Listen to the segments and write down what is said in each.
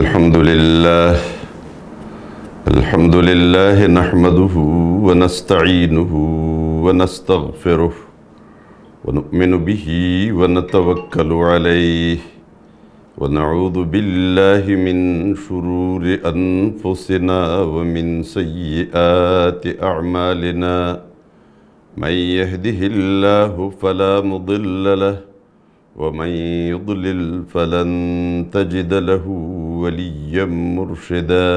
الحمد لله نحمده ونستعينه ونستغفره ونؤمن به ونتوكل عليه ونعوذ بالله من شرور أنفسنا ومن سيئات أعمالنا من يهده الله فلا مضل له ومن يضلل فلن تجد له وليا مرشدا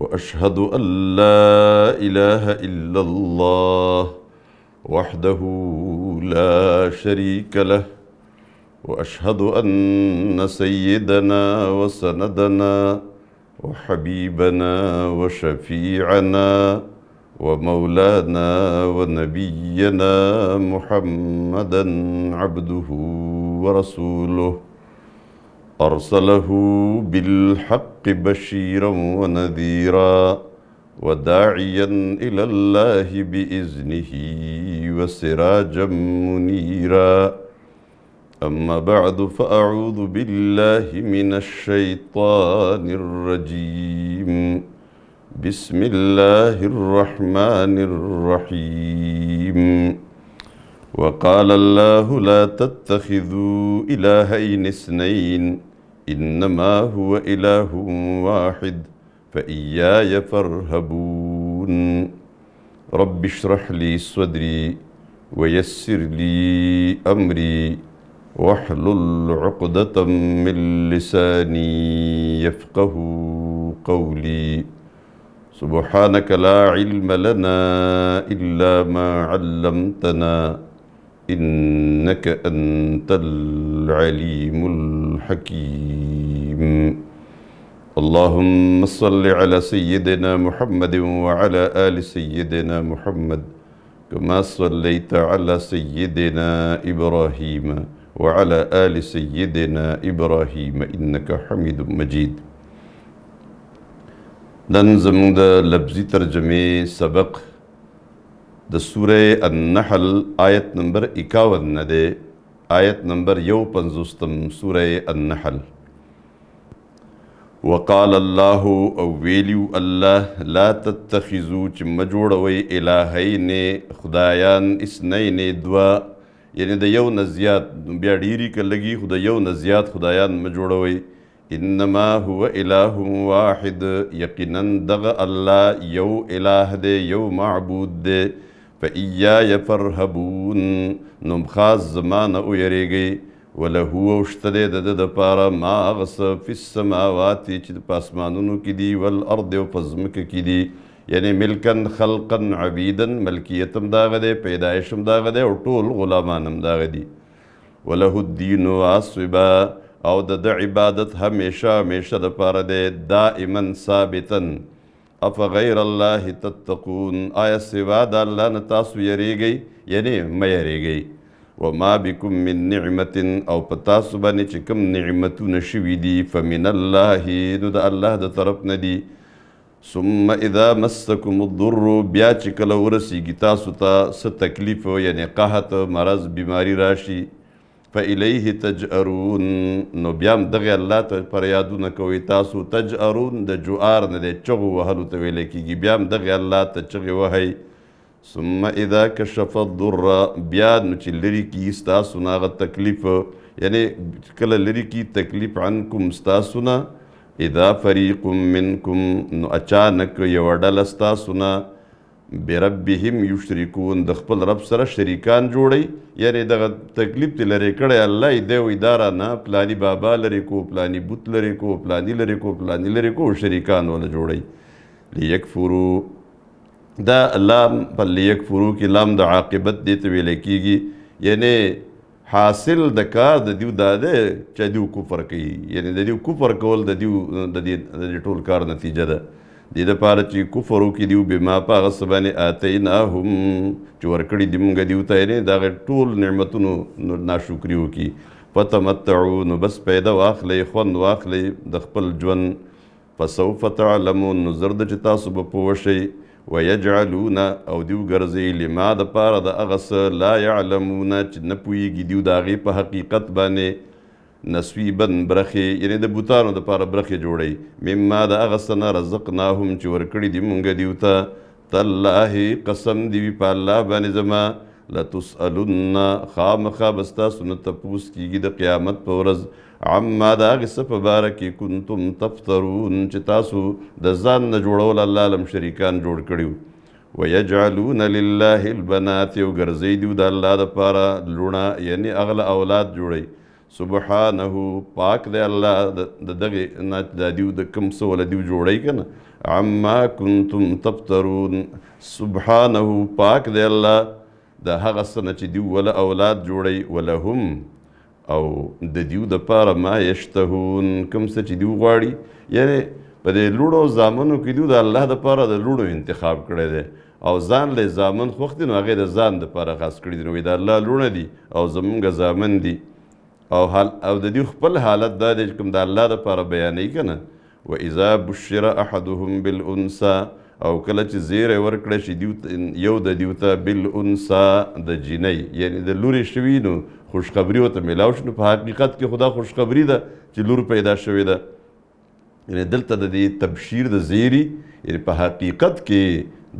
وأشهد أن لا إله إلا الله وحده لا شريك له وأشهد أن سيدنا وسندنا وحبيبنا وشفيعنا ومولانا ونبينا محمدًا عبده ورسوله أرسله بالحق بشيرًا ونذيرًا وداعيًا إلى الله بإذنه وسراجًا منيرًا أما بعد فأعوذ بالله من الشيطان الرجيم بسم الله الرحمن الرحيم وقال الله لا تتخذوا إلهين اثنين إنما هو إله واحد فإياي فارهبون رب اشرح لي صدري ويسر لي أمري واحلل عقدة من لساني يفقه قولي سبحانك لا علم لنا إلا ما علمتنا إنك أنت العليم الحكيم اللهم صل على سيدنا محمد وعلى آل سيدنا محمد كما صليت على سيدنا إبراهيم وعلى آل سيدنا إبراهيم إنك حميد مجيد. دن زمون دا لبزی ترجمه سبق دا سوره النحل آیت نمبر 51 نده آیت نمبر 155 سوره النحل وقال الله اویلیو اللہ لا تتخذو چی مجوڑوی الہین خدایان اسنین دوا یعنی دا یو نزیاد بیا دیری کلگی خدا یو نزیاد خدایان مجوڑوی انما هو الہ واحد یقیناً دغ اللہ یو الہ دے یو معبود دے فَإِيَّايَ فَارْهَبُونَ نمخاز زمان او یرے گئی وَلَهُوَ اشْتَدَي دَدَ دَپَارَ مَا غَسَ فِي السَّمَاوَاتِ چِد پاسمانونو کی دی والارد و پزمک کی دی یعنی ملکن خلقن عبیدن ملکیتم داغ دے پیدایشم داغ دے اور طول غلامانم داغ دی وَلَهُ الدِّينُ وَعَصْوِبَا او د عبادت ہمیشہ دپار دے دائماً ثابتاً افغیر اللہ تتقون آیا سوا دا اللہ نتاسو یرے گئی یعنی میں یرے گئی وما بکم من نعمت او پتاسو بانی چکم نعمتو نشوی دی فمن اللہ نو دا اللہ دا طرف ندی ثم اذا مسکم الضر بیا چکل ورسی گتاسو تا ستکلیف یعنی قحط مرض بیماری راشی فَإِلَيْهِ تَجْأَرُونَ نو بیام دغی اللہ تا پریادون کوئی تاسو تجعرون دا جوار ندے چغو وحلو تویلے کی گی بیام دغی اللہ تا چغی وحی ثم اذا کشف الضر بیا نو چی لری کی استاسونا غا تکلیف یعنی کل لری کی تکلیف عنکم استاسونا اذا فریق منکم نو اچانک یوڑل استاسونا بِرَبِّهِمْ یُشْرِکُونَ دخپل رب سر شریکان جوڑی یعنی دغا تکلیف تی لرے کڑے اللہ دیو ادارہ نا پلانی بابا لرے کو پلانی بوت لرے کو پلانی لرے کو پلانی لرے کو شریکان والا جوڑی لِيَكْفُرُو دا لام پر لِيَكْفُرُو کی لام دا عاقبت دیتے ویلے کی گی یعنی حاصل دا کار دا دیو دا دے چا دیو کفر کی یعنی دا دیو کفر کول دا دیو دا دی ٹول کار نتیجہ دا دیده پارا چی کفرو کی دیو بیما پا غصبانی آتیناهم چو ورکڑی دیمونگا دیو تاینے داغی طول نعمتونو ناشکریو کی فتمتعونو بس پیدا واخلی خوند واخلی دخپل جون فسوف تعلمون نزرد چی تاسو بپوشی ویجعلون او دیو گرزی لما دا پارا دا اغس لا یعلمون چی نپویگی دیو داغی پا حقیقت بانے نسویبن برخی یعنی د بوتانو د پاره برخی جوړی مما د اغسنا رزقناهم چې ورکړي دي مونږ دیوته تالله قسم دی په الله باندې زما لتسالن خامخا بستا سنت تپوس کیږي د قیامت په ورځ عما د هغې څه په باره کې کنتم تفترون چې تاسو د ځان نه جوړول الله لم شریکان جوړ کړي وو ویجعلون لله البنات او ګرځی دیو د الله دپاره لوڼه یعنی اغله اولاد جوړی سبحانه پاک دے اللہ دغی نادیو د کم سو ولدیو جوڑی کنا عما کنتم تفترون سبحانه پاک دے اللہ د هغه څه چې دیو ولا اولاد جوړی ولهم او د دیو د پاره ما یشتهون کم څه چې دیو غواړي یعنی په دې لوړو زامنو کې دیو د الله د پاره د لوړو انتخاب کړی دی او ځان له زامن خوښ دي نو هغې د ځان د پاره خاص کړي دي نو د الله لوڼه دي او زمونږ زامن دي او د دیو خپل حالت دا دی چې کوم د الله دپاره بیانوي که نه واذا بشر احدهم بالانثى او کله چې زیری ورکړی شي یو د دیو ته بالانثى د جینۍ یعنی د لورې شوي نو خوشخبري ورته میلاو شي نو په حقیقت کې خو دا خوشخبري ده چې لور پیدا شوې ده یعنې دلته د دې تبشیر د زیري یعنې په حقیقت کې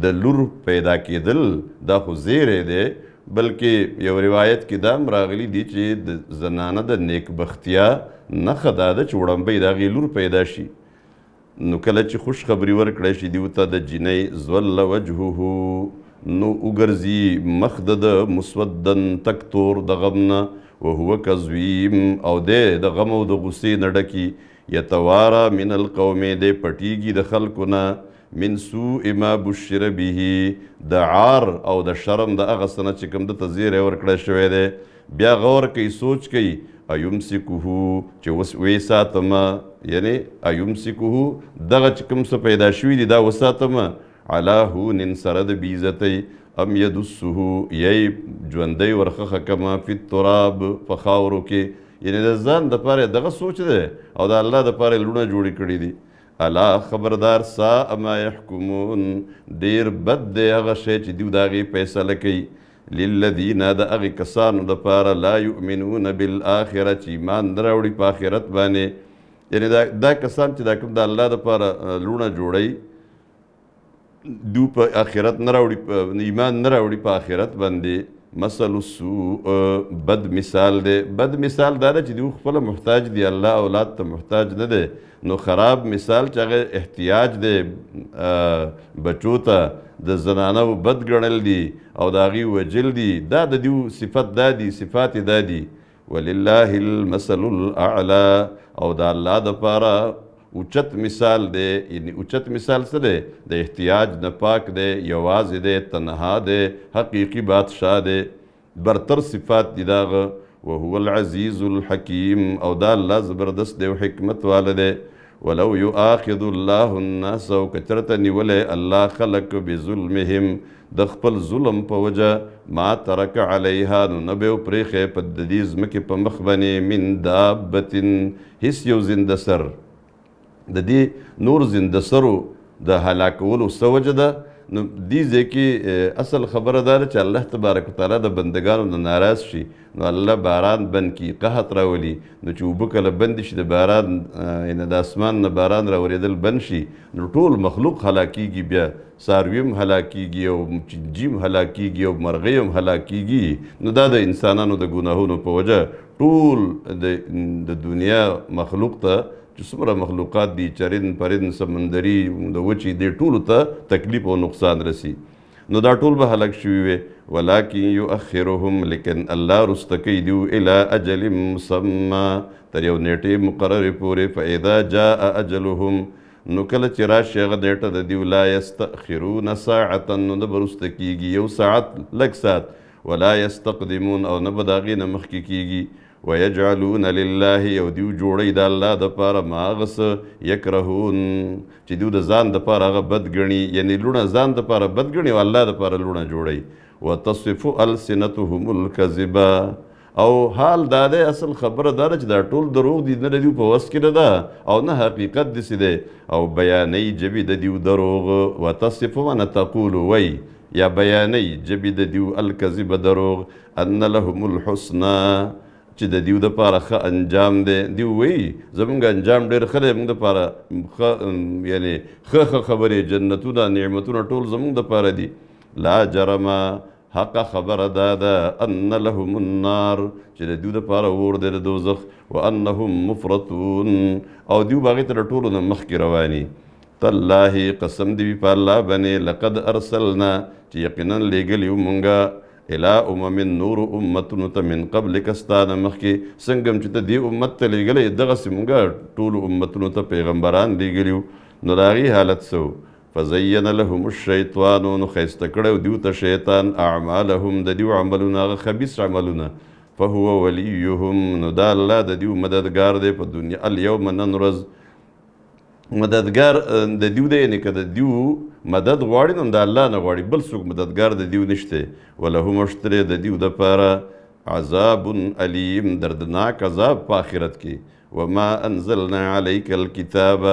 د لور پیدا کېدل دا خو زیری دی بلکه یو روایت کې دا راغلی دی چې زنانه د نیکبختیا نښه دا ده چې وړومبی د هغې لور پیدا شي نو کله چې خوشخبري ورکړی شي دیو ته د جینۍ ظل وجهه نو وګرځي مخ د ده مسودن تک تور د غم نه وهو کظویم او دی د غم او د غصې نه ډکي یتوارا من القوم دی پټیږي د خلکو نه من سوء ما بشر به د عار او د شرم د هغه څه نه چې کوم دته زیری ورکړی شوی دی بیا غور کوي سوچ کوي ایمسکه چې وساتمه یعنې ایمسکه دغه چې کوم څه پیدا شوي دي دا وساتمه علی هونن سره د بې عزتۍ ام یدسه یی ژوندی ورخښه کمه فی التراب په خاورو کې یعنې د ځان دپاره دغه سوچ دی او د الله دپاره یې لوڼه جوړې کړي دي الا خبردار سا اما يحكمون دیر بد دی هغه شی چې دیو د هغې فیصله کوي للذین د هغې کسانو دپاره لا یؤمنون بالآخره چې ایمان نه راوړي په آخرت باندې یعنې دا کسان چې دا کوم د الله دپاره لوڼه جوړی دو په آخرت نه راوړي ایمان نه راوړي په آخرت باندې مثل السوء بد مثال دی بد مثال دا دی چې دیو خپله محتاج دی الله اولاد ته محتاج نه دی نو خراب مثال چې هغه احتیاج دی بچو ته د زنانو بد ګڼل دي او د هغې وجل دي دا د دیو صفت دا دي صفات یې دا دي ولله المثل الاعلی او د الله دپاره اوچت مثال دی یعنې اوچت مثال څه دی د احتیاج نه پاک دی یوازې دی تنها دی حقیقي بادشاه دی برتر صفات دي د هغه وهو العزیز الحکیم او دا الله زبردست دی او حکمت والا دی ولو یؤاخذ الله الناس او کچرته نیولی الله خلق بظلمهم د خپل ظلم په وجه ما ترک علیها نو نه به یې پرېښی په د دې ځمکې په مخ باندې من دابة هېڅ یو زنده سر د دې نور زنده سرو د هلاکولو څه وجه ده نو دې ځای کې اصل خبره دا ده چې الله تبارک وتعالی د بندګانو نه ناراض شي نو الله باران بند کي قحط راولي نو چې اوبه کله بندې شي د باران یعنې د اسمان نه باران راورېدل بند شي نو ټول مخلوق هلاکېږي بیا څاروي هم هلاکېږي او چینجي هم هلاکېږي او مرغۍ هم هلاکېږي نو دا د انسانانو د ګناهونو په وجه ټول د دنیا مخلوق ته چې څومره مخلوقات دي چرن پرن سمندري د وچې دې ټولو ته تکلیف او نقصان رسی نو دا ټول به هلک شوي وي ولکن یؤخرهم لیکن الله رسته کوي دیو الی اجل مسمى تر یو نیټې مقررې پورې فاذا جاء اجلهم نو کله چې راشي هغه نیټه د دیو لا یستأخرون ساعة نو نه به رسته کېږي یو ساعت لږ ساعت ولا یستقدمون او نه به د هغې نه مخکې کېږي وَيَجْعَلُونَ لِلَّهِ یو دیو جوړی د الله دپاره ما هغه څه یکرهون چې دیو د ځان دپاره هغه بد ګڼي یعنې لوڼه ځان دپاره بد ګڼي او الله دپاره لوڼه جوړی وَتَصِفُ أَلْسِنَتُهُمُ الْكَذِبَ او حال دا دی اصل خبره دا ده چې دا ټول دروغ دي نه د دیو په وس کې نه ده او نه حقیقت دسې دی او بیانۍ ژبې د دیو دروغ وَتَصِفُ وَنَ تَقُولُ وَی یا بیانۍ ژبې د دیو الکذب دروغ أَنَّ لَهُمُ الْحُسْنَى چې د دیو د پاره ښه انجام دی. دیو وایي زموږ انجام ډېر ښه دی، زموږ د پاره ښه یعنې ښه ښه خبرې، جنتونه، نعمتونه ټول زموږ د پاره دي. لا جرمه حق خبره دا ده ان لهم النار چې د دیو د پاره اور دی د دوزخ، وانهم مفرطون او دیو به هغې ته له ټولو نه مخکې رواني. تالله قسم دی په الله باندې لقد ارسلنا چې یقینا لېږلي یو مونږه الى امم نور امتن تمن قبل کستان مخکی، سنگم چې ته دې امت ته لېږلی دغسې مونږه ټولو امتونو ته پیغمبران لېږلي وو، نو د هغې حالت څه و؟ فزین لهم الشیطان، نو ښایسته کړی و دیو ته شیطان اعمالهم د دیو عملونه، هغه خبیث عملونه. فهو ولیهم، نو دا الله د دیو مددګار دی په دنیا. الیوم نن ورځ مددګار د دیو دی، یعنې که د دیو مدد غواړي نو د الله نه غواړي، بل څوک مددګار د دیو نشته. ولهم اشتري د دیو دپاره عذاب الیم، دردناک عذاب په آخرت کې. وما انزلنا علیک الکتاب،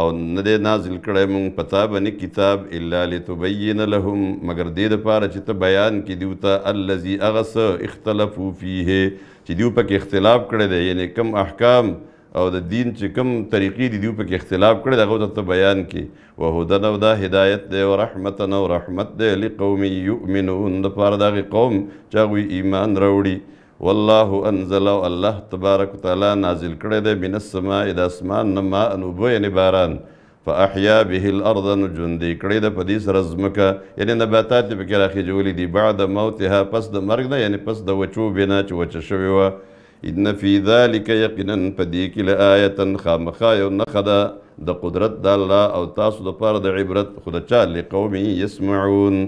او نه دی نازل کړی موږ په تا باندې کتاب الا لتبین لهم، مګر دې دپاره چې ته بیان کې دیو ته الذي هغه څه اختلفو فیه چې دیو پکې اختلاف کړی دی، یعنې کم احکام او د دین چې کوم طریقې دي دیو پکې اختلاف کړی د هغه ته بیان کې. وهدن، او دا هدایت دی، او رحمتن، او رحمت دی لقوم یؤمنون دپاره د هغې قوم چې هغوی ایمان راوړي. والله انزل، او الله تبارک وتعالی نازل کړی دی من السماء د اسمان نه ماء، اوبه یعنې باران. فاحیا به الارض، نو ژوندی کړی ده په دې سره ځمکه، یعنې نباتات یې پکې راخېجولي دي بعد موتها، پس د مرګ نه، یعنې پس د وچوبې نه چې وچه شوې وه. ان فی ذلک، یقینا په دې کې لآیة، خامخا یو نښه ده د قدرت د الله او تاسو دپاره د عبرت. خو د چا؟ لقوم یسمعون،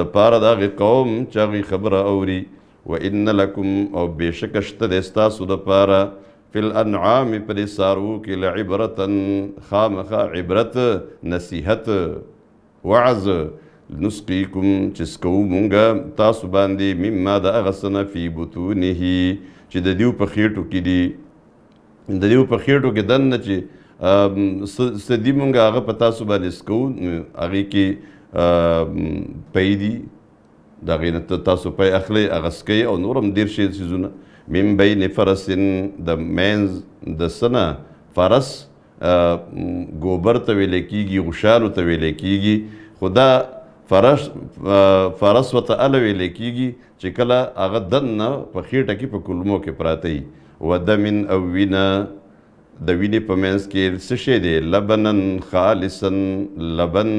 دپاره د هغې قوم چې هغوی خبره اوري. وان لکم، او بېشکه شته دی ستاسو دپاره فی الانعام، په دې څاروو کې لعبرة، خامخا عبرت، نصیحت، وعظ، نسقیکم چې څکوو مونږه تاسو باندې مما د هغه څه نه فی بطونه چې د دیو په خېټو کې دي، د دیو په خېټو کې دننه چې څه دي مونږه هغه په تاسو باندې څکوو، هغې کې پی دي، د هغې نه تاسو پی اخلی، هغه څکوي، او نور هم ډېر شی څیزونه. من بین فرسن، د مینځ د څه نه، فرس ګوبر ته ویلی کېږي، غوشالو ته ویلی کېږي، خو دا فرس وته اله ویلی کېږي چې کله هغه دننه په خېټه کې په کولمو کې پراته وي. و دمن، او وینه، د وینې په منځ کې څه شی دی؟ لبنن خالصا، لبن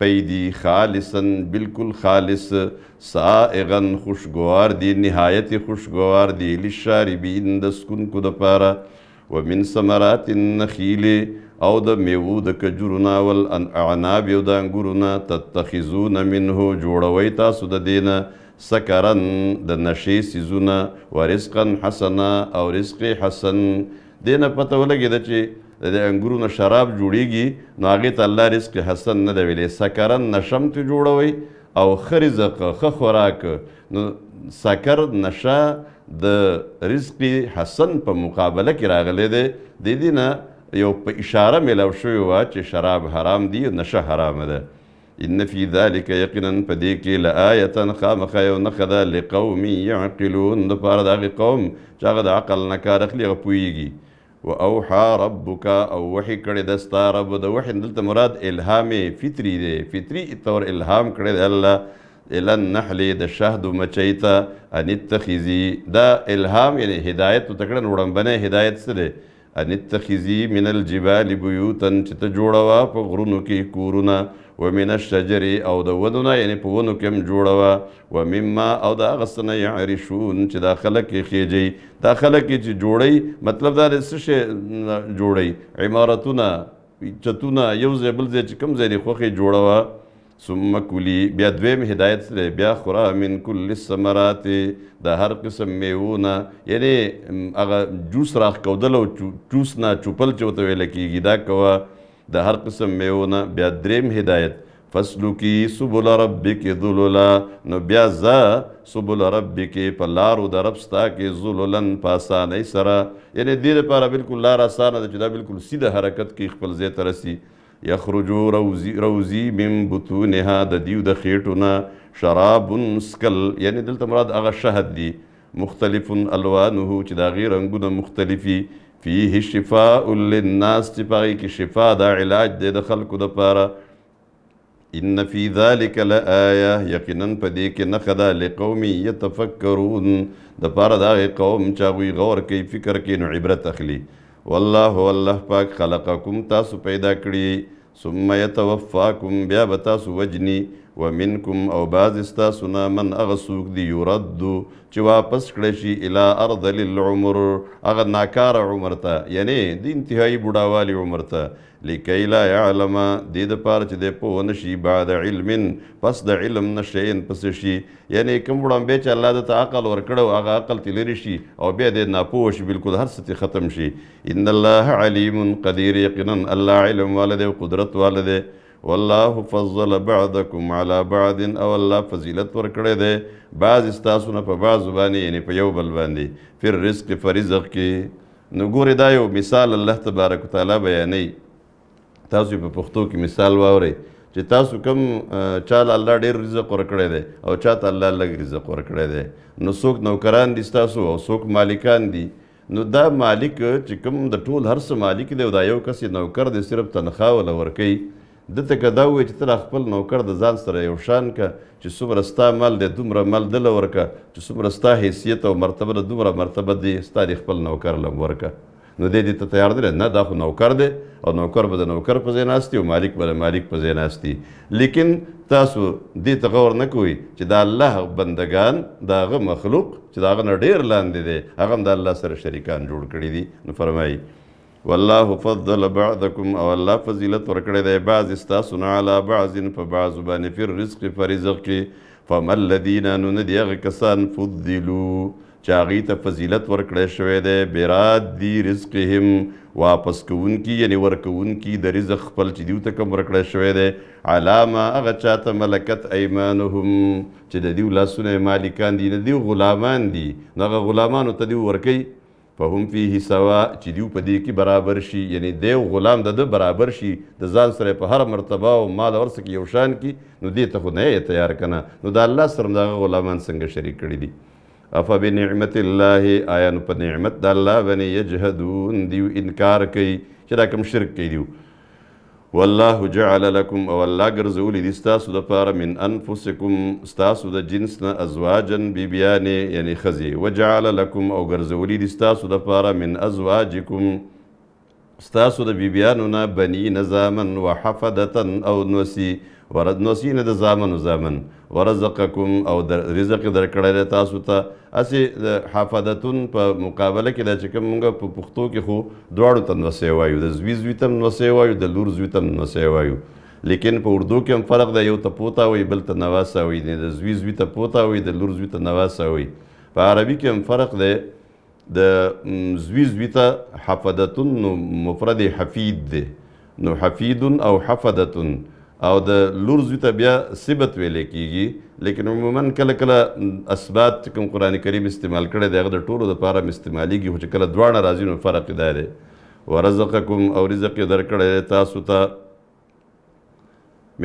پی دي، خالصا بالکل خالص، سائغا خوشګوار دی، نهایت خوشګوار دی، للشاربین د څکونکو دپاره. و من ثمرات النخیل، او د میوو د کجورونه، والاعناب، او د انګورونه، تتخذون منه، جوړوئ تاسو د دې نه سکرن، د نشې څیزونه، و رزقا حسنا، او رزق حسن. دې نه پته ولګېده چې د انګورو نه شراب جوړېږي، نو هغې ته الله رزق حسن نه دی ویلی، سکرن نشم ته جوړوئ، او ښه رزق، ښه خوراک. نو سکر، نشه د رزق حسن په مقابله کې راغلی دی. د دې نه یو په اشاره میلاو شوې وه چې شراب حرام دی، نشه حرامه ده. ان فی ذلک، یقینا په دې کې لآیة، خامخا یو نښه ده لقوم یعقلون، دپاره د هغې قوم چې هغه د عقل نه کار اخلي، هغه پوهېږي. و اوحا ربک، او وحي کړی ده ستا رب، د وحي نه دلته مراد الهام فطري دی، فطري طور الهام کړی دی الله. الی النحل، د شهدو مچۍ ته، ان اتخذي، دا الهام یعنې هدایت ورته کړی، نو وړومبنی هدایت څه دی؟ ان اتخذي من الجبال بیوتن، چې ته جوړوه په غرونو کې کورونه، ومن الشجر، او د ونو نه یعنې په ونو کې هم جوړوه، ومما، او د هغه څه نه یعرشون چې دا خلک یې خېجئ، دا خلک یې چې جوړئ، مطلب دا دی څه شی جوړئ؟ عمارتونه، چتونه، یو ځای بل ځای چې کوم ځای دې خوښې جوړوه. ثم کلي، بیا دویم هدایت سره، بیا خورا من کل الثمرات، د هر قسم میوو نه، یعنې هغه جوس راښکودل، او جوس نه چوپل چې ورته ویله کېږي، دا کوه د هر قسم میوو نه. بیا دریم هدایت، فسلکي سبل ربک ذللا، نو بیا ځه سبل ربک، په لارو د رب ستا کې ذللن، په اسانۍ سره، یعنې دې دپاره بلکل لار اسانه ده چې دا بلکل سیده حرکت کې خپل ځای ته رسي. یخرجو، روزی من بطونها، د دیو د خېټو نه شرابن سکل، یعنې دلته مراد هغه شهد دی، مختلف الوانه چې دا غیر رنگونه مختلفي فيه شفاء للناس چې پای کې شفا دا علاج دی د خلکو د پاره. ان في ذلك لآية يقينا پدیک نخدا لقوم يتفكرون د پاره دا قوم چې غوي غور کوي فکر کوي نو عبرت اخلي. والله پاک خلقکم تاسو پیدا کړی ثم يتوفاکم بیا به تاسو وجني ومنکم او بعض استاسونا من اغسوک دی یردو چې واپس کړی شي الی ارض للعمر اغه ناکار عمر ته یعنی د انتهایی بوډاوالي عمر ته لکی لا یعلم دې دپاره چې دی پوه نه شي بعد علم پس د علم نه شیئن پس شي یعنی کوم وړاندې چې الله درته عقل ورکړو هغه عقل تې لرې شي او بیا دې ناپوه شي بالکل هر څه تې ختم شي. ان الله علیم قدیر یقینا الله علم والا دی او قدرت والا دی. والله فضل بعضكم على بعض او الله فضیلت ورکړی دی بعض استاسونه په بعض باندې یعنی په یو بل باندې فی الرزق په رزق کې. نو ګورې دا یو مثال الله تبارک وتعالی بیانوي. تاسو په پښتو کې مثال واورئ چې تاسو کوم چا له الله ډېر رزق ورکړی دی او چا ته الله لږ رزق ورکړی دی نو څوک نوکران دي ستاسو او څوک مالکان دي. نو دا مالک چې کوم د ټول هر څه مالک دی او دا یو کس یې نوکر دی صرف تنخوا ورله ورکوي دته که دا ووایي چې ته لا خپل نوکر د ځان سره یو شان که چې څومره ستا مال دی دومره مال دله ورکه چې څومره ستا حیثیت او مرتبه ده دومره مرتبه دی ستا د خپل نوکر لم ورکه نو دی ته تیار دی نه دا خو نوکر دی او نوکر به د نوکر په ځای ناست وي او مالک به د مالک په ځای ناست وي. لیکن تاسو دې ته غور نه کوئ چې د الله بندګان د هغه مخلوق چې د هغه نه ډېر لاندې دی هغه هم د الله سره شریکان جوړ کړي دي. نو فرمایي والله فضل بعضكم او الله فضیلت ورکړی دی بعض استاسونه علی بعض په بعضو باندې فی الرزق په رزق کې. فما الذین نو نه دي هغه کسان فضلو چې هغوی ته فضیلت ورکړی شوی دی برادي رزقهم واپس کوونکي یعنې ورکوونکي د رزق خپل چې دوی ته کوم ورکړی شوی دی علی ما هغه چا ته ملکت ایمانهم چې د دوی لاسونه یې مالکان دي د دوی غلامان دي نو هغه غلامانو ته دوی ورکوي. فهم فيه سوا چې دیو په دې کې برابر شي یعنی دیو غلام د ده برابر شي د ځان سره په هر مرتبه او مال او هر څه کې یو شان کې نو دې ته خو نه یې تیار که نه نو د الله سره هم د هغه غلامان څنګه شریک کړي دي. افبنعمت الله آیا نو په نعمت د الله باندې یجهدون دیو انکار کوي چې دا کوم شرک کوي دیو. والله جعل لكم او الله ګرځولي دي ستاسو دپاره من انفسکم ستاسو د جنس نه ازواجا بیبیانې یعنی ښځې وجعل لكم او ګرځولي دي ستاسو دپاره من ازواجکم ستاسو د بیبیانو نه بنین زامن وحفدة او نوسي نوسي نه د زامنو زامن ورزقکم او رزق درکړی دی تاسو ته هسې حفدتون په مقابله کې دا چې کوم موږ په پښتو کې خو دواړو ته نوسی وایو د زوی زوی ته نوسی وایو د لور زوی ته نوسی وایو لیکن په اردو کې هم فرق دی یو ته پوتا وایي بل ته نواسه وایي د زوی زوی ته پوتا وایي د لور زوی ته نواسه وایي. په عربي کې هم فرق دی د زوی زوی ته حفدتون نو مفرد حفید دی نو حفیدون او حفدتون او د لور زوی ته بیا ثبت ویلې کېږي. لیکن عموما کله کله اثبات چې کوم قرآن کریم استعمال کړی دی هغه د ټولو دپاره هم استعمالیږي خو چې کله دواړه راځي نو فرق یې دا دی. ورزقکم او رزق یې درکړی دی تاسو ته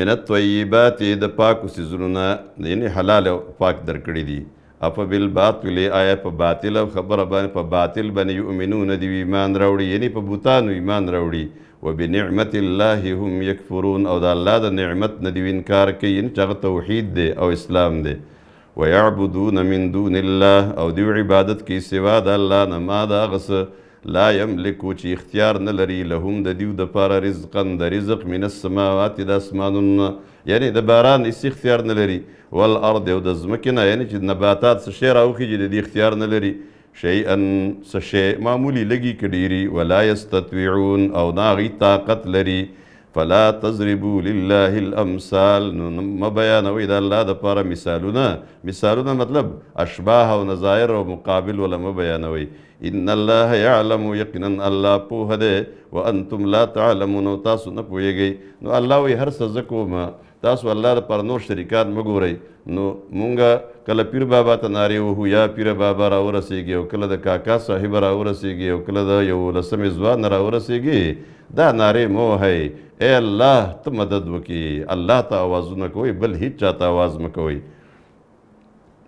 من الطیبات د پاکو څیزونو نه یعنې حلال او پاک درکړي دي. افبالباطل آیا په باطل او خبره باندې په باطل باندې یؤمنون دوی ایمان راوړي یعنې په بوتانو ایمان راوړي. وبنعمت الله هم یکفرون او د الله د نعمت نه دوی انکار کوي یعنې چې هغه توحید دی او اسلام دی. ویعبدون من دون الله او دوی عبادت کوي سوا د الله نه ما د هغه څه لا یملکو چې اختیار نه لري لهم د دوی دپاره رزقا د رزق من السماوات د اسمانونو یعنې د باران هېڅ اختیار نه لري والارض او د ځمکې نه یعنې چې نباتات څه شی راوخیږي د دې اختیار نه لري شیئاً سشیء معمولی لگی کدیری ولا یستطویعون او ناغی طاقت لری فلا تضربو لله الامثال ما بیانوی دا اللہ دا پارا مثالونا مطلب اشباح و نظائر و مقابل ولا ما بیانوی. ان اللہ یعلم یقناً اللہ پوہ دے وانتم لا تعلمون و تاسو نپوئے گئی. نو اللہ وی ہر سزکو ما تاسو اللہ دا پار نور شرکان مگو رئی. نو مونگا کله پیر بابا ته نارې وهو یا پیر بابا راورسېږي او کله د کاکا صاحب راورسېږي او کله د یو لسمې ځوان راورسېږي دا نارې مو وهئ اے الله ته مدد وکړي الله ته اوازونه کوئ بل هیچ چا ته اواز مه کوئ.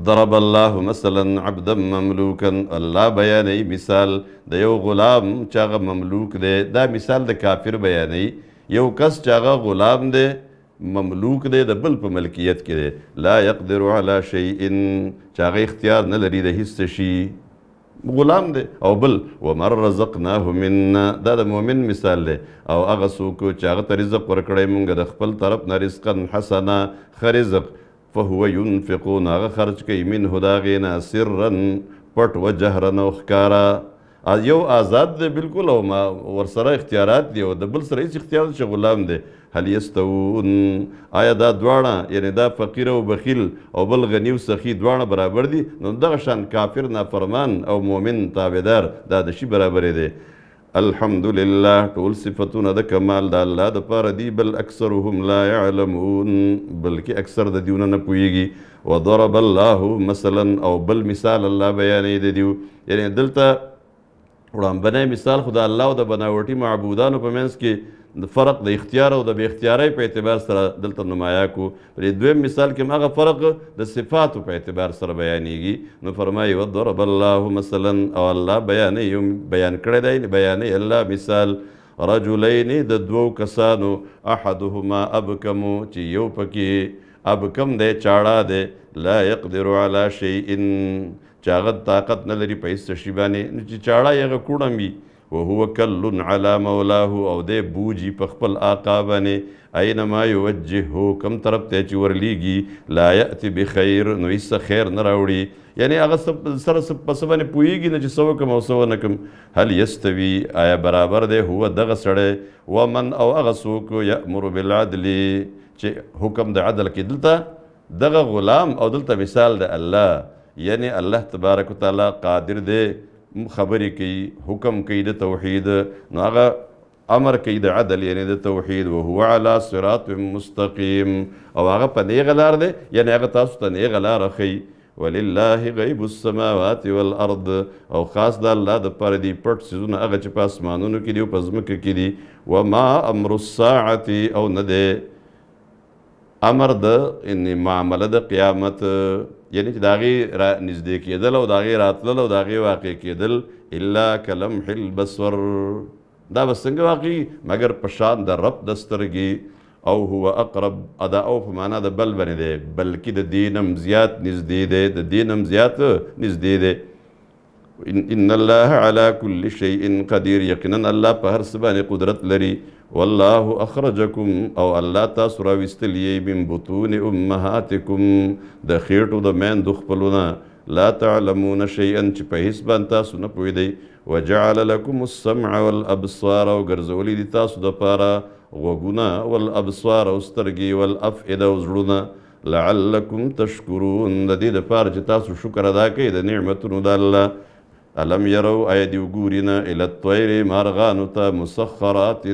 ضرب الله مثلا عبدا مملوكا الله بیانی مثال دا یو غلام چاگا مملوک دے دا مثال دا کافر بیانی یو کس چاگا غلام دے مملوک دے دا بل پا ملکیت کے دے لا یقدر علی شیئن چاگا اختیار نلری دا حصہ شی غلام دے او بل ومر رزقناه مننا دا دا مومن مثال دے او اغسو کو چاگا تا رزق ورکڑے منگا دا خپل طرف نا رزقا حسنا خرزق فَهُوَ يُنفِقُونَ آغا خرچ کئی منہ داغینا سِرًّا پٹ و جہرًا و اخکارا یو آزاد دے بالکل او ما ورسرہ اختیارات دے او دا بل سر ایس اختیارات شا غلام دے حَلْ يَسْتَوُونَ آیا دا دوانا یعنی دا فقیر و بخیل او بل غنی و سخی دوانا برابر دی نو دا غشان کافر نافرمان او مومن تابدار دا دشی برابر دے الحمدللہ تول صفتون دا کمال دا اللہ دا پار دی بل اکثرهم لا يعلمون بلکہ اکثر دا دیونا نپوئی گی وضرب اللہ مثلا او بل مثال اللہ بیانی دے دیو یعنی دلتا قرآن بنای مثال خدا اللہ دا بناوٹی معبودانو پا منس کی فرق دا اختیار او دا بے اختیاری پا اعتبار سر دلتا نمایا کو ولی دویم مثال کم اگا فرق دا صفاتو پا اعتبار سر بیانی گی نو فرمائی وَضْرَبَ اللَّهُ مَثَلًا او اللہ بیانی بیان کردائی بیانی اللہ مثال رَجُلَيْنِ دا دو کسانو احدهما ابکمو چی یو پکی ابکم دے چاڑا دے لا يقدر علی شیئن چاغت طاقت نلری پیس تشریبانی چی چاڑا یغا کوڑم بی وَهُوَ كَلٌ عَلَى مَوْلَاهُ او دے بوجی پخپل آقابانے اینما یوجہو کم طرف تے چور لیگی لا یأتی بخیر نو اس خیر نراوڑی یعنی اگر سر سب پسوانے پوئیگی نچی سو کم او سو نکم حل یستوی آیا برابر دے ہوا دغسڑے ومن او اغسوکو یأمر بالعدلی چی حکم دا عدل کی دلتا دغ غلام او دلتا مثال دا اللہ یعنی اللہ تبارک و تعالی قادر دے خبری کی حکم کی دا توحید ناغا امر کی دا عدل یعنی دا توحید وہو علا صراط مستقیم او آغا پا نیغلار دے یعنی آغا تاسو تا نیغلار رخی وَلِلَّهِ غَيْبُ السَّمَاوَاتِ وَالْأَرْضِ او خاص دا اللہ دا پار دی پرٹ سیزون آغا چپا اسمانونو کی دی و پزمک کی دی وَمَا أَمْرُ السَّاعَةِ او ندے امر دا انی معاملہ دا قیامت یعنی چی داغی نزدے کی دل او داغی راتلل او داغی واقع کی دل اِلَّا کَلَمْحِ الْبَسْوَرْ دا بسنگ واقعی مگر پشان دا رب دسترگی او ہوا اقرب ادا او فمانا دا بل بنی دے بلکی دا دینم زیاد نزدے دے دا دینم زیاد نزدے دے ان اللہ علا کل شیئن قدیر یقیناً اللہ پا ہر سبان قدرت لری وَاللَّهُ أَخْرَجَكُمْ او اللہ تاسو راوستلیے من بطون امہاتکم دا خیٹو دا مین دخپلونا لا تعلمون شیئن چی پہ حسبان تاسو نپوی دی وَجَعَلَ لَكُمُ السَّمْعَ وَالْأَبْصَارَ او گرزولی دی تاسو دا پارا غوگونا وَالْأَبْصَارَ استرگی وَالْأَفْئِدَ وزلونا لَعَلَّكُمْ تَشْكُرُونَ دا دی دا پار چی تاسو شکر ادا کئی دا نعمتنو دا اللہ علم یرو آیدیو گورنا الاتطویر مارغانتا مسخرات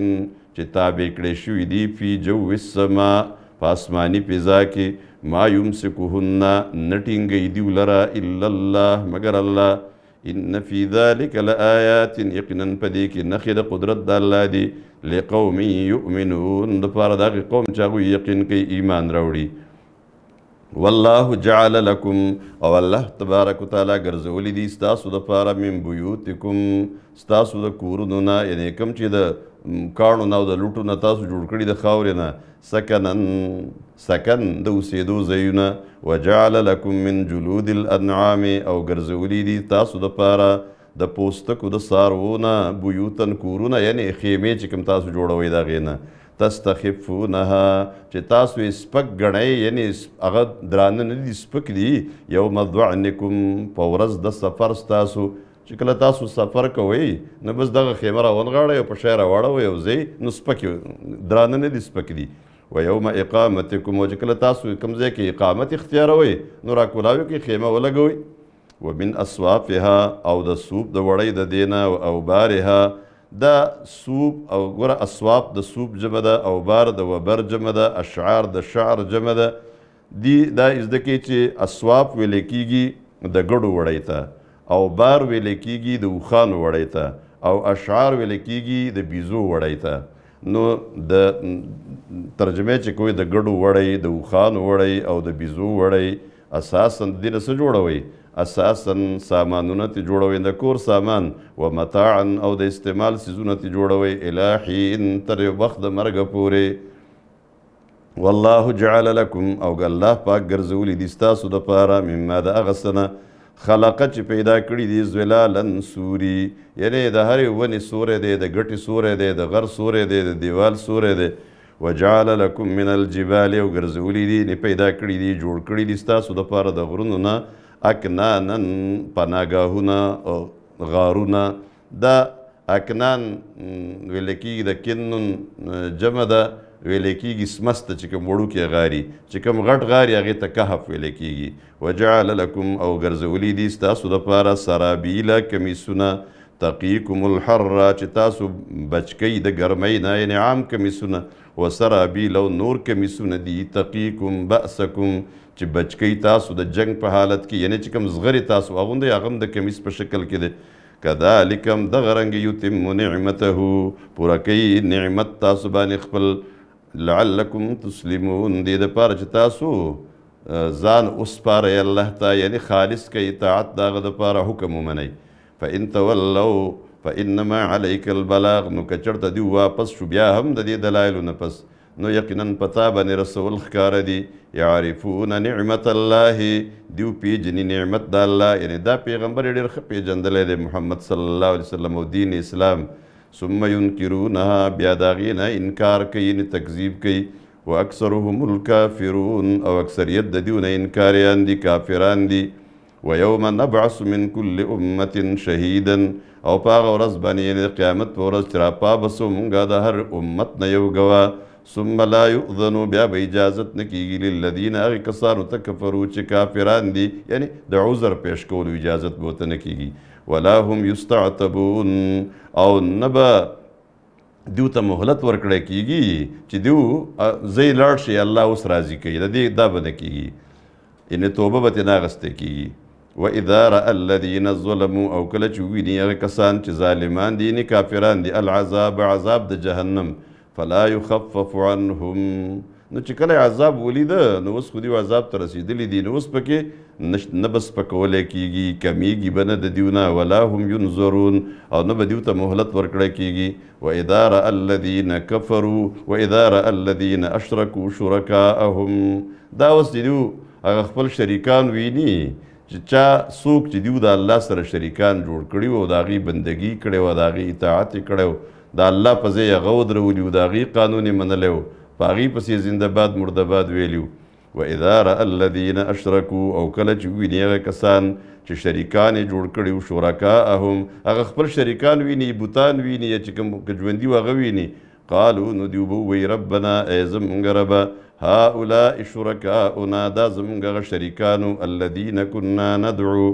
چی تابع کڑیشوی دی فی جوی السما پاسمانی پیزا کی ما یمسکوہن نٹنگی دیو لرا الا اللہ مگر اللہ ان فی ذالک لآیات یقنن پدی کی نخید قدرت دا اللہ دی لقومی یؤمنون دپار داقی قوم چاگوی یقین کی ایمان روڑی واللہ جعل لکم او اللہ تبارک و تعالی گرزولی دی ستاسو دا پارا من بیوتکم ستاسو دا کورنونا یعنی کم چی دا کارنونا و دا لوٹونا تاسو جوڑ کردی دا خاورینا سکنن سکن دا اسیدو زیونا و جعل لکم من جلود الانعام او گرزولی دی تاسو دا پارا دا پوستک و دا سارونا بیوتن کورونا یعنی خیمے چکم تاسو جوڑوی دا غینا تستخفونها چی تاسو اسپک گنائی یعنی اگر درانن ندی اسپک دی یوم الضعنکم پورز دا سفر ستاسو چکل تاسو سفر کوئی نبس دا خیمه را ونغاڑا یا پشای را وڑا یا وزی نسپک درانن ندی اسپک دی و یوم اقامتکم و چکل تاسو کمزے کی اقامت اختیار ہوئی نورا کلاوی کی خیمه ولگوئی و من اسوافها او دا سوپ دا وڑای دا دینا و اوبارها دا سوب او گورا اسواب دا سوب جمع دا او بار دا وبر جمع دا اشعار دا شعر جمع دا دی دا ازدکی چی اسواب وی لکی گی دا گڑو وڑی تا او بار وی لکی گی دا اوخان وڑی تا او اشعار وی لکی گی دا بیزو وڑی تا نو دا ترجمه چی کوئی دا گڑو وڑی دا اوخان وڑی او دا بیزو وڑی اساساً دینه څه جوړوي؟ اساساً سامانونه ترې جوړوي، د کور سامان و متاعاً او د استعمال څیزونه ترې جوړوي الی حین تر یو وخت د مرګه پورې. والله جعل لکم او الله پاک ګرځولي دي ستاسو دپاره مما د هغه څه نه خلقه چې پیدا کړي دي ظلالاً سوري، یعنې د هرې ونې سوری دی، د ګټې سوری دی، د غر سوری دی، د دیوال سوری دی. وجعل لكم من الجبال او ګرځولي دي، نه پیدا کړي دي، جوړ کړي دي ستاسو دپاره د غرونو نه اکنانا پناګاهونه او غارونه. دا اکنان ویل کېږي د کنون جمع ده، ویل کېږي سمس ته چې کوم وړوکی غاري، چې کوم غټ غاري هغې ته کهف ویل کېږي. وجعل لكم او ګرځولي دي ستاسو دپاره سرابیله کمیسونه تقیکم الحر چې تاسو بچ کوي د ګرمۍ نه، یعنې عام کمیسونه. و سرابیل او نور کمیسونه دي تقیکم بأسکم چې بچکی تاسو د جنگ په حالت کې، یعنې چې کوم زغرې تاسو اغوندئ هغه هم د کمیس په شکل کې دی. کذالک هم دغه رنګ یتم نعمته پوره کوي نعمت تاسو باندې خپل. لعلکم تسلمون دې دپاره چې تاسو ځان وسپارئ الله ته، یعنې خالص کوي اطاعت د هغه دپاره حکم ومنئ. فإن تولوا فإنما عليك البلاغ، نو که چېرته دې واپس شو بیا هم د دې دلایلو نه پس نو یقیناً پتا باندې رسول ښکاره دي. یعرفون نعمت الله، دیو پیژني نعمت د الله، یعنې دا پیغمبر یې ډېر ښه پیژندلی دی محمد صلی الله علیه وسلم او دین اسلام. ثم ينکرونها، بیا د هغې نه انکار کوي، یعنې تکذیب کوي. واکثرهم الکافرون، او اکثریت د دیو نه انکاریان دي، کافران دي. ويوم نبعث من كل أمة شهيدا، او په هغه ورځ باندې یعنې د قیامت په ورځ چې راپابسو مونږه د هر امت نه یو ګواه. ثم لا يؤذنوا، بیا به اجازت نه کېږي للذین هغې کسانو ته کفرو چې کافران دي، یعنې د عذر پیش کولو اجازت به ورته نه کېږي. ولا هم یستعتبون، او نه به دیو ته مهلت ورکړی کېږي چې دیو ځئ لاړ شي الله اوس راضي کوي، د دې دا به نه کېږي، یعنې توبه به ترې نه اخیستې کېږي. وإذا رأى الذين ظلموا، او کله چې وویني هغه کسان چې ظالمان دي یعنې کافران دي، العذاب، عذاب د جهنم، فلا يخفف عنهم، نو چې کله عذاب ولیده نو اوس خو دیو عذاب ته رسېدلي دي، نو اوس پکې نه بس پکولی کېږي، کمیږي به نه د دیو نه. ولا هم ينظرون، او نه به دیو ته مهلت ورکړی کېږي. وإذا رأى الذين كفروا وإذا رأى الذين أشركوا شركاءهم، دا اوس چې دیو هغه خپل شریکان ویني چې چا څوک چې دیو د الله سره شریکان جوړ کړي وو، د هغې بندګي کړې وه، د هغې اطاعت یې کړی، دا الله په ځای هغه ودرولي و، د هغې قانون یې منلی و، په هغې پسې زنده‌باد مرده‌باد ویلي و. وإذا رأى الذين أشركوا، او کله چې وویني هغه کسان چې شریکان یې جوړ کړي و، شرکاءهم، هغه خپل شریکان ویني، بوتان ویني، یا چې کوم که ژوندي و هغه ویني. قالو، نو دوی به ووایي ربنا، ای زموږ ربه، هؤلاء شرکاؤنا، دا زموږ هغه شریکانو، الذین کنا ندعو،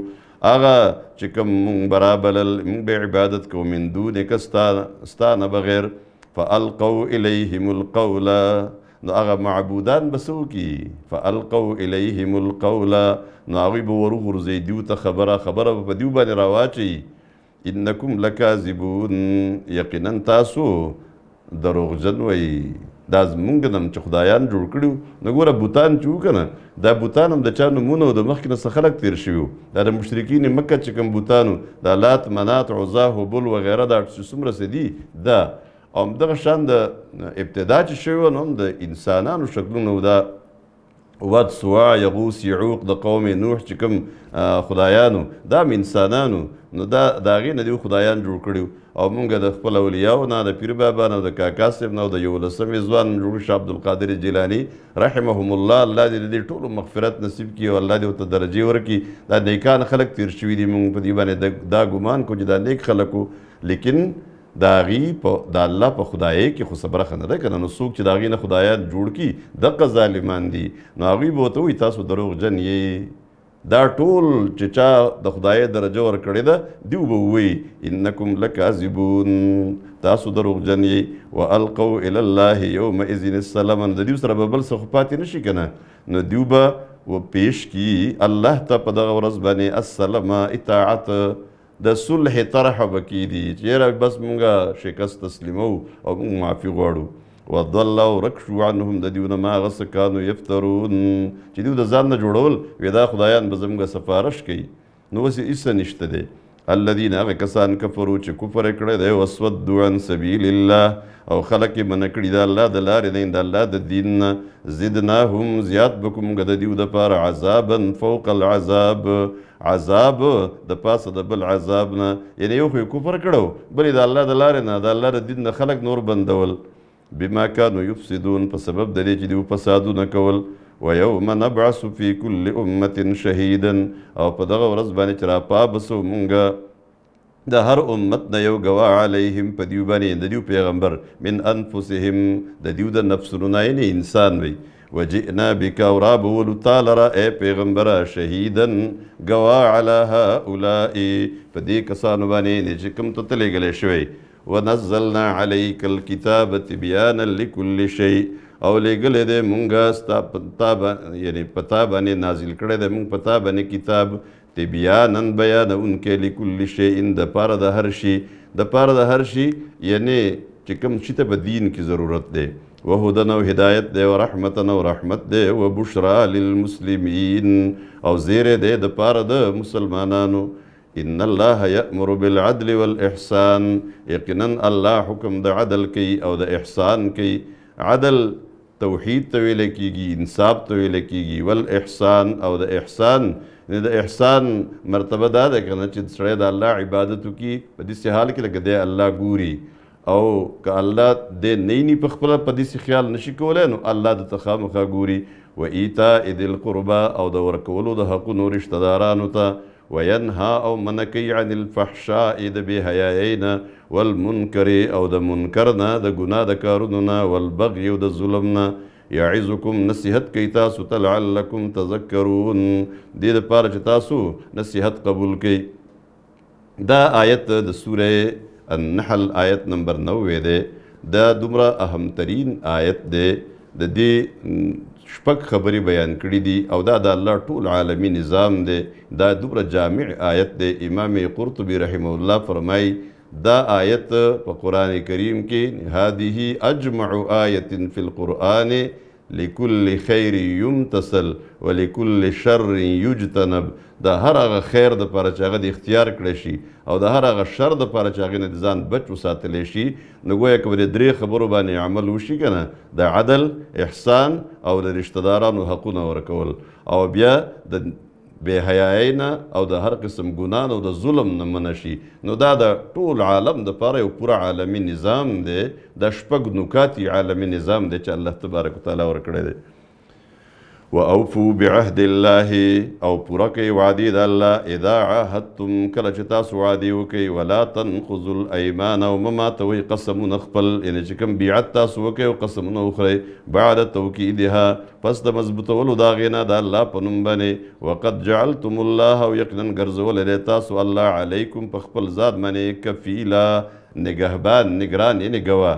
هغه چې کوم مونږ به رابلل، مونږ به عبادت کوو، من دونک ستا نه بغیر. فالقوا الیهم القول، نو هغه معبودان به څه وکړي؟ فالقوا الیهم القول، نو هغوی به وروغورځوي دیو ته خبره به په دیو باندې راواچوي. انکم لکاذبون، یقینا تاسو دروغجن وئ. دا زمونږ نم چې خدایان جوړ کړي وو، نو ګوره بوتان چې وو که نه، دا بوتان هم د چا نومونه وو، د مخکې نه څه خلک تېر شوي وو، دا د مشرکین مکه چې کوم بوتان وو، دا لات، منات، عزا، هبل وغیره، دا چې څومره څه دي، دا او همدغه شان د ابتدا چې شوي وو نو هم د انسانانو شکلونه وو، دا ود، سواع، یغوس، یعوق، د قوم نوح چې کوم خدایانو، دا هم انسانانو، نو دا د هغې نه دیو خدایان جوړ کړي وو. او مونږ د خپل اولیاو نه، د پیر بابا نه، د کاکا صاحب نه، او د یولسمې ځوان جوړ شو عبدالقادر جیلاني رحمهم الله، الله دې د دې ټولو مغفرت نصیب کړي او الله دې ورته درجې ورکړي. دا نیکان خلک تېر شوي دي، مونږ په دې باندې دا ګمان کو چې دا نیک خلک وو، لیکن د هغې د الله په خدایۍ کې خو صبرخه نه ده که نه، نو څوک چې د هغې نه خدایان جوړ کړي دقه ظالمان دي، نو هغوی به ورته وایي تاسو دروغجن یې. دا ټول چې چا د خدای درجه ورکړې ده دیو به ووایي انکم لکاذبون، تاسو دروغجن یې. والقوا الی الله یومئذ السلام، د دیو سره به بل څه خو پاتې نه شي که نه، نو دیو به وپیش کړي الله ته په دغه ورځ باندې السلام، اطاعت، د صلح طرحه به کېږي چې یاره بس مونږه شکست تسلیمو او مونږ معافي غواړو. وَضَلَّوْا رَكْشُوا عَنْهُمْ دَدِوْنَ مَا غَسَ كَانُوا يَفْتَرُونَ چې دیو د ځان نه جوړول وی دا خدایان به زموږه سفارش کوي نو اوس یې هیڅ نشته دی الذين هغه کسان کفرو چې کفر یې کړی دی وسودوا عن سبیل الله او خلک یې منع کړي د الله د لارې نه د الله د دین نه زدناهم زیات به کوم موږ د دیو دپاره عذابا فوق العذاب عذاب د پاسه د بل عذاب نه یعنې یو خو یې کفر کړو بل یې د الله د لارې نه د الله د دین نه خلک نور بندول بما كانوا يفسدون په سبب د دې چې دوی فسادونه کول وَيَوْمَ نَبْعَثُ فِي كُلِّ أُمَّةٍ شَهِيدًا او پا دغا ورز بانی چرا پا بسو منگا دا هر امت نیو گوا علیهم پا دیو بانی دا دیو پیغمبر من انفسهم دا دیو دا نفسنونائن انسان وی وَجِئْنَا بِكَ وَرَابُوَلُ تَالَرَا اے پیغمبرا شَهِيدًا گوا عَلَى هَا أُولَائِ پا دی کسانو بانی نیچکم تتلے گلے شوی وَنَزَّلْنَا عَلَيْكَ الْكِتَابَةِ بِيَانًا لِكُلِّ شَيْءٍ او لگلے دے مونگا یعنی پتا بانے نازل کردے دے مونگ پتا بانے کتاب تبیانن بیانا ان کے لکل شئین دا پارا دا ہر شی یعنی چکم چیتا پا دین کی ضرورت دے وَهُدَنَا وَهِدَایَت دے وَرَحْمَتَنَا وَرَحْمَت دے وَبُشْرَا لِلْمُسْلِمِينَ او زیر دے دا پارا دا مسلمانانو ان اللہ یأمر بالعدل والاحسان یقنن اللہ حکم دا عدل کی او دا احسان کی عدل توحید طویلے کی گی انصاب طویلے کی گی والاحسان او دا احسان دا احسان مرتبہ دا دا کنا چید سرے دا اللہ عبادتو کی پدیسی حال کی لکہ دے اللہ گوری او کہ اللہ دے نینی پخپلا پدیسی خیال نشکو لینو اللہ دا تخامخا گوری وَإِيْتَاءِ ذِي الْقُرْبَى او دا ورکولو دا حقنو رشتہ دارانو تا وَيَنْهَا او منکی عن الفحشاء دا بے حیائینا والمنکری او دا منکرنا دا گناہ دا کارننا والبغی او دا ظلمنا یعظکم نصیحت کی تاسو تلعلکم تذکرون دید پارچ تاسو نصیحت قبول کی دا آیت دا سورہ النحل آیت نمبر 90 دے دا دمرا اہم ترین آیت دے دا دی شپک خبری بیان کری دی او دا دا اللہ طول عالمی نظام دے دا دمرا جامع آیت دے امام قرطبی رحمہ اللہ فرمائی دا آیت پا قرآن کریم کی هذه اجمع آیت فی القرآن لکل خیر یمتسل ولکل شر یجتنب دا هر اغا خیر دا پارچاگا دی اختیار کرشی او دا هر اغا شر دا پارچاگا دی ځان بچ وساتلیشی نگویا کبری درې خبرو بانی عمل وشی کنا دا عدل احسان او دا رشتداران و حقون ورکول او بیا دا بے حیائینا او دا ہر قسم گنان او دا ظلم نمنشی نو دا دا طول عالم دا پارے و پورا عالمی نظام دے دا شپگ نکاتی عالمی نظام دے چا اللہ تبارک و تعالی ورکڑے دے وَأَوْفُوا بِعَهْدِ اللَّهِ او پورا کئی وعدی دا اللہ اِذَا عَاهَدْتُمْ کلچتاس وعدیو کئی وَلَا تَنْقُذُ الْأَيْمَانَ وَمَمَا تَوَيْ قَسَمُ نَخْفَلْ یعنی چکم بیعتتاس وکئی و قسم نوخرے بعد توکیدها پس دا مضبطولو داغینا دا اللہ پنمبنے وَقَدْ جَعَلْتُمُ اللَّهَ وَيَقْنًا گرزول لیتاس وَاللَّهَ عَلَيْكُمْ پخپل ذات منے کفیلا نگہبان نگران یعنی گوا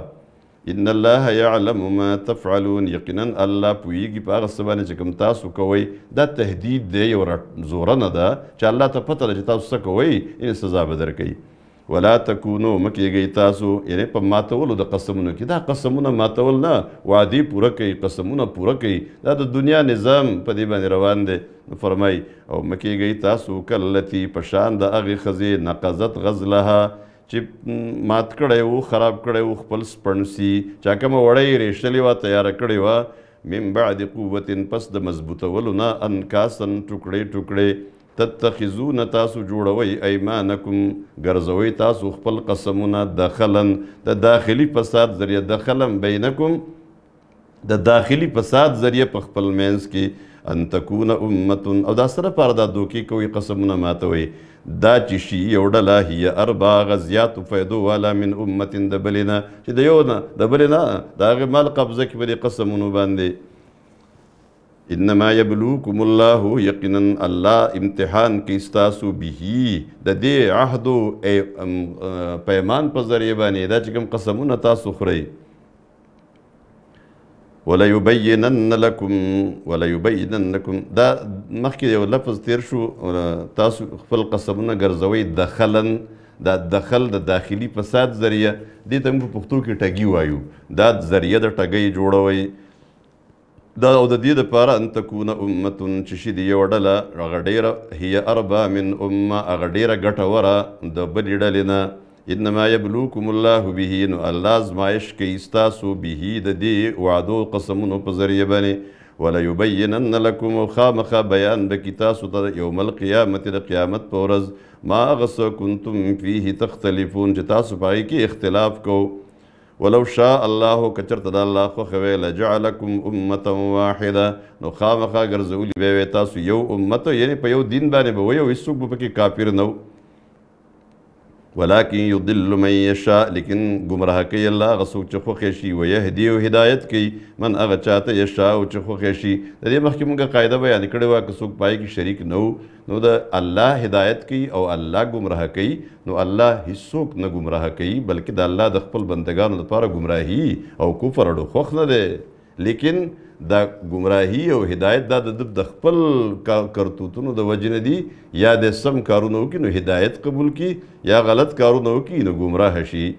ان اللہ یعلم ما تفعلون یقنن اللہ پویگی پا غصبانی چکم تاسو کوئی دا تحدید دے یا زورن دا چا اللہ تا پتہ دا چا تاسو کوئی یعنی سزا بدر کئی وَلَا تَكُونُوا مَكِي گئی تاسو یعنی پا ماتولو دا قسمونو کی دا قسمونا ماتولنا وعدی پورا کئی قسمونا پورا کئی دا دنیا نظام پا دیبانی روان دے فرمائی او مَكِي گئی تاسو کاللتی پشان دا اغی خزی نقضت غزلہا چی مات کڑے و خراب کڑے و خپل سپرنسی چاکم وڑای ریشلی و تیار کڑے و من بعد قوتن پس د مضبوط ولنا انکاسن ٹکڑے ٹکڑے تتخذون تاسو جوڑوی ایمانکم گرزوی تاسو خپل قسمونا داخلن دا داخلی فساد ذریعہ داخلن بینکم دا داخلی فساد ذریعہ پخپل مینس کی ان تکون امتن او دا سر پار دا دوکی کوئی قسمونا ماتوی دا چشی یو ڈلا ہی اربا غزیات فیدو والا من امتن دا بلینا چی دا یو نا دا بلینا دا اگر مال قبضہ کی بلی قسمونو باندے انما یبلوکم اللہ یقنن اللہ امتحان کی استاسو بیہی دا دے عہدو پیمان پر ذریبانی دا چکم قسمونا تاسو خرائی وَلَيُبَيِّنَنَّ لَكُمْ دا مخی دیو لفظ تیر شو تاسو خفل قسمونا گرزوی دخلن دا دخل د داخلي فساد ذریعہ دې ته موږ په پښتو کې ټګي وایو دا ذریعہ د ټګي جوړوي دا او د دې لپاره ان تکونه امه چې شي د یو ډله هغه ډېره هي اربا من امه هغه ډېره ګټوره د بلې ډلې نه انما یبلوکم الله به نو الله ازمایش کوي ستاسو به د دې وعدو قسمونو په ذریعه باندې وَلَيُبَيِّنَنَّ لَكُمْ خَامَخَ بَيَانْ بَكِتَاسُ تَدَ يَوْمَ الْقِيَامَةِ لَقِيَامَتْ پورز مَا غَسَ كُنْتُمْ فِيهِ تَخْتَلِفُونَ جتاسو پائی کی اختلاف کو وَلَوْ شَاءَ اللَّهُ كَچَرْتَ دَ اللَّهُ خَوَي لَجَعَلَكُمْ أُمَّةً وَاحِدَةً نو خامخا گرزولی بیوی تاسو یو امتو یعنی پا یو دین بانے با ویو اس سوک با پکی کافر نو وَلَكِنْ يُضِلُّ مَنْ يَشَاء لیکن گمراہ کی اللہ غصو چخو خیشی ویہدی و ہدایت کی من اغا چاہتا یشاء و چخو خیشی در یہ مخیموں کا قائدہ بیان کردوا کہ سوک پائے کی شریک نو دا اللہ ہدایت کی او اللہ گمراہ کی نو اللہ ہی سوک نہ گمراہ کی بلکہ دا اللہ دخپل بندگان دا پارا گمراہی او کفر اڑو خوخ نہ دے لیکن دا گمراہی او ہدایت دا دب دخپل کرتوتنو دا وجن دی یا دے سم کارونو کی نو ہدایت قبول کی یا غلط کارونو کی نو گمراہ شی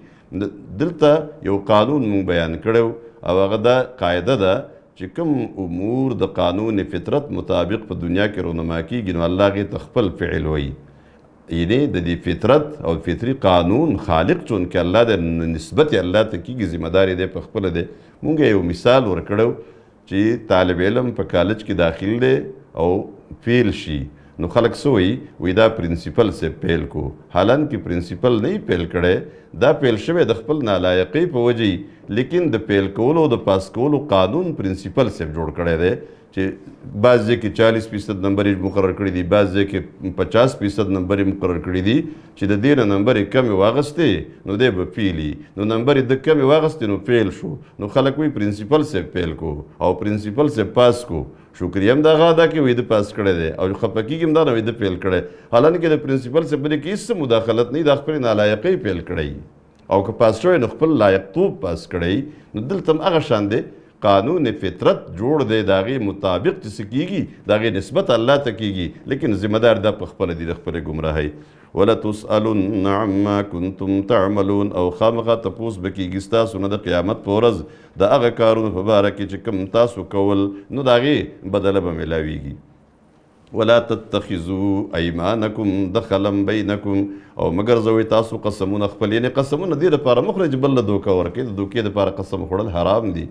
دلتا یو قانون مون بیان کردو او اگا دا قاعدہ دا چکم امور دا قانون فطرت مطابق پا دنیا کی رونما کی گنو اللہ غی تخپل فعل ہوئی یعنی دا دی فطرت او فطری قانون خالق چونکہ اللہ دے نسبت اللہ تکی گی ذمہ داری دے پا خپل دے مونگا یو مثال ورکڑو چی طالب علم پا کالج کی داخل دے او فیل شی نو خلق سوئی وی دا پرنسپل سے پیل کو حالانکہ پرنسپل نہیں پیل کردے دا پیل شوی د خپل نالایقی پا وجی لیکن دا پیل کولو دا پاس کولو قانون پرنسپل سے جوڑ کردے دے چی بعض جے کی 40% نمبری مقرر کردی دی بعض جے کی 50% نمبری مقرر کردی دی چی دا دیر نمبری کمی واغستے نو دے با پیلی نو نمبری دا کمی واغستے نو پیل شو نو خلق وی پرنسپل سے پیل کو او پرنسپل سے پاس کو شکریم دا غادا کی وید پاس کردے دے اور خپکی کم دا نوید پیل کردے حالانکہ دا پرنسپل سے پلے کی اس سے مداخلت نہیں دا خپلی نالایقی پیل کردے اور که پاس شوئے نخپل لایق توب پاس کردے نو دلتم اغشان دے قانون فطرت جوڑ دے داغی مطابق جس کی گی داغی نسبت اللہ تکی گی لیکن ذمہ دار دا پخپل دی دخپل گمراہی وَلَتُسْأَلُنَّ عَمَّا كُنْتُمْ تَعْمَلُونَ او خامخا تپوس بکی گستا سنو دا قیامت پورز دا اغا کارون فبارکی چکم تاسو کول نو داغی بدل بملاوی گی وَلَا تَتَّخِذُوا اَيْمَانَكُمْ دَخَلًا بَيْنَكُمْ او مگر زوی تاسو قسمون اخپل یعنی قسمون دیر پارا مخرج بلد دوکا ورکی دوکی دیر پارا قسم خوڑل حرام دی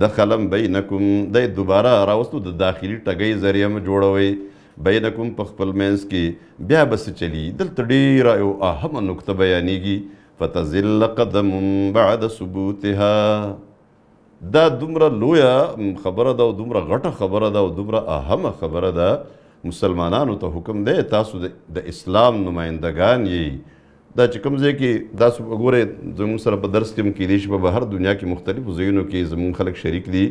دخلم بینکم دے دوبارہ راوستو دا داخلی ٹگئی ذریعہ میں جوڑوئے بینکم پخپل مینس کی بیا بس چلی دلتا ڈیرہ او اہم نکتہ بیانی گی فتزل قدم بعد ثبوتها دا دمرا لویا خبر دا و دمرا غٹا خبر دا و دمرا اہم خبر دا مسلمانانو تا حکم دے تاسو دا اسلام نمائندگان یہی دا چکم زی کی دا سب اگورے زمون سر پا درس کم کی دیش پا باہر دنیا کی مختلف زیونوں کی زمون خلق شریک دی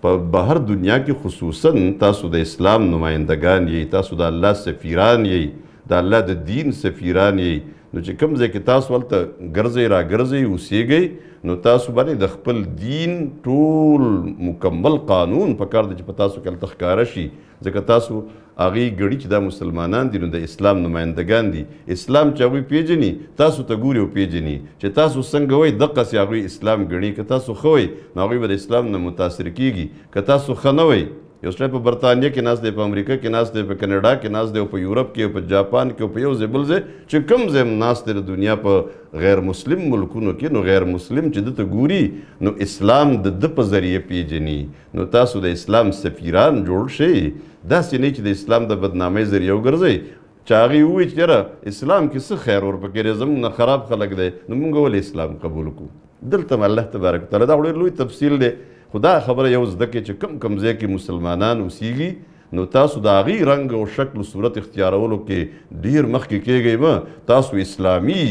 پا باہر دنیا کی خصوصاً تاسو دا اسلام نمائندگان یہی تاسو دا اللہ سفیران یہی دا اللہ دا دین سفیران یہی نو چکم زی کی تاسو والتا گرزے را گرزے اسے گئی نو تاسو بانے دا خپل دین طول مکمل قانون پکار دا چی پا تاسو کل تخکارشی زکر تاسو آغی گڑی چی دا مسلمانان دی نو دا اسلام نمائندگان دی اسلام چاوی پیجنی تاسو تا گوریو پیجنی چی تاسو سنگوی دقا سی آغوی اسلام گڑی که تاسو خوی ناغوی با دا اسلام نمتاثر کیگی که تاسو خنوی یو سٹرائی پا برطانیہ کی ناس دے پا امریکہ کی ناس دے پا کنیڈا کی ناس دے پا یورپ کی پا جاپان کی پا یوزے بلزے چی کم زیم ناس دے دنیا پا غیر مسلم ملکونو کی نو غیر مسلم چی دتا گوری نو اسلام دا پا ذریعہ پیجنی نو تاسو دا اسلام سفیران جوڑ شئی دا سینی چی دا اسلام دا بدنامی ذریعہ گرزے چاگی ہوئی چی را اسلام کی سخ خیر اور پا کری زمون خراب خلق دے نو منگو والی اسلام قبول کو دلتم اللہ تبارک تعالی دا اولی لوی تفصیل دے خدا خبر یو زدکے چھ کم کم زی کی مسلمانان اسیگی نو تاسو دا غی رنگ و شکل و صورت اختیارولو کے دیر مخی کے گئی ما تاسو اسلامی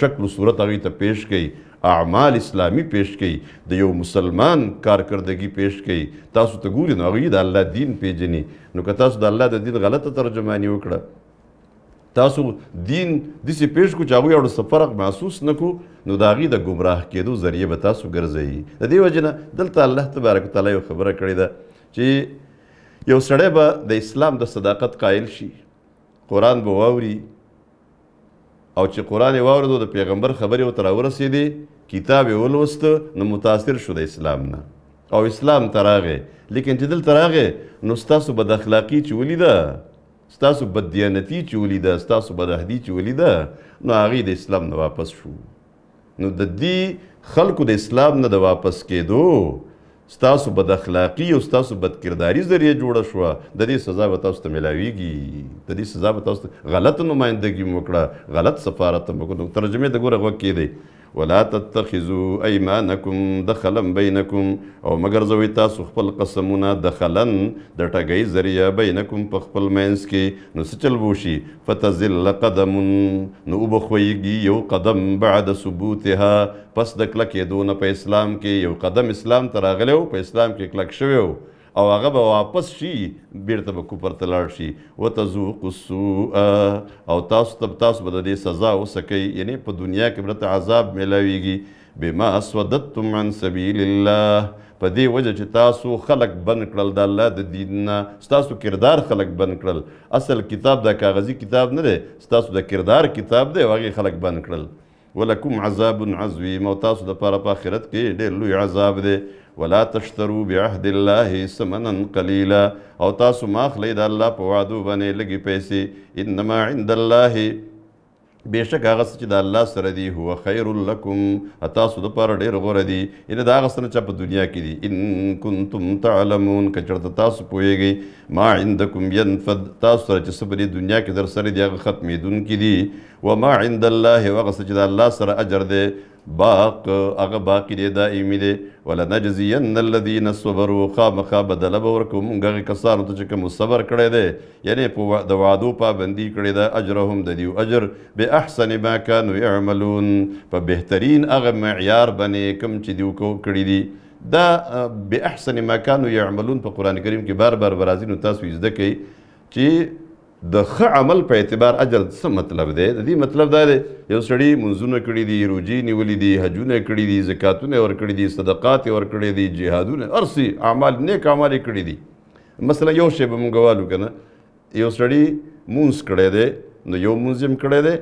شکل و صورت آگی تا پیش گئی اعمال اسلامی پیش گئی دا یو مسلمان کارکردگی پیش گئی تاسو تا گوری نو آگی دا اللہ دین پیجنی نو که تاسو دا اللہ دا دین غلط ترجمانی وکڑا تاسو دین دیسی پیش کو چاہوی اور سفرق محسوس نکو نو داغی دا گمراہ کی دو ذریعہ بتاسو گرزئی دا دی وجہ نا دلتا اللہ تبارک تعالی و خبر کردی دا چی یو سڑے با دا اسلام دا صداقت قائل شی قرآن با واوری او چې قرآن یې واورېدو د پیغمبر خبرې ورته راورسېدې کتاب یې ولوست نو متاثر شو د اسلام نه او اسلام ته راغی. لیکن چې دلته راغی نو ستاسو بد اخلاقي چې ولیده ستاسو بد دیانتي چې ولیده ستاسو بد عهدي چې ولیده نو هغې د اسلام نه واپس شو. نو د دې خلکو د اسلام نه د واپس کېدو ستاسو بد اخلاقي او ستاسو بد کرداري ذریعه جوړه شوه. د دې سزا به تاسو ته میلاویږي، د دې سزا به تاسو ته غلط نمایندګي مو وکړه، غلط سفارت مو وکړه. ترجمې ته ګوره غوږ کېدی وَلَا تَتَّخِذُوا أَيْمَانَكُمْ دَخَلًا بَيْنَكُمْ او مگر زوی تاسو خپل قسمونه دخلن د ټګۍ ذریعه بینکم په خپل منځ کې نو څه چل بوشي فَتَزِلَّ قَدَمٌ نو وبخویږي یو قدم بعد ثبوتها پس د کلکېدو نه په اسلام کې یو قدم اسلام ته راغلی و په اسلام کې کلک شوی و او هغه به واپس شي بیرته به کفر ته لاړ شي وتذوقوا السوء او تاسو به د دې سزا وڅکئ یعنی په دنیا کې به درته عذاب میلاویږي بما اسودتم عن سبیل الله په دې وجه چې تاسو خلک بند کړل د الله د دین نه، ستاسو کردار خلک بند کړل. اصل کتاب دا کاغذي کتاب نه دی، ستاسو د کردار کتاب دی او هغې خلک بند کړل. ولکم عذاب عظیم او تاسو دپاره په آخرت کې ډېر لوی عذاب دی. ولا تشتروا بعهد الله ثمنا قلیلا او تاسو مه اخلئ د الله په وعدو باندې لږې پیسې. انما عند الله بېشک هغه څه چې د الله سره دي هو خیر لکم تاسو دپاره ډېر غوره دي، یعنې د هغه څه نه چې په دنیا کې دي. ان کنتم تعلمون که چېرته تاسو پوهیږئ ما عندکم ینفد تاسو سره چې څه په دې دنیا کې در سره دي هغه ختمېدونکي دي وما عند الله هغه څه چې د الله سره اجر دی باق هغه باقي دی دائمي دی. ولنجزین الذین صبروا خامخا بدله به ورکوو موږ هغې کسانو ته چې کوم صبر کړی دی یعنې د وعدو پابندي کړې ده اجرهم د دوی اجر باحسن ما کانو یعملون په بهترین هغه معیار باندې کوم چې دوی کړي دي. دا باحسن ما کانو یعملون په قرآن کریم کې بار بار به راځي، نو تاسو زده کوئ چې د ښه عمل په اعتبار اجر څه مطلب دی؟ د دې مطلب دا دی یو سړي منځونه کړي دي، روجې نیولي دي، حجونه کړي دي، زکاتونه یې ورکړي دي، صدقات یې ورکړي دي، جهادونه هر څه اعمال نیک اعمال یې کړي دي. مثلا یو شی به موږ والو که نه یو سړي مونځ کړی دی نو یو مونځ یې هم کړی دی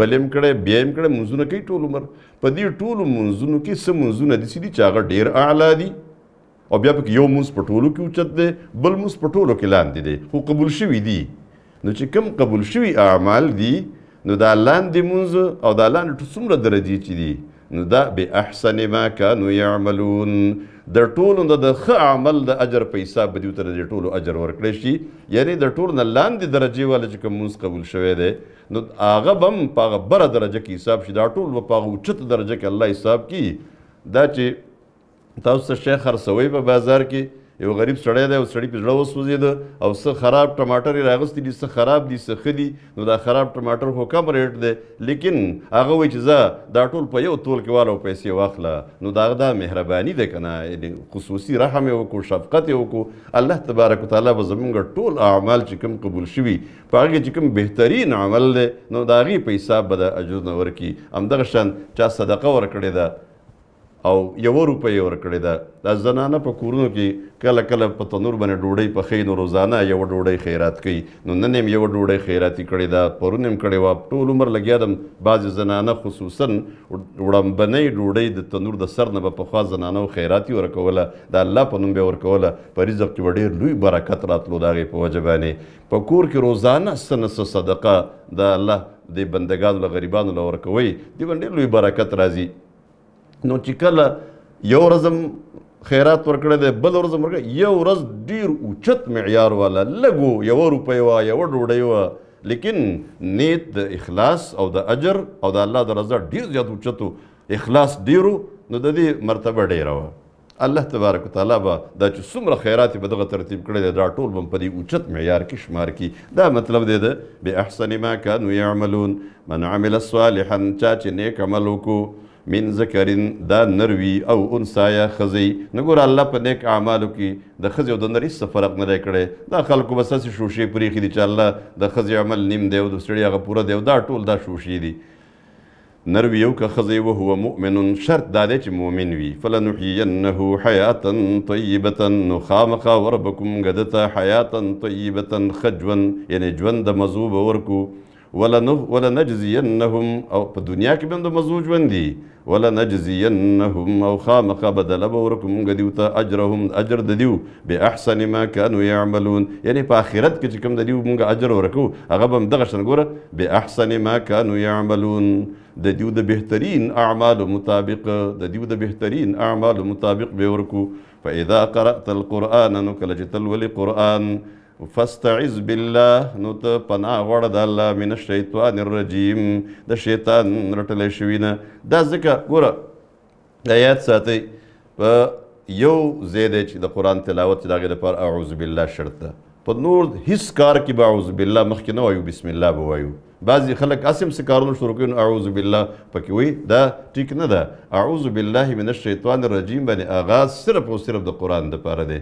بل یې هم کړی بیا یې هم کړی مونځونه کوي ټول عمر. په دې ټولو مونځونو کې څه مونځونه داسې دي چې هغه ډېر اعلی دي او بیا پکې یو مونځ په ټولو کې اوچت دی بل مونځ په ټولو کې لاندې دی خو قبول شوي دي. نو چې کوم قبول شوي اعمال دي نو دا لاندې مونځ او دا لاندې څومره درجې چې دي نو دا باحسن ما کانو یعملون د ټولو نه د ښه عمل د اجر په حساب به دوی ته د ټولو اجر ورکړی شي. یعنې د ټولو نه لاندې درجې والا چې کوم مونځ قبول شوی دی نو هغه به هم په هغه بره درجه کې حساب شي، دا ټول به په هغه اوچته درجه کې الله حساب کړي. دا چې تاسو څه شی خرڅوئ په بازار کې یو غریب سړی دی او سړي په زړه وسوځېده او څه خراب ټماټر یې راغوستي دي، څه خراب دي څه ښه دي، نو دا خراب ټماټر خو کم ریټ دی لیکن هغه وایي چې زه دا ټول په یو تول کې واله او پیسې واخله. نو دا هغه دا مهرباني ده که نه، خصوصي رحم یې وکړو، شفقت یې وکړو. الله تبارک وتعالی به زموږ ټول اعمال چې کوم قبول شوي په هغې چې کوم بهترین عمل دی نو د هغې په حساب به د اجرونه ورکړي. همدغه شان چا صدقه ورکړې ده او یوه روپۍ ورکړې ده، دا زنانه په کورونو کې کله کله په تنور باندې ډوډۍ پخوي نو روزانه یوه ډوډۍ خیرات کوي. نو نن یې یوه ډوډۍ خیراتي کړې ده، پرون یې هم کړې وه، ټول عمر لګیا دم. بعضې زنانه خصوصا وړمبنۍ ډوډۍ د تنور د سر نه به پخوا زنانو خیراتي ورکوله، د الله په نوم به یې ورکوله. په رزق کې به ډېر لوی برکت راتلو د هغې په وجه باندې. په کور کې روزانه څه نه څه صدقه د الله د بندګانو له غریبانو له ورکوئ، دې باندې ډېر لوی برکت راځي. نو چې کله یو ورځم خیرات ورکړی دی بل ورځم ورکړی، یو ورځ ډېر اوچت معیار والا لږو یوه روپۍ وه یوه ډوډۍ وه لیکن نیت د اخلاص او د اجر او د الله د رضا ډېر زیات اوچت و، اخلاص ډېر و، نو د دې مرتبه ډېره وه. الله تبارک وتعالی به دا چې څومره خیرات یې په دغه ترتیب کړی دی دا ټول به هم په دې اوچت معیار کې شمار کړي. دا مطلب دی د باحسن ما کانو یعملون. من عمل صالحا چا چې نیک عمل وکړو من ذکرین دا نروی او انسایا خزی. نګوره الله په نیک اعمالو کې د ښځې او د نر هېڅ فرق نه دی کړی. دا خلکو بس هسې شوشې پرېښي دي چې الله د ښځې عمل نیم دی او د سړي هغه پوره دی او دا ټول دا شوشې دي. نروی یو که ښځی وهو مؤمن شرط دا دی چې مؤمن وي. فلنحینه حیاتا طیبتا نو خامخا وربکم ګده ته حیاتا طیبتا ښه ژوند یعنې ژوند د مزو به ورکو. وَلَنَجْزِيَنَّهُمْ او پا دنیا کی بندو مزوج بندی وَلَنَجْزِيَنَّهُمْ او خامقا بدل بورکم گدیوتا اجرهم اجر ددیو بے احسن ما کانو یعملون یعنی پا آخرت کی چکم ددیو مونگا اجر ورکو اغبم دغشن گورا بے احسن ما کانو یعملون ددیو دا بہترین اعمال مطابق ددیو دا بہترین اعمال مطابق بے ورکو فَإِذَا قَرَأْتَ الْقُرْآنَ نُكَلَجِتَ الْوَلِ قُرْآنِ فَاسْتَعِذْ بِاللَّهِ نُتَ پَنَا وَرَدَ اللَّهِ مِنَ الشَّيْطَانِ الرَّجِيمِ دا شیطان رتلے شوینا دا ذکر گورا آیات ساتی یو زیدے چی دا قرآن تلاوت چی دا غیر پر اعوذ باللہ شرطا پا نور حس کار کی با اعوذ باللہ مخی نوائیو بسم اللہ بوائیو بعضی خلق اسم سکارون شروع کیون اعوذ باللہ پاکیوئی دا ٹھیک نہ دا اعوذ باللہ من الشیطان الرجیم بانی آغاز صرف و صرف دا قرآن دا پارا دے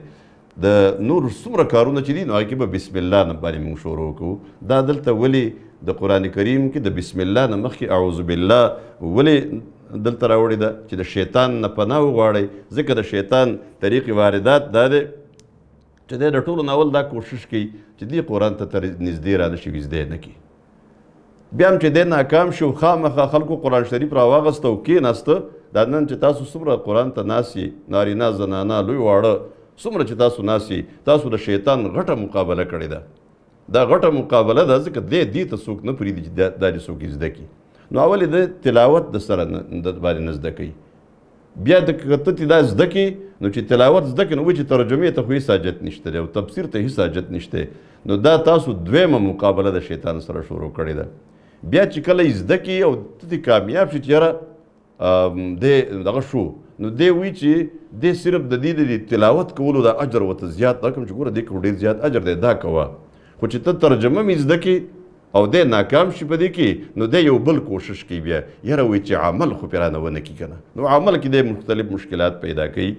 دا نور سمرہ کارون چی دی نو آئی کی با بسم اللہ نبانی مونگ شروع کو دا دلتا ولی دا قرآن کریم کی دا بسم اللہ نمخی اعوذ باللہ ولی دلتا راوڑی دا چی دا شیطان نپناو غاڑی ذکر دا شیطان طریق واردات دا دے چی دے دا طول ناول دا کوشش کی چی دی قرآن تا نزدی را نشی وزدے نکی بیام چی دے ناکام شو خامخا خلقو قرآن شریف را واغستا و کین استا دا نن چی تاسو سمرہ قرآن تا ناسی نارینا زنانا لوی وارا سمرہ چی تاسو ناسی تاسو دا شیطان غٹا مقابلہ کردی دا غٹا مقابلہ دا ذکر دے دی تا سوک نپریدی دا جی سوکی زدہ کی نو اولی دا تلاوت دا سر باری نزدہ کی بیا دا کتتی دا زدہ کی نو چی تلاوت زدہ کی نو چی ترجمه تا خوی ساجت نشتے دے و تفسیر تا ہی ساجت نشتے نو دا تاسو دویم مقابلہ دا شیطان سر شروع کردی دا بیا چی کل زدہ کی او تتی کامیاب شی چیارا دے داگا شو نو دے وی چی دے صرف دا دی دی تلاوت کولو دا اجر و تا زیاد دا کم چکورا دے کورڈیر زیاد اجر دے دا کوا خو چی تا ترجمه می زدہ کی او دے ناکام شی پا دے کی نو دے یو بل کوشش کی بیا یا روی چی عمل خو پیرا نو نکی کنا نو عمل کی دے مختلف مشکلات پیدا کی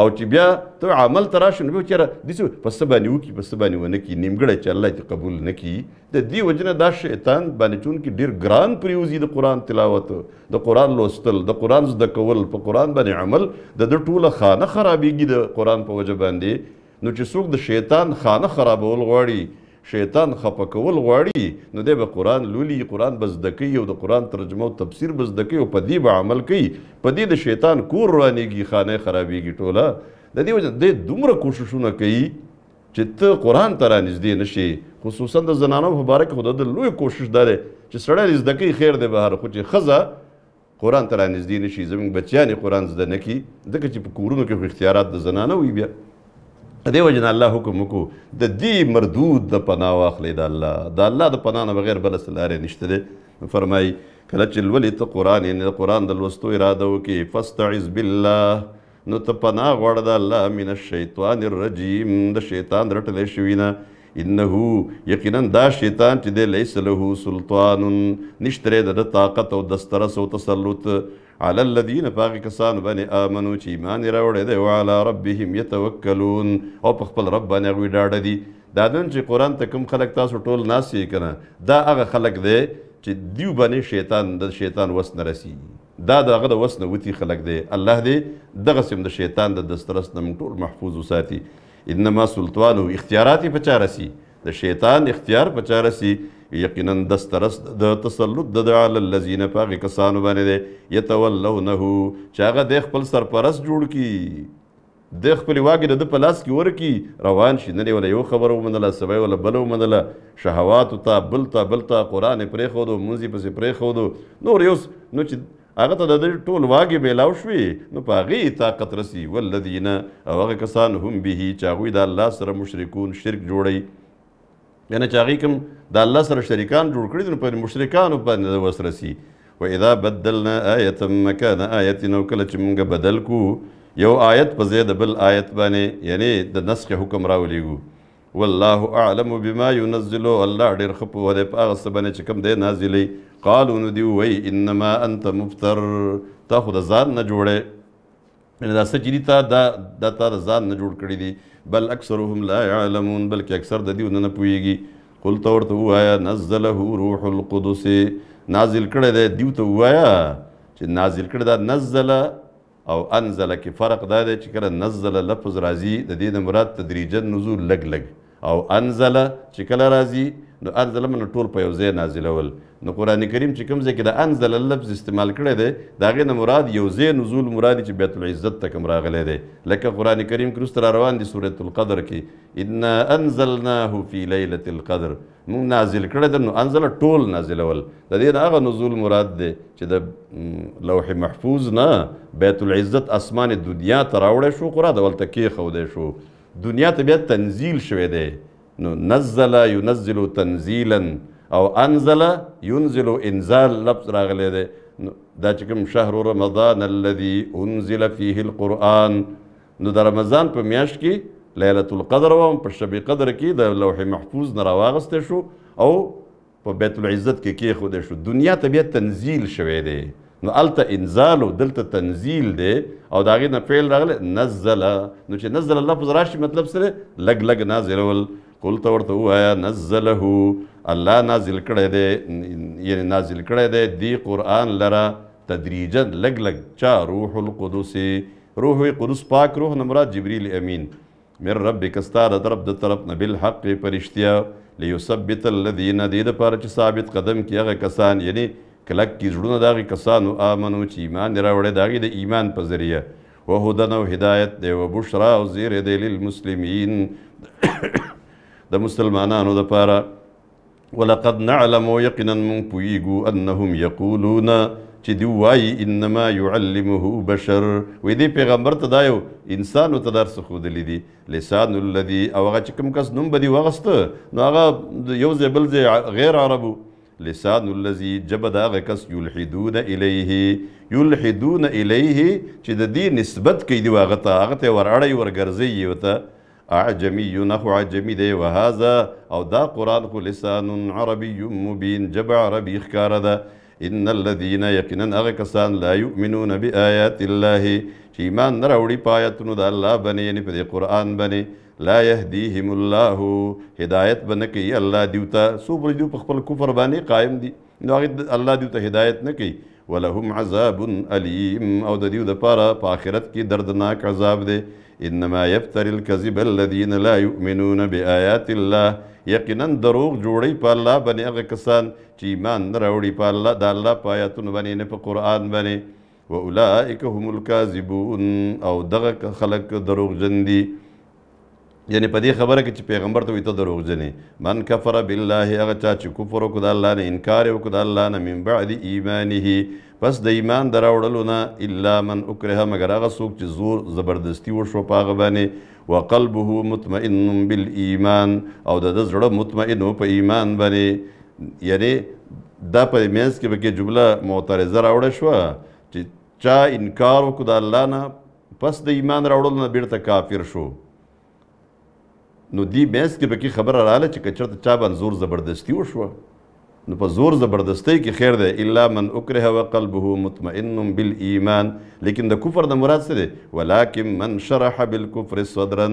او چی بیا تو عمل تراشن بیو چی را دیسو پس بانیو کی پس بانیو نکی نیمگڑا چی اللہ تی قبول نکی دے دی وجنہ دا شیطان بانی چون کی دیر گران پریوزی دا قرآن تلاوت دا قرآن لوستل دا قرآن زدکول پا قرآن بانی عمل دا دا طول خانہ خرابیگی دا قرآن پا وجہ باندے نو چی سوک دا شیطان خانہ خرابول غواری شیطان خپکول غواړي نو دی به قرآن لولي قرآن بزدکی او د قرآن ترجمه او تفسیر بزدکی او په دې به عمل کوي په دې د شیطان کور روانېږي خانه خرابېږي ټوله د دې وجه دی دومره کوششونه کوي چې ته قرآن ته رانږدې نشي خصوصا د زنانو په باره کې خو د ده لوی کوشش دا دی چې سړی زده کوي خیر دی بهر خو چې ښځه قرآن ته رانږدې نشي زموږ بچیان یې قرآن زده نه کي ځکه چې په کورونو کې خو اختیارات د زنانه وي بیا دے وجن اللہ حکم کو دا دی مردود دا پناہ واخلی دا اللہ دا پناہ نا بغیر بلس اللہ رہے نشتے دے فرمائی کلچل ولی تا قرآن یعنی دا قرآن دا لوستو ارادو کی فاستعذ باللہ نو تا پناہ غرد اللہ من الشیطان الرجیم دا شیطان رٹلے شوینا انہو یقیناً دا شیطان چی دے لیس لہو سلطان نشترے دا طاقت و دسترس و تسلط علی الذین پاکی کسان بانی آمنو چی ایمانی روڑے دے وعلا ربهم یتوکلون او پخپل رب بانی اگوی ڈاڑا دی دادن چی قرآن تا کم خلق تاسو ٹول ناسی کنا دا اگا خلق دے چی دیو بانی شیطان دا شیطان وسن رسی دا اگا دا وسن وطی خلق دے اللہ دے دا غسیم دا شیطان دا دسترس نمک طور محفوظ و ساتی انما سلطانو اختیاراتی پچا رسی دا شیطان اختیار پچا رسی یقیناً دسترس دا تسلط دا دعال اللذین پاقی کسانو بانے دے یتولونہو چاگا دیکھ پل سرپرس جوڑ کی دیکھ پلی واقعی دا پلاس کی ورکی روان شننے والا یو خبرو مندلہ سبای والا بلو مندلہ شہواتو تا بلتا بلتا قرآن پری خودو منزی پسی پری خودو نو ریوس نو چی آگا تا دا طول واقعی بیلاو شوی نو پاقی طاقت رسی واللذین آگا کسان ہم بیہی چاگوی دا اللہ سر مشرکون شرک جوڑی یعنی چاگی کم دا اللہ سر شریکان جوڑ کردی نو پر مشرکانو پر ندوست رسی و اذا بدلنا آیتا مکان آیتی نو کلچ منگا بدل کو یو آیت پا زید بل آیت بانے یعنی دا نسخ حکم راو لیگو واللہ اعلم بما ینزلو اللہ دیر خبو و دے پا آغست بانے چکم دے نازلی قالو ندیو وی انما انت مفتر تا خود ازان نجوڑے یعنی دا سچی دی تا دا ازان نجوڑ کردی دی بل اکثرهم لا یعلمون بلکہ اکثر دا دیو ننپویگی قل تورتا ہوا یا نزلہو روح القدس نازل کردے دیوتا ہوا یا نازل کردے نزل او انزل کی فرق دادے چکر نزل لفظ رازی دے مراد تدریجن نزول لگ لگ او انزله چې کله راځي نو انزله منو ټول په یو ځای نازلول. نو قرآن کریم چې کوم ځای کې د انزله لفظ استعمال کړی دی د هغې نه مراد یو ځای نزول مراد چې بیت العزت ته کوم راغلی دی. لکه قرآن کریم کې وروسته را روان دی سورة القدر کې انا انزلناه فی لیلة القدر مونږ نازل کړی دی، نو انزله ټول نازلول د دې نه هغه نزول مراد دی چې د لوح محفوظ نه بیت العزت اسمان دنیا ته راوړی شو، قرآن ولته کېښودی شو، دنیا ته بیا تنزیل شوی دی. نو نزل ينزل تنزیلا او انزل ينزل انزال لفظ راغلی دی. دا چې کوم شهر رمضان الذي انزل فيه القرآن، نو د رمضان په میاشت کې لیلة القدر وم په شب قدر کې د لوح محفوظ نه راواغستی شو او په بیت العزت کې کېښودی شو، دنیا ته بیا تنزیل شوی دی. نو الته انزال و دلته تنزیل دی او دا هغې نه فعل راغلی نزله. نو چې نزله لفظ راشي مطلب سره لږ لږ نازلول. قل ته ورته ووایه نزله الله نازل کړی دی، یعنې نازل کړی دی دې قرآن لره تدریجا لږ لږ. چا؟ روح القدس، روح قدس پاک روح نه مراد جبریل امین. من ربک ستا د طرف د طرف نه بالحق په رښتیا لیثبت الذین دې دپاره چې ثابت قدم کړي هغه کسان، یعنې کلک کی زړونه د هغې کسانو آمنو چې ایمان یې راوړی د هغې د ایمان په ذریعه. وهدن او هدایت دی و بشرا او زیری دی للمسلمین د مسلمانانو دپاره. ولقد نعلم یقینا موږ پوهیږو انهم یقولون چې دوی وایي انما یعلمه بشر، وایي دې پیغمبر ته دا یو انسان ورته درس ښودلی دی. لسان الذي او هغه چې کوم کس نوم به دې واغسته نو هغه یو ځای بل ځای غیر عربو. لسان الذي جبدا غکس یلحدون الیه، یلحدون الیه چې د دې نسبت کوي دی هغه ته، هغه ته ورأړی ورګرځي یې ورته اعجمي نخو عجمي دی. وهذا او دا قرآن خو لسان عربي مبین جب عربي ښکاره ده. ان الذين یقینا هغه کسان لا یؤمنون بآیات الله چې ایمان نه راوړي په آیتونو د الله باندې، یعنې په دې قرآن باندې. لا يهديهم الله هدایت به نه کوي الله دیو ته. څو پورې دوی په خپل کفر باندې قایم دي نو هغې الله دیو ته هدایت نه کوي. ولهم عذاب الیم او د دیو دپاره په آخرت کې دردناک عذاب دی. انما یفتري الکذب الذین لا یؤمنون بآیات الله، یقینا دروغ جوړی په الله باندې هغه کسان چې ایمان نه راوړي په الله د الله په آیاتونو باندې، نه په قرآن باندې. واولئک هم الکاذبون او دغه خلک دروغجن دي. یعنی په دې خبره کې چې پیغمبر ته وایي ته دروغجن یې. من کفر بالله هغه چا چې کفر وکړو د الله نه، انکار یې وکړو د الله نه، من بعد ایمانه پس د ایمان د راوړلو نه، الا من اکره مګر هغه څوک چې زور زبردستي وشوه په هغه باندې. وقلبه مطمئن بالایمان او د ده زړه مطمئن و په ایمان باندې. یعنې دا په منځ کې به کې جمله معترضه راوړه شوه چې چا انکار وکړو د الله نه پس د ایمان راوړلو نه بیرته کافر شو. نو دی میس کې پکې خبره رااله چې که چېرته چا باندې زور زبردستي وشوه نو په زور زبردستۍ کې خیر دی. الا من اکره وقلبه مطمئن بالایمان، لیکن د کفر د مراد څه دی؟ ولکن من شرح بالکفر صدرا،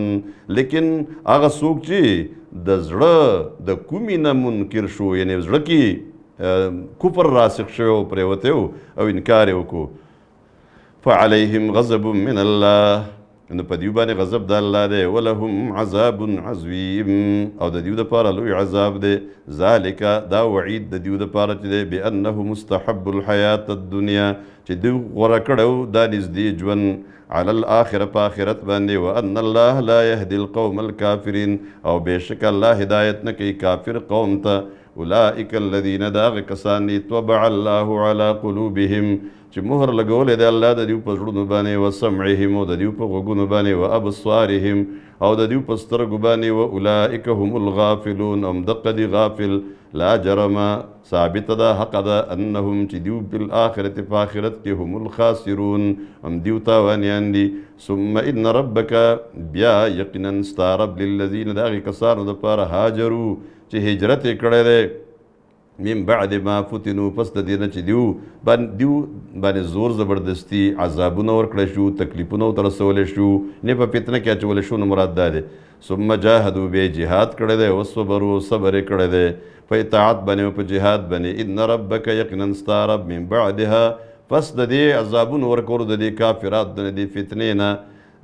لیکن هغه څوک چې د زړه د کومې نه منکر شو، یعنې زړه کې کفر راسخ شوی و پرېوتی او انکار یې وکړو. فعلیهم غضب من الله، نو په دیو باندې غضب د الله دی. ولهم عذاب عظیم او د دیو دپاره لوی عذاب دی. ذالک دا وعید د دیو دپاره چې دی بانه مستحب الحیات الدنیا چې دوی غوره کړی دا نږدې ژوند علی الاخره په آخرت باندې. وان الله لا یهدي القوم الکافرین او بېشک الله هدایت نه کوي کافر قوم ته. اولئک الذین دا هغه کسان دي طبع الله علی قلوبهم چې مهر لګولی دی الله د دیو په زړونو باندې، و سمعهم او د دیو په غوږونو باندې، و ابصارهم او د دیو په سترګو باندې. و اولئک هم الغافلون همدغه دي غافل. لا جرم ثابته ده حق ده انهم چې دیو بالآخرة په آخرت کې هم الخاسرون هم دیو تاوانیان دي. ثم ان ربک بیا یقینا ستا رب للذین د هغې کسانو دپاره هاجرو چې هجرت یې کړی دی من بعد ما فتنو پس د دې نه چې دیو باندې زور زبردستي عذابونه ورکړی شو، تکلیفونه ورته رسولی شو، نه په فتنه کې اچولی شو، نو مراد دا دی. ثم جاهدو بیا جهاد کړی دی، وصبرو صبر یې کړی دی په اطاعت باندې او په جهاد باندې. ان ربک یقینا ستا رب من بعدها پس د دې عذابونو ورکولو د دې کافرات د دې فتنې نه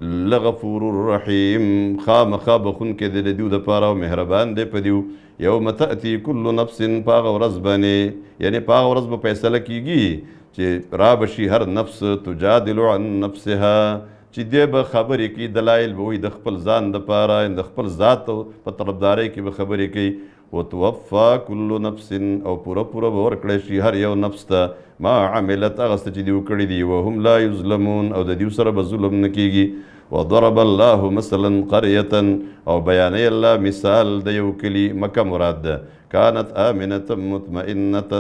لغفور الرحیم خام خواب خون که دل دیو دا پارا و مهربان دی پا دیو یوم تأتی کل نفس پاغ و رزبانی یعنی پاغ و رزب پیسل کی گی چی رابشی هر نفس تجادل عن نفسها چی دی با خبری کی دلائل بوی د خپل ځان دا پارا د خپل ذات پا طلبداری کی با خبری کی و توفا کل نفس او پورا پورا باور کلشی هر یو نفس تا ما عملت اغسط چی دیو کردی دی و هم لا یظلمون او دا دیو سر با ظلم نکیگی و ضرب الله مثلا قریتا او بیانی اللہ مثال دا یو کلی مکہ مراد دا کانت آمنتا مطمئنتا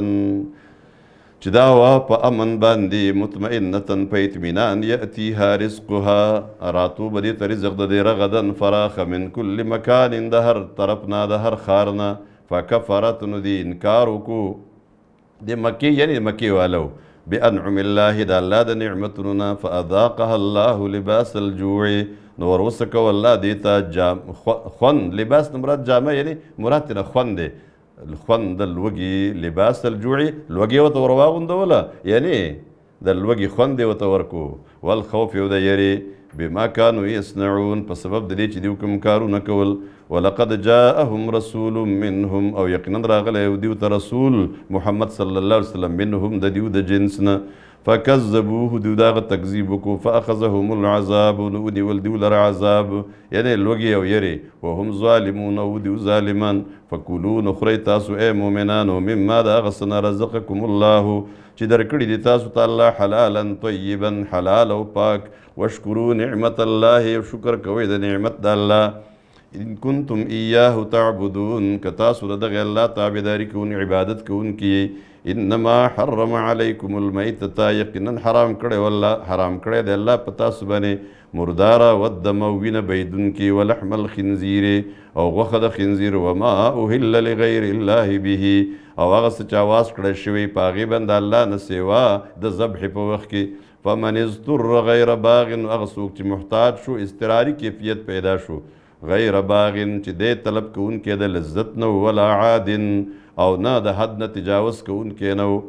چی داوا پا امن باندی مطمئنتا پا اتمنان یأتیها رزقها راتو با دیتا رزق دا دی رغدن فراخ من کل مکان دا هر طرفنا دا هر خارنا فکفرتن دی انکارو کو دی مکی یعنی مکی والو بأنعم الله دا اللہ دا نعمتنا فأذاقها الله لباس الجوع نور وسک واللہ دیتا خون لباس نمراد جامع یعنی مراد تینا خون دی خون دا لوگی لباس الجوع لوگی و تورواغن دولا یعنی دا لوگی خون دی و تورکو والخوف یو دا یری بما كانوا يصنعون بسبب دليل ديو كم كارون كول ولقد جاءهم رسول منهم أو يقينا راغل يوديو رسول محمد صلى الله عليه وسلم منهم دديو دجنسنا فكذبوه ديو داغ تكذيبك فأخذهم العذاب ودي والديو للعذاب يعني الوجي ويري وهم ظالمون وديو ظالمان فكلوا نخري تاسو أي مؤمنان ومما داغسنا رزقكم الله چدر کردی دی تاسو تا اللہ حلالا طیبا حلال و پاک وشکرو نعمت اللہ شکر کوئی دا نعمت دا اللہ ان کنتم ایاہ تعبدون کتاسو دا دغی اللہ تعبداری کون عبادت کون کی انما حرم علیکم المیتتا یقنن حرام کردے واللہ حرام کردے دی اللہ پتاسو بنے مردارا ودموین بیدن کی ولحم الخنزیر او وخد خنزیر وما اوہل لغیر اللہ بیہی او هغه څه چې اواز کړی شوی په هغې باندې د الله نه سوا د ذبحې په وخت کې فمن اضطر غیر باغ نو هغه څوک چې محتاج شو اضطراري کیفیت پیدا شو غیر باغ چې دی طلب کوونکی د لذت نه ولا عاد او نه د حد نه تجاوز کوونکی نه و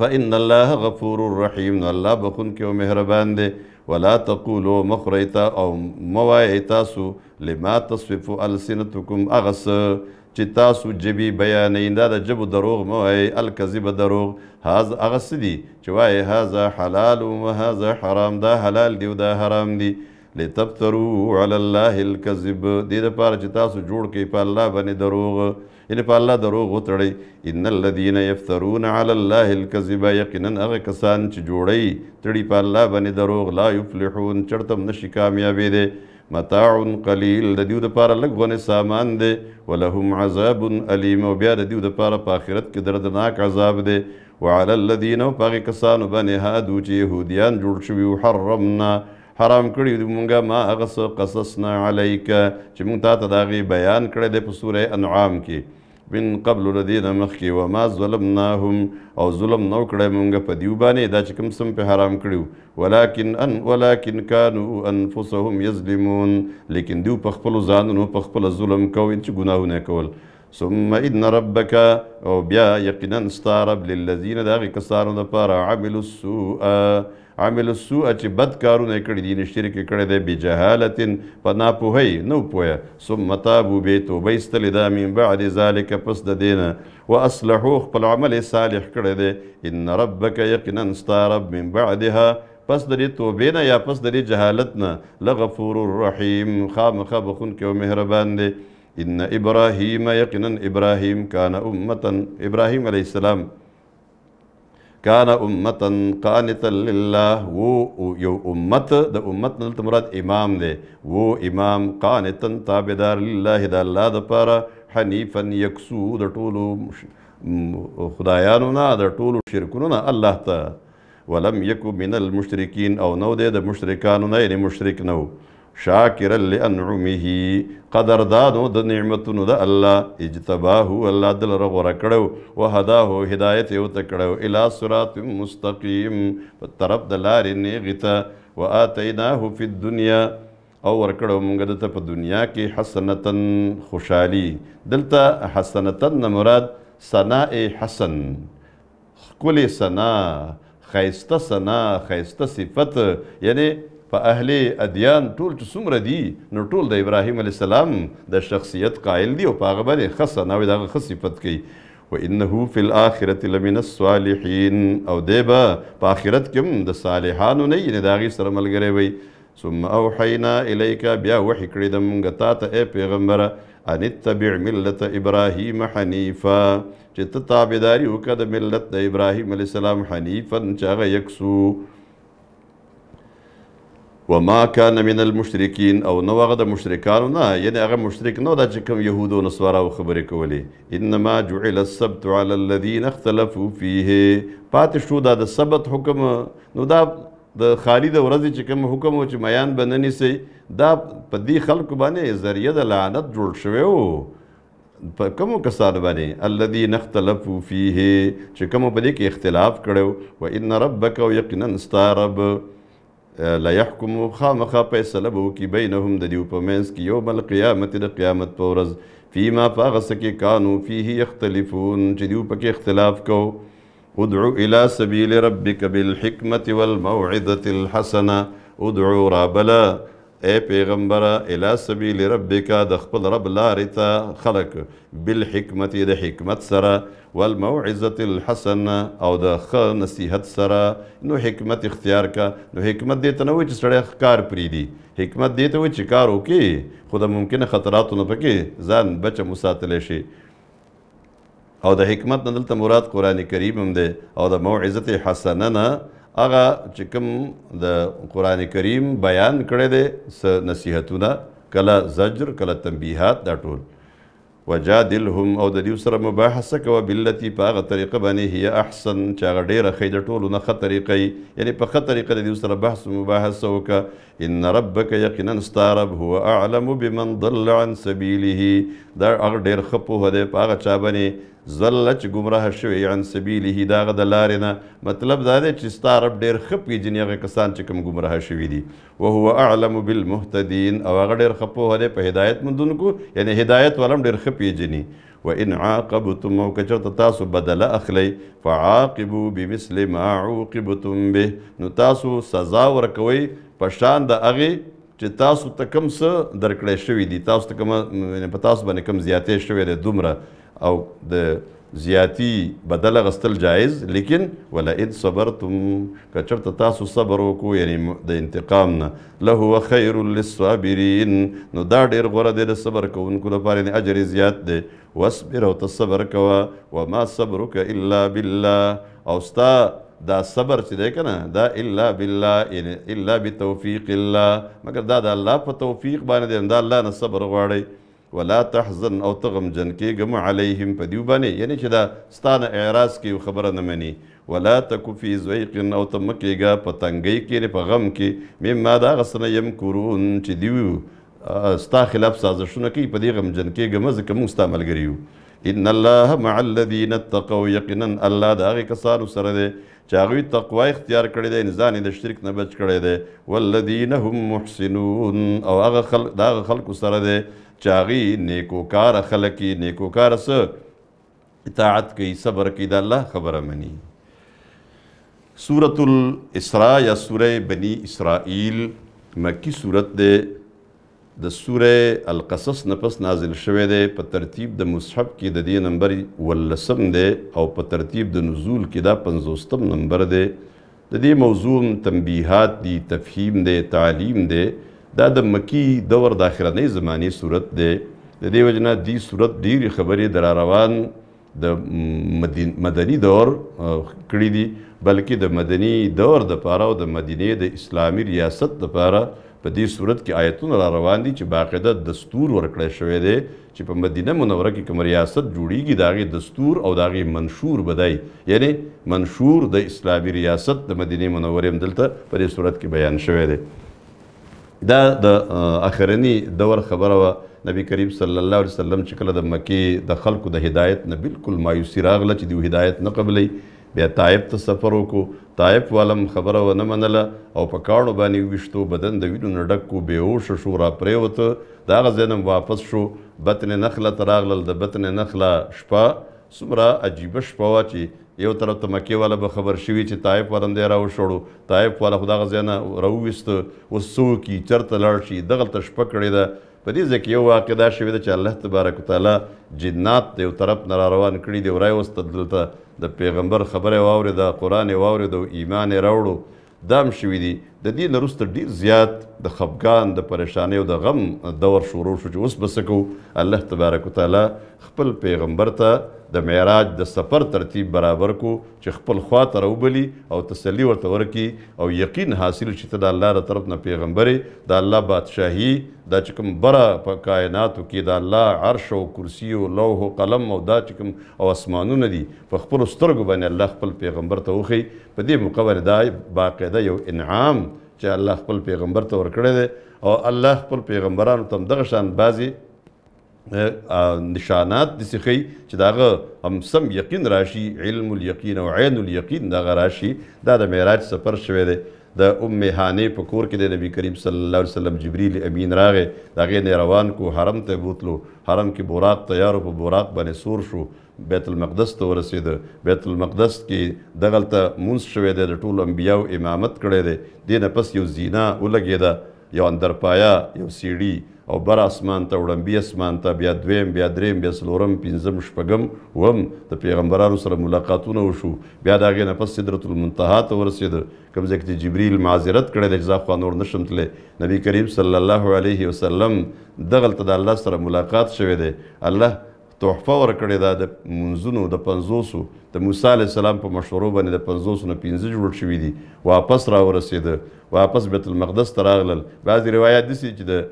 فإن الله غفور رحیم نو الله بخونکی او مهربان دی ولا تقولوا مخریتا او مه وایئ تاسو لما تصفو السنتکم هغه څه چی تاسو جبی بیانین دا دا جب دروغ موئی الکذب دروغ هاز اغس دی چوائی هازا حلال و هازا حرام دا حلال دی و دا حرام دی لتبترو علاللہ الکذب دی دا پار چی تاسو جوڑ کئی پا اللہ بنی دروغ یعنی پا اللہ دروغ اتڑی ان الذین یفترون علاللہ الکذب یقنن اغی کسان چی جوڑی تڑی پا اللہ بنی دروغ لا یفلحون چرتم نشی کامیابی دے متاعن قلیل دا دیو دا پارا لگوان سامان دے ولهم عذاب علیم و بیا دا دیو دا پارا پاخرت کی دردناک عذاب دے وعلا الذین و پاقی کسانو بانی هادو چی یهودیان جوڑ شویو حرمنا حرام کردیو دی مونگا ما اغس قصصنا علیکا چی مونگ تا تداغی بیان کردے پا سورہ انعام کی من قبل ردین مخی وما ظلمناهم او ظلم نو کڑے منگا پا دیوبانے دا چکم سم پہ حرام کڑیو ولیکن کانو انفسهم یظلمون لیکن دیو پخپلو زاننو پخپل ظلم کو انچ گناہو نے کول ثم ان ربکا او بیا یقنن استارب للذین داغی کسانو دا پارا عمل السوء چی بدکارو نے کڑی دین شرک کڑی دے بی جہالتن پا ناپوہی نو پویا ثم تابو بیتو بیستل دا من بعد ذالک پس دا دینا و اصلحوخ پل عمل صالح کڑی دے ان ربک یقنن استارب من بعدها پس دری توبینا یا پس دری جہالتنا لغفور الرحیم خام خب خون کے و مہربان دے ان ابراہیم یقنن ابراہیم کان امتن ابراہیم علیہ السلام کان امتن قانتا للہ وہ یو امت دا امت نلت مراد امام دے وہ امام قانتا تابدار للہ دا اللہ دا پارا حنیفا یکسو دا طولو خدایانونا دا طولو شرکنونا اللہ تا ولم یکو من المشرکین او نو دے دا مشرکانونا یعنی مشرک نو شاکر لانعمه قدردانو دا نعمتنو دا اللہ اجتباہو اللہ دل رغور کڑو وحداہو ہدایتیو تکڑو الہ صراط مستقیم طرف دلار نیغتا وآتیناہو فی الدنیا اور کڑو منگدتا پا دنیا کی حسنتن خوشالی دلتا حسنتن مراد ثناء حسن کل ثنا خیست صفت یعنی فأهل ادیان طول چو سمر دی نو طول دا ابراہیم علیہ السلام دا شخصیت قائل دی و پاغبر خصا ناوی دا خص صفت کی وَإِنَّهُ فِي الْآخِرَةِ لَمِنَ الصَّالِحِينَ او دیبا پا آخرت کم دا صالحانو نئی نداغی سرمل گرے وی ثم اوحینا الیکا بیا وحی کردم گتا تا اے پیغمبر ان اتبع ملت ابراہیم حنیفا چتا تابداری وکا دا ملت دا ابراہیم علیہ السلام حنیفا چاگا یکسو وما كان من المشركين او نوغد مشركاننا يعني اغا مشرك نو دا چکم يهودو نصوارا وخبر کولي انما جعل السبت على الذين اختلفوا فيه پاتشو دا دا سبت حکم نو دا خالی دا ورزی چکم حکم و چی میان بننی سی دا پا دی خلق بانی ذریعہ دا لعنت جوڑ شویو کمو کسان بانی الذین اختلفوا فيه چکمو پا دی که اختلاف کرو و ان ربک و یقنا استارب لا يحكم خامخا پیسل بوکی بینهم دا دیو پمینس کی یوم القیامت دا قیامت پورز فیما فاغسکی کانو فیه اختلفون چی دیو پکی اختلاف کو ادعو الى سبیل ربک بالحکمت والموعظت الحسن ادعو رابلا اے پیغمبر الى سبیل ربک دا خپل رب لارتا خلق بالحکمت دا حکمت سرا والموعظت الحسن او دا خ نصیحت سرا نو حکمت اختیار کا نو حکمت دیتا نوی چی سڑے کار پری دی حکمت دیتا وی چی کار ہوکی خدا ممکن خطراتو نپکی زان بچ مساتلے شی او دا حکمت ندلتا مراد قرآن کریم ہم دے او دا موعظت حسننا آغا چکم دا قرآن کریم بیان کرے دے سا نصیحتونا کلا زجر کلا تنبیحات دا ٹول وجادلهم او دا دیو سر مباحثه کوا باللتی پا آغا طریقه بانی هی احسن چاگا دیر خیده طولو نخ طریقی یعنی پا خ طریقه دا دیو سر بحث مباحثه وکا ان ربک یقنن ستارب هو اعلم بمن ضل عن سبیله دا آغا دیر خپو هده پا آغا چابانی ظل چ گمراه شوی عن سبیله دا آغا دلارینا مطلب داده چی ستارب دیر خپی جنی آغا کسان چکم گمراه شوی دی و هو اعلم بالمهتدین او آغا دیر خپو هده پا هدایت مندون کو یعنی هدایت والم دیر پیجنی وَإِنْ عَاقَبُتُمْ او کچرت تاسو بدل اخلی فَعَاقِبُوا بِمِثْلِ مَا عُوقِبُتُمْ بِهِ نو تاسو سزا ورکوی پشان دا اغی چی تاسو تا کم سا درکڑے شوی دی تاسو بانی کم زیادتی شوی دی دمرا او دا زیادتی بدل غستل جائز لیکن وَلَئِنْ صَبَرْتُمْ کچرت تاسو صبروکو یعنی دا انتقامنا لَهُوَ خَيْرٌ لِلصَّابِرِينَ نو دا دیر غورا دیر صبر کونکو لپارین اجر زیاد دی وَاسْبِرَوْ تَصَبَرْ كَوَا وَمَا صَبْرُكَ إِلَّا بِاللَّهِ او ستا دا صبر چی دے کنا دا إِلَّا بِاللَّهِ إِلَّا بِتَوْفِيقِ اللَّهِ مگر دا اللہ پا توفیق بانے دے دا اللہ نا صبر غوارے وَلَا تَحْزَنْ او تَغَمْ جَنْكِ گَمْ عَلَيْهِمْ پا دیو بانے یعنی چی دا ستان اعراض کی خبر نمانی وَلَا تَكُ فِي زَوَيْقٍ او تَمَّكِ گا پا تنگئی کینے پا غم کی مِمَّا دا غصنا یمکرون چی دیو ستا خلاف سازشونه کی پا دی غم جنکی گمز کمو ستا ملگریو ان اللہ مع الذین اتقو یقنن اللہ دا آغی کسانو سر دے چاگوی تقوی اختیار کردے انزانی دا شرک نبچ کردے والذین هم محسنون او دا آغا خلقو سر دے چاگوی نیکوکار خلقی نیکوکار سر اطاعت کی صبر کی دا اللہ خبر منی سورة الاسراء یا سورة بنی اسرائیل مکی سورت دے دا سورة القصص نفس نازل شوه ده پا ترتیب دا مصحف کی دا دی نمبر واللسم ده او پا ترتیب دا نزول کی دا 55 نمبر ده دا دی موضوع تنبیحات دی تفہیم ده تعلیم ده دا دا مکی دور داخرانه زمانی صورت ده دا دی وجنا دی صورت دیر خبری در روان دا مدنی دور کری دی بلکہ دا مدنی دور دا پارا و دا مدینه دا اسلامی ریاست دا پارا پا دی صورت کی آیتون را روان دی چی باقیده دستور ورکڑا شوی دی چی پا مدینه منوره کی کم ریاست جوڑی گی داغی دستور او داغی منشور بدای یعنی منشور دا اسلامی ریاست دا مدینه منوره مدلتا پا دی صورت کی بیان شوی دی دا آخرینی دور خبر و نبی کریم صلی اللہ علیہ وسلم چکل دا مکی دا خلق دا ہدایت نا بالکل مایوسی راغلا چی دیو ہدایت نا قبلی بیا طائب تا سفرو کو طائب والم خبر و نمنلا او پکارو بانی وشتو بدن دا ویلو نڈکو بیوش شو را پریوتا دا آغا زینم واپس شو بطن نخلا تراغلل دا بطن نخلا شپا سمرا عجیب شپاوا چی یو طرف ته مکې والا به خبر شوي چې طائف ورندې راوشړو، طائف والا خو دغه ځای نه راوویست، اوس څه وکړي، چېرته لاړ شي، دغلته شپه کړې ده. په دې ځای کې یو واقع دا شوې ده چې الله تبارک وتعالی جنات د یو طرف نه را روان کړي دي او راویوستل دلته، د پیغمبر خبره یې واورېده، قرآن یې واورېده او ایمان یې راوړو، دا هم شوي دي. د دې نه وروسته ډېر زیات د خفګان، د پریشانۍ او د غم دور شروع شو چې اوس به څه کوو. الله تبارک وتعالی خپل پیغمبر ته د معراج د سفر ترتیب برابر کو چې خپل خوا ته راوبلي او تسلی ورته ورکړي او یقین حاصل شي ته د الله له طرف نه پیغمبرې د الله بادشاهي دا چې کوم بره په کائناتو کې د الله عرش او کرسي او لوح او قلم او دا چې کوم او اسمانونه دي په خپلو سترګو باندې الله خپل پیغمبر ته وښي. په دې موقع باندې دا باقاعده یو انعام چې الله خپل پیغمبر ته ورکړی دی او الله خپل پیغمبرانو ته هم دغه شان بعضې نشانات دسی خی چې داغه هم سم یقین راشي، علم الیقین او عین الیقین داغه راشي. دا د معراج سفر شوی دی. د ام هانې په کور کې د نبی کریم صلی الله علیه وسلم جبریل امین راغی، د هغې نه روان کو حرم ته بوتلو، حرم کې براق تیار و، په براق باندې سور شو، بیت المقدس ته ورسېده. بیت المقدس کې دغلته مونځ شوی دی، د ټولو انبیاو امامت کړی دی. دې نه پس یو زینا ولګېده، یو اندرپایا، یو سیډي، او بر آسمان ته وړمبي آسمان ته، بیا دویم، بیا دریم، بیا څلورم، پنځم، شپږم، اووم د پیغمبرانو سره ملاقاتونه وشو. بیا د هغې نه پس سدرة المنتهی ته ورسېده، کوم ځای کې جبریل معذرت کړی دی چې زه خو نور نشم تللی. نبی کریم صلی الله علیه وسلم دغلته د الله سره ملاقات شوی دی. الله تحفه ورکړې ده د منځونو د ۵۰، د موسی علیه السلام په مشورو باندې د ۵۰ نه ۵ جوړ شوي دي. واپس راورسېده، واپس بیت المقدس ته راغلل. بعضې روایات داسې چې د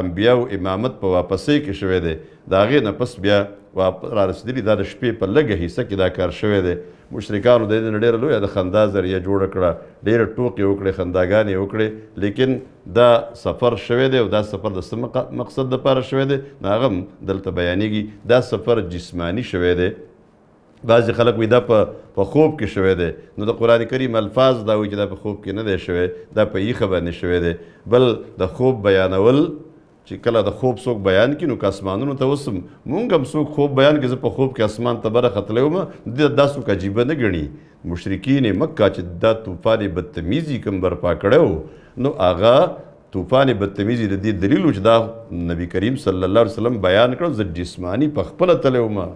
انبیاو امامت په واپسۍ کې شوی دی. د هغې نه پس بیا رارسېدلي، دا د شپې په لږه حصه کې دا کار شوی دی. مشرکانو د دې نه ډېره لویه د خندا ذریعه جوړه کړه، ډېره ټوکې وکړې، خنداګانې وکړې، لیکن دا سفر شوی دی او دا سفر د څه مقصد دپاره شوی دی نو هغه هم دلته بیانېږي. دا سفر جسماني شوی دی. بعضې خلک وایي دا په خوب کې شوی دی، نو د قرآن کریم الفاظ دا وایي چې دا په خوب کې نه دی شوی، دا په یخه باندې شوی دی. بل د خوب بیانول چې کله د خوب څوک بیان کړي نو که اسمانونو ته اوس موږ هم څوک خوب بیان کړي، زه په خوب کې اسمان ته بره ختلی وم، دا څوک عجیبه نه ګڼي. مشرکین مکه چې دا طوفان بدتمیزي کوم برپا کړی و، نو هغه طوفان بدتمیزي د دې دلیل و چې دا نبی کریم صلی الله علیه وسلم بیان کړو، زه جسماني په خپله تلی وم.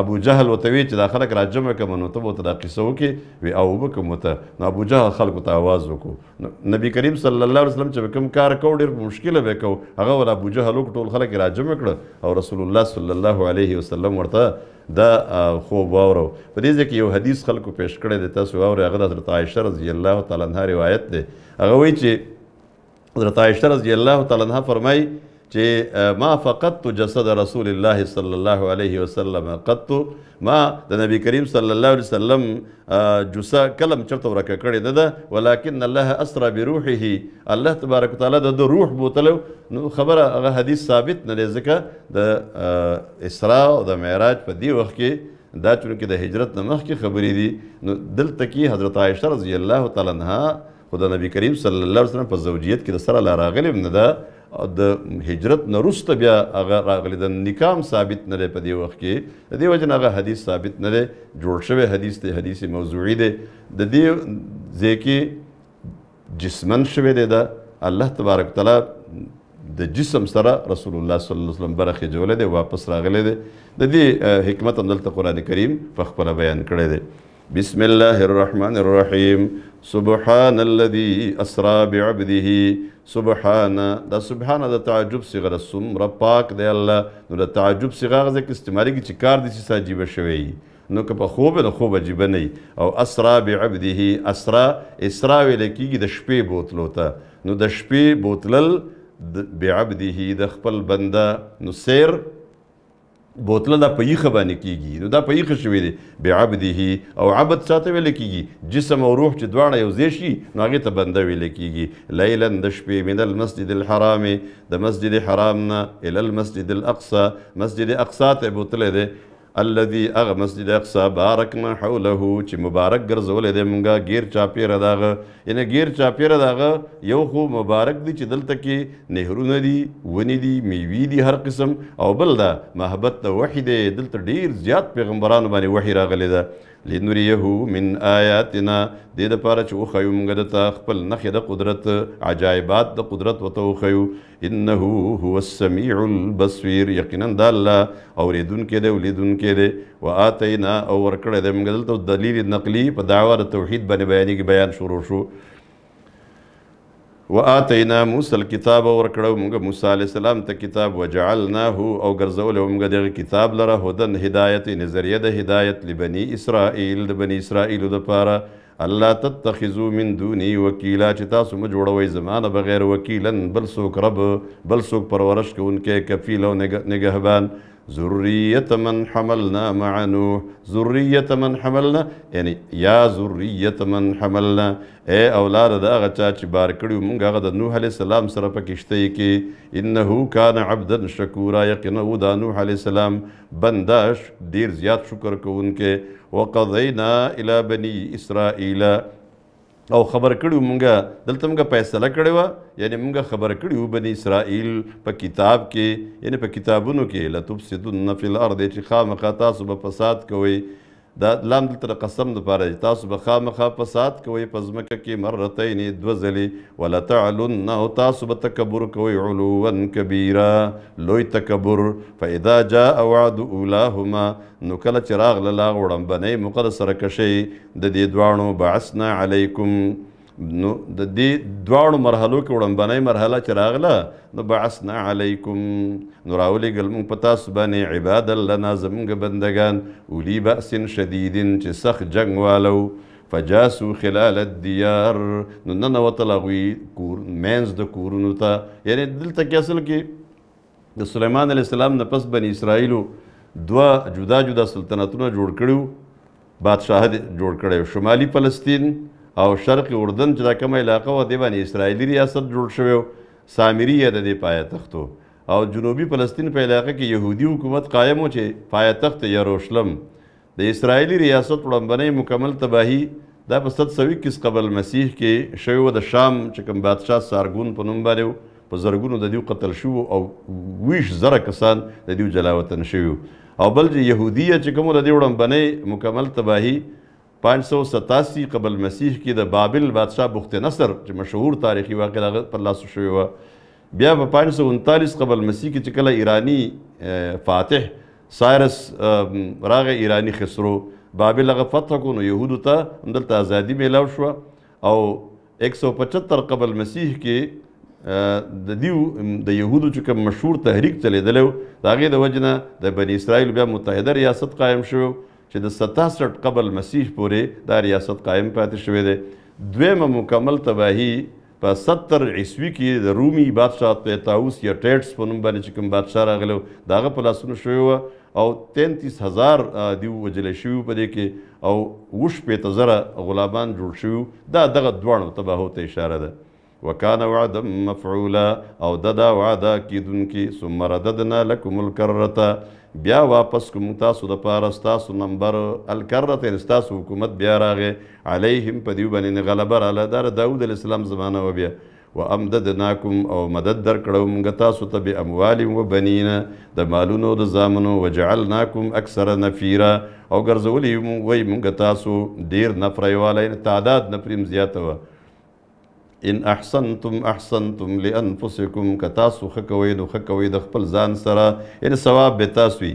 ابو جهل ورته ویل چې دا خلک را جمع کړه نو ته به ورته دا قصه وکړې، وایي او وکړم ورته. نو ابو جهل خلکو ته آواز وکړو. نبی کریم صلی الله علیه وسلم چې به کوم کار کوو ډېر په مشکله به یې کوو، هغه ول ابو جهل وکړو، ټول خلک یې را جمع کړه او رسول الله صلی الله علیه وسلم ورته دا خوب واورو. په دې ځای کې یو حدیث خلکو پیش کړی دی، تاسو واورئ. هغه د حضرت عایشه رضی الله تعالی عنها روایت دی. هغه وایي چې حضرت عایشه رضی الله تعالی عنها فرمایي چې ما فقدت جسد رسول الله صلی الله علیه وسلم قدت، ما د نبی کریم صلی الله علیه وسلم جسا کلم چرته ورکه کړې نه ده، ولیکن الله اسرا بروحه، الله تبارک وتعالی د ده روح بوتلو. نو خبره هغه حدیث ثابت نه دی، ځکه د اسراء او د معراج په دې وخت کې دا چونکې د هجرت نه مخکې خبرې دي. نو دلته کې حضرت عایشه رضی الله تعالی عنها خو د نبی کریم صلی الله علیه وسلم په زوجیت کې د سره لا راغلی هم نه ده، د هجرت نه وروسته بیا هغه راغلی، د نکام ثابت نه دی په دې وخت کې. د دې وجه نه هغه حدیث ثابت نه دی، جوړ شوی حدیث دی، حدیث موضوعي دی. د دې ځای کې جسمن شوی دی. دا الله تبارک وتعالی د جسم سره رسول الله صلی الله علیه وسلم بره خجولی دی، واپس راغلی دی. د دې حکمت هم دلته قرآن کریم په خپله بیان کړی دی. بسم الله الرحمن الرحیم. سبحان الذي اسرا بعبده. سبحانه دا سبحانه دا تعجب صیغه، سمره پاک دی الله. نو دا تعجب صیغه هغه ځای کې استعمالېږي کی چې کار دې څه عجیبه شوی، نو که په خوب د خوب عجیبه نه وي. او اسرا بعبده، اسرا اسرا ویل کېږي د شپې بوتلو ته، نو د شپې بوتلل بعبده د خپل بنده، نو سیر بوتله دا په یخه باندې کېږي، نو دا په یخه شوی دی بعبده. او عبد چا ته ویلې کېږي؟ جسم او روح چې دواړه یو ځای شي نو هغې ته بنده ویلې کېږي. لیلا د شپې، من المسجد الحرام، د مسجد حرام نه، الی المسجد الاقصی، مسجد اقصی ته بوتلی دی. الذي اغ مسجد اقصا بارکنا حوله چې مبارک ګرځولې دی مونږه غیر چاپیره داغه یعنی غیر چاپیره داغه یو خو مبارک دی چې دلته کې نهرونه دي ونې دي میوې دي هر قسم او بل دا محبت د وحی دی دلته ډیر زیات پیغمبرانو باندې وحی راغلی ده لنوریه من آیاتنا دې دپاره چې وښیو مونږ دته خپل نښې د قدرت عجایبات د قدرت ورته وښیو انه هو السمیع البصیر یقینا دا الله اوریدونکی دی ولیدونکی دی و آتینا او ورکړی دی موږ دلته دلیل نقلي په دعوه د توحید باندې بیانیږي بیان شروع شو و آتینا موسی الکتاب او ورکړو موږ موسی علیه السلام ته کتاب وجعلناه او ګرځولو موږ دغه کتاب لره هدن هدایت نظریه د هدایت لبني اسرائیل د بني اسرائیلو دپاره اللہ تتخذو من دونی وکیلا چتا سو مجھوڑوئی زمان بغیر وکیلن بل سوک رب بل سوک پرورش کے ان کے کفیل و نگہبان ذریت من حملنا مع نوح ذریت من حملنا یعنی یا ذریت من حملنا اے اولاد دا آغا چاچی بار کریو منگ آغا دا نوح علیہ السلام سر پا کشتئی کی انہو کان عبدن شکورا یقینو دا نوح علیہ السلام بنداش دیر زیاد شکر کو ان کے وَقَضَيْنَا إِلَى بَنِي إِسْرَائِيلَ او خبر کریو منگا دلتا منگا پیسلہ کریو یعنی منگا خبر کریو بنی اسرائیل پا کتاب کے یعنی پا کتابونو کے لَتُبْسِدُنَّ فِي الْأَرْضِ چی خامخا تاسو با پساد کوئی دا لام دلتا را قسم دا پارا جی تاسو با خامخا پساد کوئی پزمکا کی مرتینی دوزلی وَلَتَعْلُنَّ او تاسو با تکبر کوئی علوان کبیرا لوی تکبر فَإِذَا جَاءَ وَعْدُ أُولَاهُمَا نو کله چې راغله لا غوړمبنۍ مقدس سره کشۍ د دې دواړو بعثنا علیکم نو د دې دواړو مرحلو کې وړمبنۍ مرحله چې راغله نو بعثنا علیکم نو راولېږل موږ په تاسو باندې عبادا لنا زموږ بندګان اولي بأس شدید چې سخت جنګ والو فجاسو خلال الدیار نو ننوتل هغوی منځ د کورونو ته یعنې دلته کې اصل کې د سلیمان علیه السلام نه پس بني اسرائیلو دوا جدا جدا سلطنتونه جوړ کړیو بادشاه جوړ کړیو شمالي فلسطین او شرقي اردن چې دا کومه علاقه وه دې باندې اسرائیلي ریاست جوړ شوی و سامري یې د دې پایتختو او جنوبي فلسطین په علاقه کې یهودي حکومت قایم و چې پایتخت یروشلم د اسرائیلي ریاست وړمبنۍ مکمل تباهي دا په 721 قبل مسیح کې شوی و د شام چې کوم بادشاه سارګون په نوم باندې و په زرګونو د دیو قتل شوو او 20,000 کسان د دیو جلاوطن شوي او بل یهودیه چې کومو د دې وړمبنۍ مکمل تباهي 587 قبل مسیح کې د بابل بادشاه بخت نصر چې مشهور تاریخي واقع هغه پر لاسو شوې وه بیا په 539 قبل مسیح کې چې کله ایراني فاتح سایرس راغی ایراني خسرو بابل هغه فتح کړو نو یهودو ته همدلته ازادي میلاو شوه او 175 قبل مسیح کې د دیو د یهودو چې کوم مشهور تحریک چلیدلی و د هغې د وجې نه د بني اسرائیلو بیا متحده ریاست قایم شوی و چې د 67 قبل مسیح پورې دا ریاست قایم پاتې شوی دی دویمه مکمل تباهي په 70 عیسوي کې د رومي بادشاه طاووس یا ټیټس په نوم باندې چې کوم بادشاه راغلی و د هغه په لاسونو شوی و او 33,000 دیو وجلی شوي و په دې کې او 65,000 غلامان جوړ شوي و دا دغه دواړو تباهو ته اشاره ده وَكَانَ وَعْدًا مَفْعُولًا او دَدَا وَعْدَا کیدن کی ثُمَّ رَدَدْنَا لَكُمُ الْكَرَّةَ بیا واپس کم تاسو د پاره ستاسو نمبر الکرته یعنې ستاسو حکومت بیا راغې علیهم په دیو باندې غلبه راله دا د داود علیه السلام زمانه و بیا وَأَمْدَدْنَاكُمْ او مدد در کړو موږ تاسو ته بِأَمْوَالٍ وَبَنِينَ د مالونو د زامنو وَجَعَلْنَاكُمْ أَكْثَرَ نَفِيرًا او ګرځولي وی موږ تاسو ډېر نفری والا یعنې تعداد نفریم زیاته وه ان احسنتم احسنتم لانفسکم کتاسو خکوی نو خکوی د خپل ځان سره یعنی ثواب به تاسوی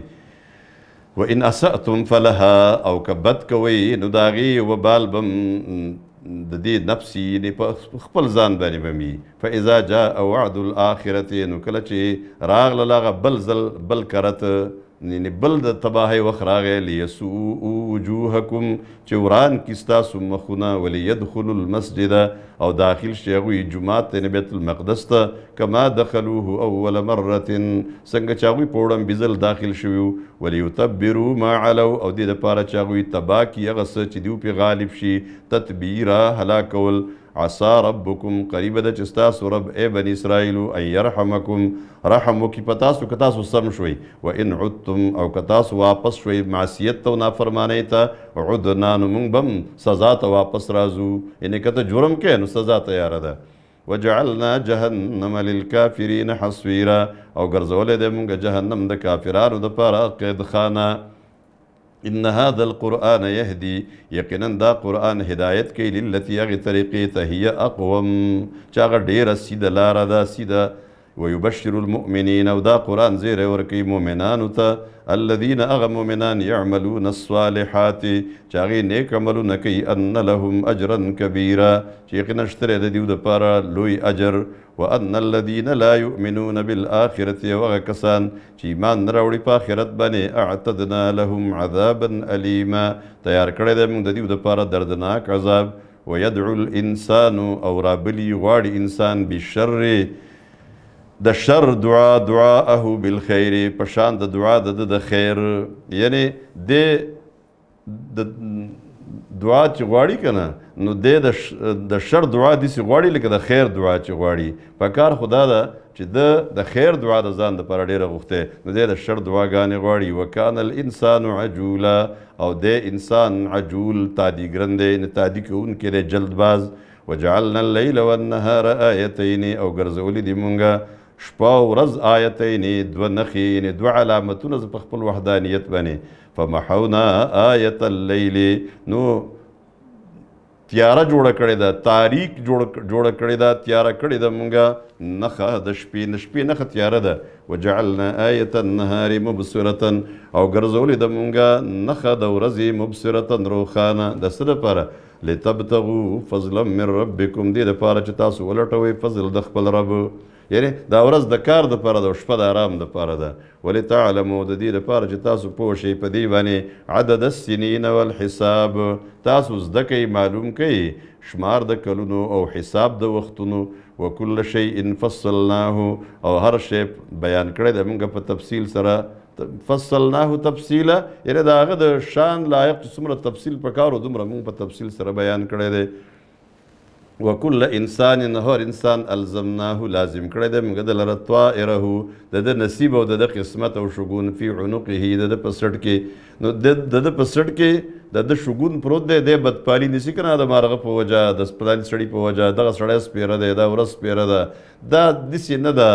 و ان اسأتم فلها او کبد کوی نو د هغې وبال بم د دې نفسي یعنی په خپل ځان باندې به مي فاذا جاء وعد الاخرة نو کله چې راغله هغه بل ځل بل کرت یعنې بل د تباهۍ وخت راغی لیسوء وجوهکم چې وران کړي ستاسو مخونه ولیدخلوا المسجد او داخل شي هغوی جومات ته یعنې بیت المقدس ته کما دخلوه اول مره څنګه چې هغوی په وړاندې ځل داخل شوي وو ولیتبروا ما علو او دې دپاره چې هغوی تباه کړي هغه څه چې دوی پرې غالب شي تتبیرا هلاکول عصا ربکم قریب دا چستاس و رب اے بن اسرائیلو ان یرحمکم رحمو کی پتاسو کتاسو سم شوی و ان عدتم او کتاسو واپس شوی معصیت تا و نافرمانی تا عدنانو منبم سزا تا واپس رازو یعنی کتا جرم که نو سزا تا یارده وَجَعَلْنَا جَهَنَّمَ لِلْكَافِرِينَ حَصْوِيرًا او گرزولے دے منگا جہنم دا کافرانو دا پارا قید خانا ان هذا القرآن يهدي یقنن دا قرآن ہدایت کی للتی اغی طریقی تہی اقوم چاگر دیر سید لارا دا سیدہ وَيُبَشِّرُ الْمُؤْمِنِينَ او دا قرآن زیر ورکی مومنانو تا الَّذِينَ اَغَ مُؤْمِنَانِ يَعْمَلُونَ الصَّالِحَاتِ چاگی نیک عملو نکی اَنَّ لَهُمْ أَجْرًا كَبِيرًا چیقی نشترے دیو دا پارا لوی اجر وَأَنَّ الَّذِينَ لَا يُؤْمِنُونَ بِالْآخِرَةِ وَغَ کسان چیمان نراوڑی پا آخرت بانے اَعْتَدْنَا لَهُمْ عَذَابًا أَلِيمًا تیار کردے دیو دا پارا دردناک عذاب وَيَدْعُ الْإِنسَانُ او رابلی غاڑ انسان بِشَرِّ دا شر دعا دعاءه بالخیر پشان دا دعا دا خیر یعنی دے دعا چی غواری کنا نو دے دا شر دعا دیسی غواری لکه دا خیر دعا چی غواری پاکار خدا دا چی دا خیر دعا دا زان دا پارا دیر غوخته نو دے دا شر دعا گانی غواری وکان الانسان عجولا او دے انسان عجول تادی گرنده نتادی که ان کے دے جلد باز وجعلنا اللیل والنهار آیتین او گرزولی دی منگا شپاو رز آیتینی دو نخینی دو علامتون از پخپل وحدانیت بانی فمحونا آیت اللیلی نو تیارہ جوڑا کردی دا تاریک جوڑا کردی دا تیارہ کردی دا منگا نخا دا شپی نشپی نخا تیارہ دا وجعلنا آیت النهار مبصرتن او گرزولی دا منگا نخا دا رزی مبصرتن روخانا دا صدا پارا لِتَبْتَغُوا فَضْلًا مِّن رَبِّكُمْ دے دا پارا چی تاسو ولٹوئے فضل دخپل رب یعنی دا ورز دا کار دا پارا دا شپا دا آرام دا پارا دا وَلِتَعْلَمُوا دا دی دا پارا چی تاسو پوشی پا دیوانی عدد السنین والحساب تاسو زدکی معلوم کئی شمار دا کلونو او حساب دا وقتونو وَكُلَّ شَيْءٍ فَصَّلْنَاهُ او ہر شے بیان کردے منگا پا تفصیل سرا فصلناه تفصیلا یعنی دا آغا دا شان لائق سمرا تفصیل پکارو دمرا مون پا تفصیل سر بیان کردے وَكُلَّ انسانٍ هر انسان الزمناه لازم کردے منگا دا لرطوائرہو دا دا نصیب و دا دا قسمت و شگون فی عنقه دا دا پسٹ کے دا دا پسٹ کے دا دا شگون پروت دے دے بدپالی نیسی کنا دا مارغا پا وجا دا سپلانی سڑی پا وجا دا سڑی سپیرہ دے دا ورس سپیرہ دا دا دیسی ندا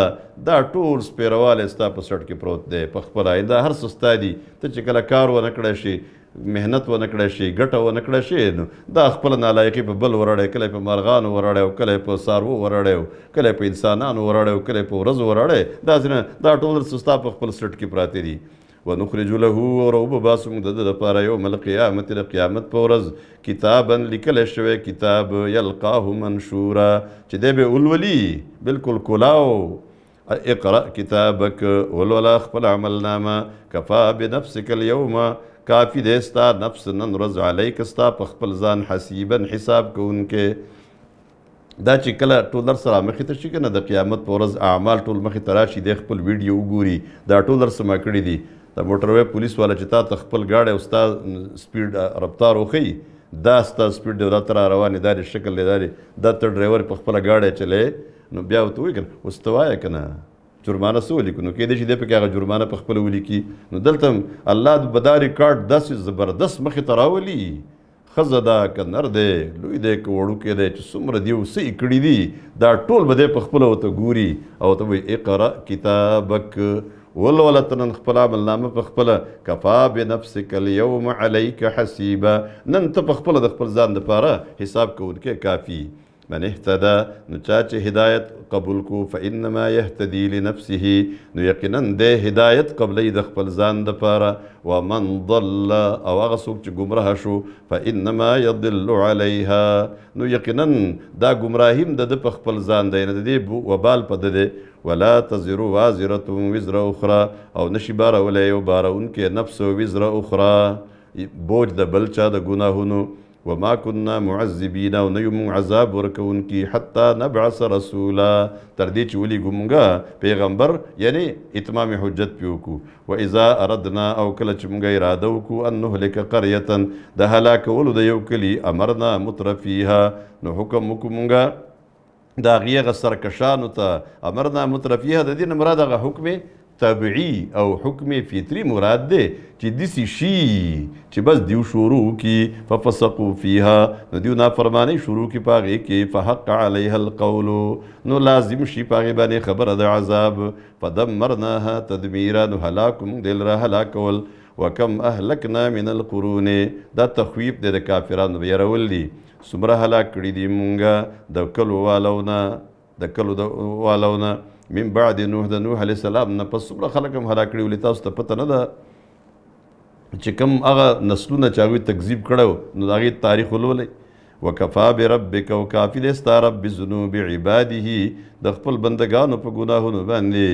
دا ٹور سپیرہ والی ستا پا سڑ کے پروت دے پا خپلائی دا ہر سستا دی تا چکلا کار و نکڑا شی محنت و نکڑا شی گٹا و نکڑا شی دا خپلا نالائقی پا بل ورڑے کلی پا مارغان ورڑے کلی پا سارو ورڑے کلی پا انسانان ورڑے کلی پا ورز ورڑے دا ٹور سستا پا خپل سڑ کے پراتی دی وَنُخْرِجُ لَهُ وَرَوْبَ بَاسُمُ دَدَ دَپَارَ يَوْمَ الْقِيَامَةِ لَقِيَامَةِ پَوْرَز کتاباً لِکَلَ شَوَي کتاب یلقاہ منشورا چی دے بے اولولی بلکل کلاو اقرأ کتابک اولولا اخپل عملناما کفا بنفسک اليوم کافی دیستا نفس ننرز علیکستا پخپل زان حسیباً حساب کون کے دا چې کله ټولر سره مخې ته شي که نه د قیامت په ورځ اعمال ټول مخې ته راشي دی خپل ویډیو وګوري دا ټولر سما کړي دي دا موټروی پولیس والا چې تا ته خپل ګاډی او ستا سپیډ رفتار وښیي دا ستا سپیډ دی او دا ته را روانې دا دی شکل دی دا دی دا ته ډرایور په خپله ګاډی چلی نو بیا ورته وایي که نه اوس ته وایه که نه جرمانه څه ولیکو نو کیدای شي دی پکې هغه جرمانه په خپله ولیکي نو دلته هم الله به دا ریکارډ داسې زبردست مخې ته راولي خزه دا که نر دی لوی دی که وړوکې دی چې څومره دی او څه یې کړي دي دا ټول به دی په خپله ورته ګوري او ورته وایي اقرأ کتابک ولوله ته نن خپل عملنامه په خپله کفا بنفسک اليوم علیک حسیبا نن ته په خپله د خپل ځان دپاره حساب کوونکی کافي من اهتدا نو چا چې هدایت قبول کو فإنما يهتدي لنفسه نو یقیناً دی هدایت قبلی د خپل ځان دپاره ومن ضل او هغه څوک چې ګمراه شو فإنما يضل عليها نو یقیناً دا ګمراهي هم د ده په خپل ځان دی نه د دې وبال په ده دی ولا تزر وازرة وزر اخرى او نشي بارولی یو بارونکې نفس وزر اخرى بوج د بل چا د ګناهونو وما كنا معذبين و نیوم عذاب ورکون کی حتی نبعث رسولا تردی چولی گمونگا پیغمبر یعنی اتمام حجت پیوکو و اذا اردنا او کلچ مونگا ارادوکو ان نهلک قریتا دا هلاک ولو دا یوکلی امرنا مترفیها نو حکموکو مونگا دا غیغ سرکشانو تا امرنا مترفیها دا دین مراد اغا حکم تبعی او حکم فطری مراد دے چی دیسی شی چی بس دیو شروع کی ففسقو فیها دیو نافرمانی شروع کی پاگی کی فحق علیہ القولو نو لازم شی پاگی بانی خبر دا عذاب فدمرناها تدمیرا نو حلاکم دل را حلاکول وکم اہلکنا من القرون دا تخویب دے دا کافران بیرول دی سمرا حلاک کری دی مونگا دا کلو والونا من بعد نوح دا نوح علیہ السلام نا پس سمرا خلقم حلاکڑیو لیتا اس تا پتا ندا چکم آغا نسلونا چاوی تکذیب کڑو نو داغی تاریخ علو لے وکفا بی ربک و کافی دیستا رب بزنوب عبادی دا خپل بندگانو پا گناہو نو باندے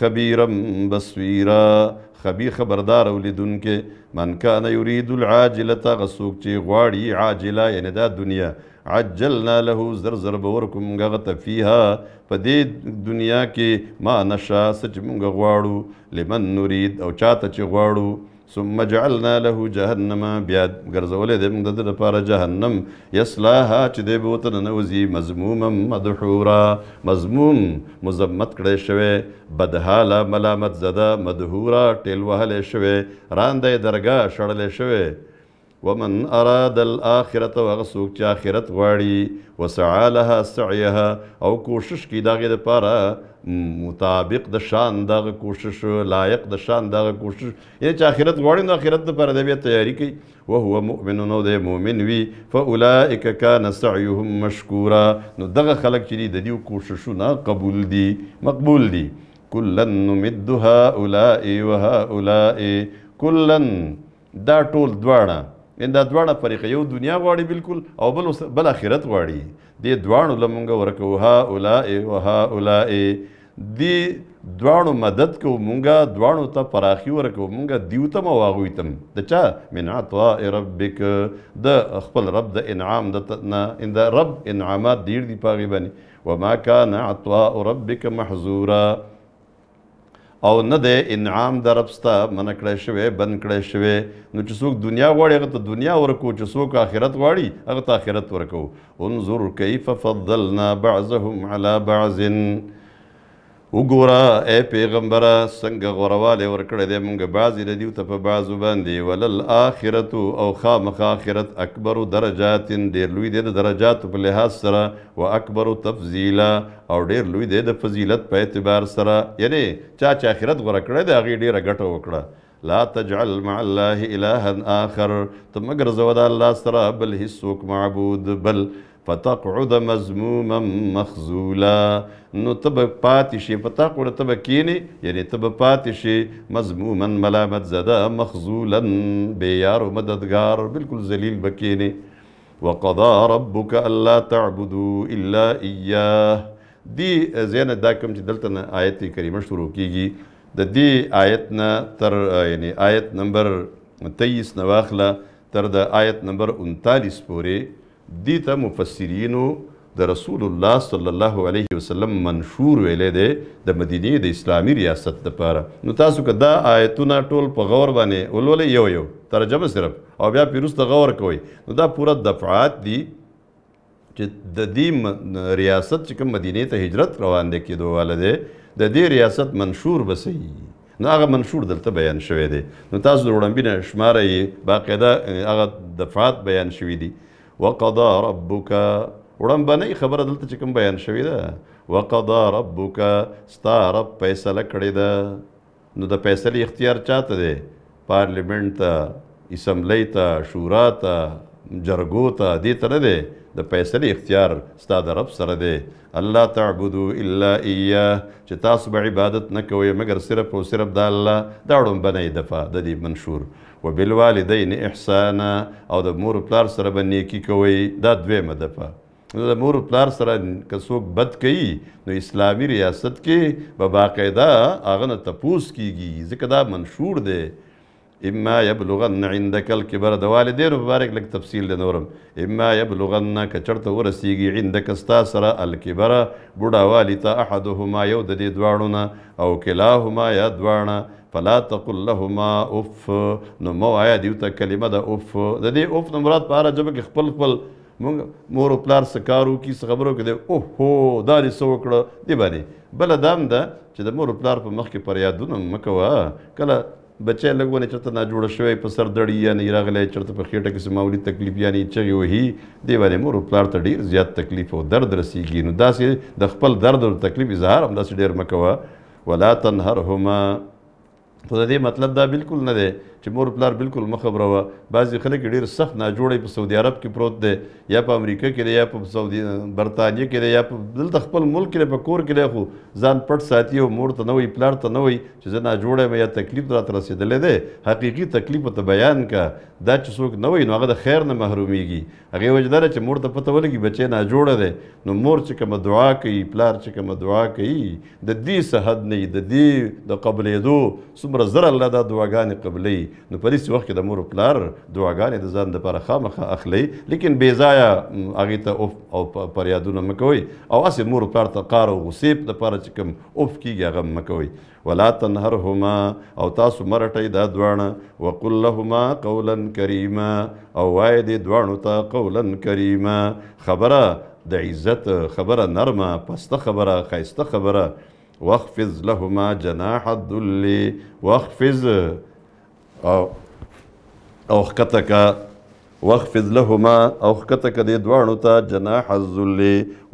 خبیرم بسویرا خبیر خبردار اولیدن کے من کان یرید العاجلتا غسوک چی غواری عاجلہ یعنی دا دنیا عجلنا لہو زرزر بورکم غغت فیہا پا دے دنیا کے ما نشا سچ مونگا غوارو لمن نرید او چاہتا چی غوارو ثم جعلنا لہو جہنم بیاد گرزولے دے مونگ دے پارا جہنم یسلاہا چی دے بوتن نوزی مضموما مدحورا مضموم مضمت کڑے شوے بدحالا ملامت زدہ مدحورا ٹیلوہ لے شوے راندے درگاہ شڑ لے شوے وَمَنْ أَرَادَ الْآخِرَةَ وَغَسُوكْ چِ آخِرَتْ غَوَاڑِي وَسَعَا لَهَا سَعْيَهَا او کوشش کی داغی دا پارا مطابق دا شان داغ کوشش لائق دا شان داغ کوشش یعنی چا آخرت غواڑی دا آخرت دا پارا دا بیا تیاری کی وَهُوَ مُؤْمِنُنَو دے مُؤْمِنوی فَأُولَائِكَ كَانَ سَعْيُهُمْ مَشْكُورًا نو داغ خلق چلی دا دیو کوششونا قبول دی مقبول دی کُلَّن نُمِدُّ هَاُولَائِ وَهَاُولَائِ کُلَّن دا ٹول دوارا ان دا دوانا فریقه یو دنیا غواړي بالکل او بل آخرت غواړي دې دوانو لمونږ ورکو ها اولائی و ها اولائی دې دوانو مدد کو مونږه دوانو ته پراخي ورکو مونږه دیو ته مو واغوي تم د چا من عطاء ربک د خپل رب د انعام د رب انعامات ډیر دي پاغي باندې وما کان عطاء ربک محظورا او نه ده انعام در ربستا منع کړی شوی بند کړی شوی نو چې څوک دنیا غواړي هغه ته دنیا ورکو چې څوک آخرت غواړي هغه ته آخرت ورکو انظر کیف فضلنا بعضهم علی بعض وګوره اے پیغمبره څنګه غوروالی ورکړی دی مونږ بعضې د دیو ته په بعضو باندې وللآخرت او خامخ آخرت اکبرو درجات ډېر لوی دی د درجاتو په لحاظ سره و اکبرو تفضیلا او ډېر لوی دی د فضیلت په اعتبار سره یعنی چا چې آخرت غوره کړی دی هغې ډېره ګټه وکړه لا تجعل مع الله الها آخر ته مه ګرځوه د الله سره بل هیڅوک معبود بل فتقعد مضموما مخذولا نو تب پاتشی فتقعد تب کینی یعنی تب پاتشی مضموما ملامت زدہ مخذولا بے یار و مددگار بالکل ذلیل بکینی وقضا ربک الا تعبدوا الا ایاه دی زین دا کم چی دلتن آیت کریمہ شروع کی گی دی آیتنا تر یعنی آیت نمبر 23 نواخلہ تر دا آیت نمبر 39 پورے دیتا مفسرینو دا رسول اللہ صلی اللہ علیہ وسلم منشور ویلے دے دا مدینی دا اسلامی ریاست دا پارا نو تاسو که دا آیتونا ٹول پا غور بانے اولولی یو یو ترجمه صرف او بیا پیروس دا غور کوئی نو دا پورا دفعات دی دا دی ریاست چکم مدینی تا ہجرت روان دے کی دوال دے دا دی ریاست منشور بسی نو آغا منشور دلتا بیان شوی دے نو تاسو روڑن بینا شمارا یہ باقی دا آغا دفعات بیان شوی دی وَقَضَى رَبُّكَ اُڑم بنائی خبر دلتا چکم بیان شوی دا وَقَضَى رَبُّكَ ستا رب پیسہ لکڑی دا نو دا پیسہ لی اختیار چاہتا دے پارلیمنٹ تا اسمبلی تا شورا تا جرگو تا دیتا ندے دا پیسہ لی اختیار ستا دا رب سر دے اللہ تعبدو الا ایہ چی تاس با عبادت نکوی مگر صرف و صرف دا اللہ دا اڑم بنائی دفع دا دی منشور وَبِالْوَالِدَيْنِ اِحْسَانَا او دا مور پلار سر بنیکی کوئی دا دوے مدفع دا مور پلار سر کسوک بد کئی نو اسلامی ریاست کے بباقیدہ آغن تپوس کی گی ذکر دا منشور دے اما یبلغن عندک الکبر د والدینو مبارک لک تفصیل د نورم اما یبلغن کچرته ورسیږي عندک استا سره الکبر بوډاوالی ته احدهما یو د دې دواړو او کلاهما یا دواړه فلا تقل لهما اف نو مو آیا دیو ته کلمه د اف د دې اف نو مراد په هره ژبه کې خپل مونږ مور او پلار څه کارو کې څه خبرو کې دی اوهو دا دې څه وکړه دې باندې بله دا هم ده چې د مور او پلار په مخ کې پریادونه مه کوه کله بچے لگو نے چرتا نا جوڑا شوئے پا سر دڑی یا نی راغلے چرتا پا خیٹا کسی مولی تکلیف یا نی چگی وحی دیوانے مور پلار تا دیر زیاد تکلیف و درد رسی گی نو دا سی دا خپل درد و تکلیف اظہار ہم دا سی دیر مکوا وَلَا تَنْهَرْهُمَا تو دا دے مطلب دا بالکل نہ دے چی مور پلار بالکل مخبر ہوا بعضی خلق دیر سخت نا جوڑے پا سعودی عرب کی پروت دے یا پا امریکہ کی دے یا پا سعودی برطانیہ کی دے یا پا دلتا خپل ملک کی دے پا کور کی دے خو زان پٹ ساتی ہو مور تا نوی پلار تا نوی چیزا نا جوڑے میں یا تکلیف درات رسید لے دے حقیقی تکلیف تا بیان کا دا چسوک نوی نو آگا دا خیر نا محرومی گی اگر وجہ دارے چی مور تا پتہ ولگی بچے نا جوڑے دے نو مور چکم دعا کئی پلار چکم دعا کئی دا دی سحد نی دا دی دا قبل دو سمرا ذر اللہ دا دعاگان قبلی نو پر اسی وقت دا مور پلار دعاگان دا زان دا پارا خامخا اخلی لیکن بیزایا آگی تا اف او پریادون مکوی او اسی مور پلار تا قار و غصیب دا پارا چکم اف کی گیا غم مکوی وَلَا تَنْهَرْهُمَا او تاسو مرٹای دا دوانا وَقُلْ لَهُمَا قَوْلًا كَرِيمًا او وای دی دوانو تا قَوْلًا كَرِيمًا خبرہ دا عزت خبرہ نرمہ پست خبرہ خیست خبرہ وَاخْفِضْ لَهُمَا جَنَاحَ الذُّلِّ وَاخْفِضْ وَاخْفِضْ لَهُمَا دے دوانو تا جناح الذُّلِّ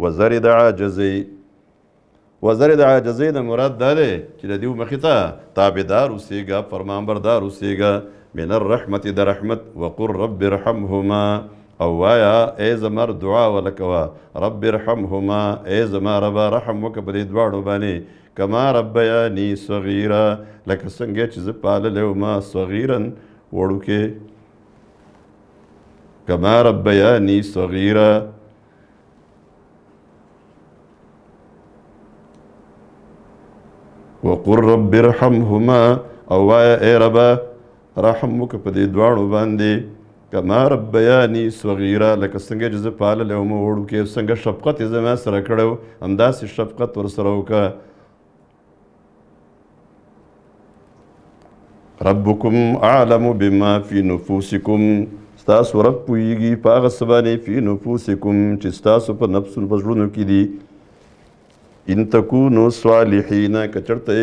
وَزَرِدْ عَاجَزِي وَزَرِدْ عَاجَزِي نا مراد دا دے چلا دیو مخطا تابدار اسے گا فرمانبردار اسے گا من الرحمت دا رحمت وَقُرْ رَبِّ رَحَمْهُمَا او آیا اے زمار دعا ولکوا رب رحمهما اے زمار ربا رحم وکا پدی دوارو بانی کما رب یانی صغیرا لکا سنگے چیز پال لیو ما صغیرن وڑو کے کما رب یانی صغیرا وقر رب رحمهما او آیا اے ربا رحم وکا پدی دوارو باندی کما رب بیانی صغیرہ لکه څنګه چې زه پاله لی ومه وړو کې څنګه شفقت یې زما سره کړی و همداسې شفقت ورسره وکړه ربکم اعلم بما فی نفوسکم ستاسو رب پوهیږي په هغه څه باندې فی نفوسکم چې ستاسو په نفسونو په زړونو کې دي ان تکونو صالحین که چېرته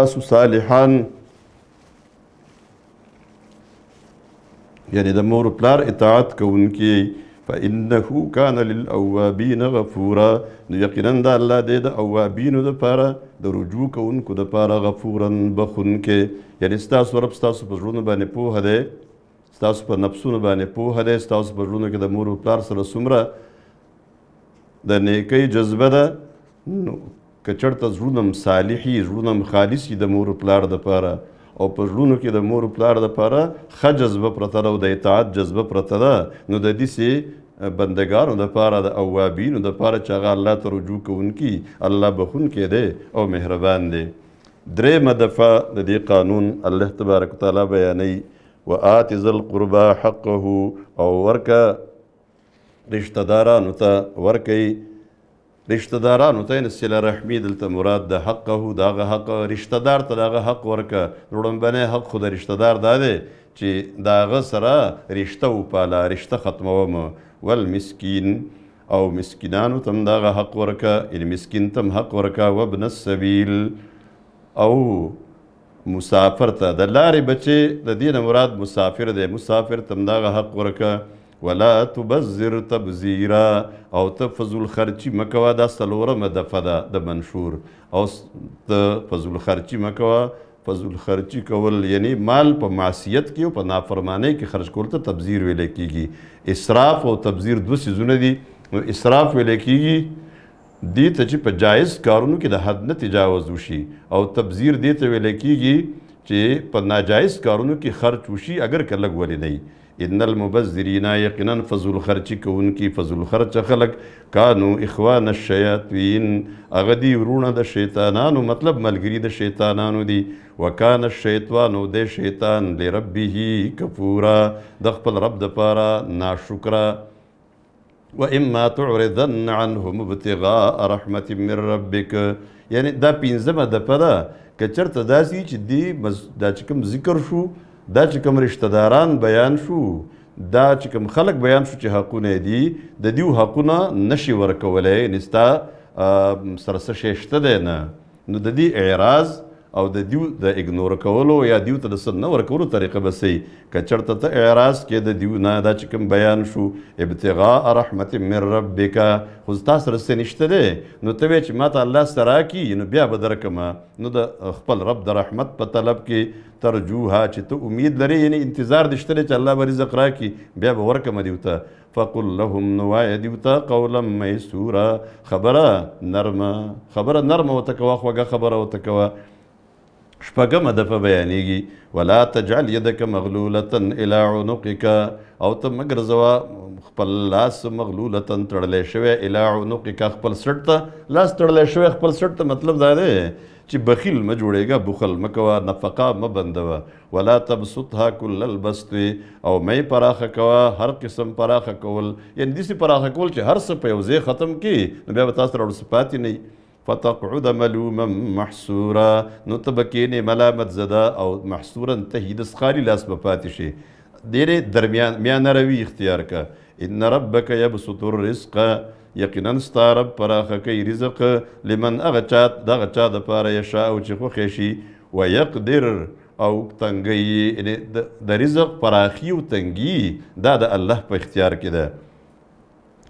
تاسو صالحان یعنی دا مور پلار اطاعت کون کی فَإِنَّهُ كَانَ لِلْأَوَّابِينَ غَفُورًا یقیناً دا اللہ دے دا اوابینو دا پارا دا رجوع کون کو دا پارا غفوراً بخون کے یعنی ستاسو رب ستاسو پر رونو بانے پوہ دے ستاسو پر نفسونو بانے پوہ دے ستاسو پر رونو کے دا مور پلار سر سمرہ دا نیکی جذبہ دا کچڑتا رونم صالحی رونم خالصی دا مور پلار دا پارا او پر رونو کې د مور پلار د پاره ښه جذبه پرته ده او د اطاعت جذبه پرته ده نو د داسې بندګانو د پاره د اوابینو د پاره چې هغه الله ته رجوع کوونکي الله بخونکی دی او مهربان دی درېیمه دفعه د دې قانون الله تبارک وتعالی بیانوي وآت ذا القربى حقه او ورکه رشتهدارانو ته ورکوي رشتدارانو ته یعنې صله رحمي دلته مراد د حقه د هغه حق رشتهدار ته د هغه حق ورکه لومبنی حق خو د رشتهدار دا دی چې د هغه سره رشته وپاله رشته ختمومه والمسکین او مسکینانو ته هم د هغه حق ورکه یعنې مسکین ته حق ورکه وابن السبیل او مسافر ته د لارې بچې د دې نه مراد مسافر دی مسافر ته هم د هغه حق ورکه وَلَا تُبَزِّرْ تَبْزِيرًا او تا فضل خرچی مکوا دا سلورم دفع دا منشور او تا فضل خرچی مکوا فضل خرچی کول یعنی مال پا معصیت کی و پا نافرمانے کی خرچ کولتا تبزیر ویلے کی گی اسراف و تبزیر دو سیزونه دی اسراف ویلے کی گی دیتا چی پا جائز کارونو کی دا حد نتجاوز وشی او تبزیر دیتا ویلے کی گی چی پا ناجائز کارونو کی خرچ وشی اگر کلگ ولی نئی ان المبذرین یقینا فضل خرچی کو ان کی فضل خرچ خلق کانو اخوان الشیاطین اغدی ورونه د شیطانانو مطلب ملګری د شیطانانو دی وکان الشیطانو د شیطان لربه کفورا د خپل رب د پاره ناشکرا و اما تعرضن عنهم ابتغاء رحمت من ربک یعنی دا پینځمه د پدا که چرته داسې چې دی دا چې کوم ذکر شو دا چې کوم رشتہ داران بیان شو دا چې کوم خلق بیان شو چې حقونه دي د دیو حقونه نشي ورکولی یعنی ستا سره څه شی شته دی نه نو د دې اعراض او د دیو د اګنور کولو یا دیو ته د څه نه ورکولو طریقه به سی که چېرته ته اعراض کې د دیو نه دا چې کوم بیان شو ابتغاء رحمت من ربک خو ستا سره څه نشته دی نو ته وایې چې ما ته الله څه راکړي نو بیا به درکمه نو د خپل رب د رحمت په طلب کې ترجوها چې ته امید لرې یعنی انتظار دې شته دی چې الله به رزق راکړي بیا به ورکمه دیو ته فقل لهم نو وایه دیو ته قولا میسورا خبره نرمه ورته کوه خوږه خبره ورته کوه شپږمه دفعه بیانیږي ولا تجعل یدک مغلولة الی عنقک او ته مه ګرځوه خپل لاس مغلولة تړلی شوی الی عنقک خپل سټ ته لاس تړلی شوی خپل سټ ته مطلب دا دی چې بخیل مه جوړېږه بخل مه کوه نفقه مه بندوه ولا تبسطها کل البسط او مه یې پراخه کوه هر قسم پراخه کول یعنې داسې پراخه کول چې هر څه په یو ځای ختم کړي نو بیا به تا سره ورڅه پاتې نه وي فَتَقْعُدَ مَلُومًا مَحْسُورًا نُتَبَكِينِ مَلَامَتْ زَدَا او محصوراً تحیدس خالی لاس بپاتشے دیرے درمیان میانہ روی اختیار کا اِنَّ رَبَّكَ يَبْسُطُ الرِّزْقَ یقیناً ستا رب پراخکی رزق لمن اغچات دا غچا دا پارا یشاو چی خوخیشی وَيَقْدِرْ او تنگی دا رزق پراخی و تنگی دا دا اللہ پا اختیار کدا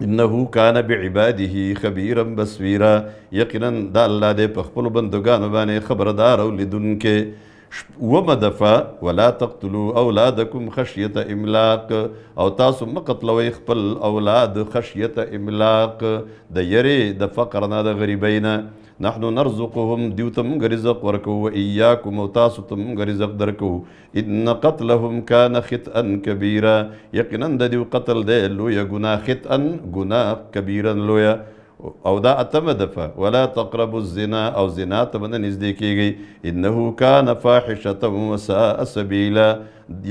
انہو کان بعباده خبیرا بصیرا یقیناً دا اللہ دے پخپل بندگانو بانے خبردار او لدن کے وما دفع ولا تقتلوا اولادکم خشیت املاق او تاسو مقتلوی خپل اولاد خشیت املاق دا یری دا فقرنا دا غریبینا نحن نرزقهم دیو تمونگ رزق ورکو و ایاکم و تاسو تمونگ رزق درکو ان قتلهم کان خطئا کبیرا یقینا دا دیو قتل دے لویا گناہ خطئا گناہ کبیرا لویا او دا اتم دفع ولا تقربوا الزنا او زنا تمنا نزدی کی گئی انہو کان فاحشة وساء سبیلا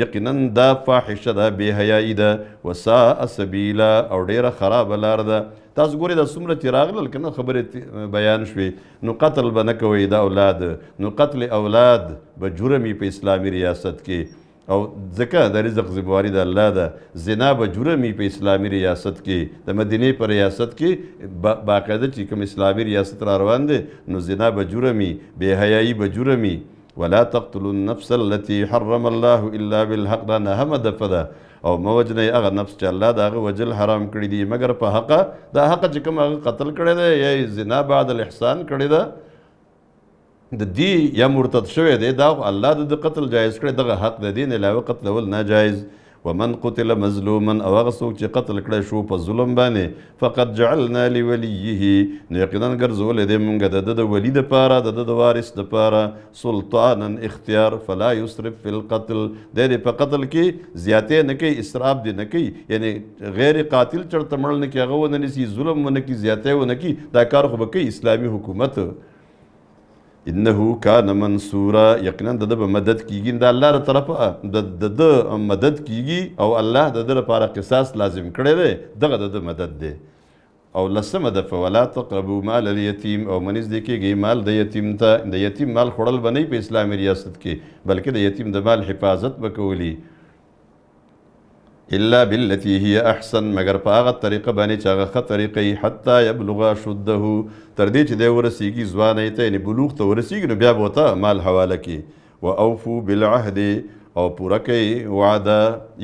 یقینا دا فاحشة دا بے حیائی دا وساء سبیلا او دیر خراب لار دا تاسو ګورئ دا څومره چې راغلل که نه خبرې بیان شوې نو قتل به نه کوئ دا اولاد نو قتل اولاد به جرم په اسلامي ریاست کې او ځکه د رزق ذمواري د الله ده زنا به جرم په اسلامي ریاست کې د مدینې په ریاست کې باقاعده چې کوم اسلامي ریاست را روان دی نو زنا به جرم بې حیایي به جرم ولا تقتلوا النفس التي حرم الله الا بالحق دا نهمه دفعه ده او موجنه اغه نفس چې الله دا اغه وجل حرام کړی دی مگر په حق دا حق چې کوم اغه قتل کړی دی یا زنا بعد الاحسان کړی دی د دې یا مرتد شوی دی دا الله د قتل جایز کړی دغه حق د دین علاوه قتلول ناجایز ومن قتل مظلوما او هغه څوک چې قتل کړی شو په ظلم باندې فقد جعلنا لولیه نو یقینا ګرځولی دی موږ د ده د ولي دپاره د ده د وارث دپاره سلطانا اختیار فلا یسرف فی القتل دی دې په قتل کې زیاتې نه کوي اسراف دې نه کوي یعنې غیر قاتل چرته مړ نه کړي هغه ونه نیسي ظلم ونه کړي زیاتې ونه کړي دا کار خو به کوي اسلامي حکومت انہو کان منصورا یقیناً دا با مدد کیگی دا اللہ را طرف دا مدد کیگی او اللہ دا دا پارا قصاص لازم کرے دے دا دا مدد دے او لسم دفع ولا تقربوا مال الیتیم او منیز دیکھے گئی مال دا یتیم تا دا یتیم مال خوڑل بنائی پہ اسلامی ریاست کی بلکہ دا یتیم دا مال حفاظت بکولی الا باللتی هی احسن مگر په هغه طریقه باندې چې هغه ښه طریقه یي حتی یبلغ اشده تر دې چې دی ورسیږي ځوانۍ ته یعنې بلوغ ته ورسیږي نو بیا به ورته مال حواله کړي و اوفو بالعهد او پوره کوي وعده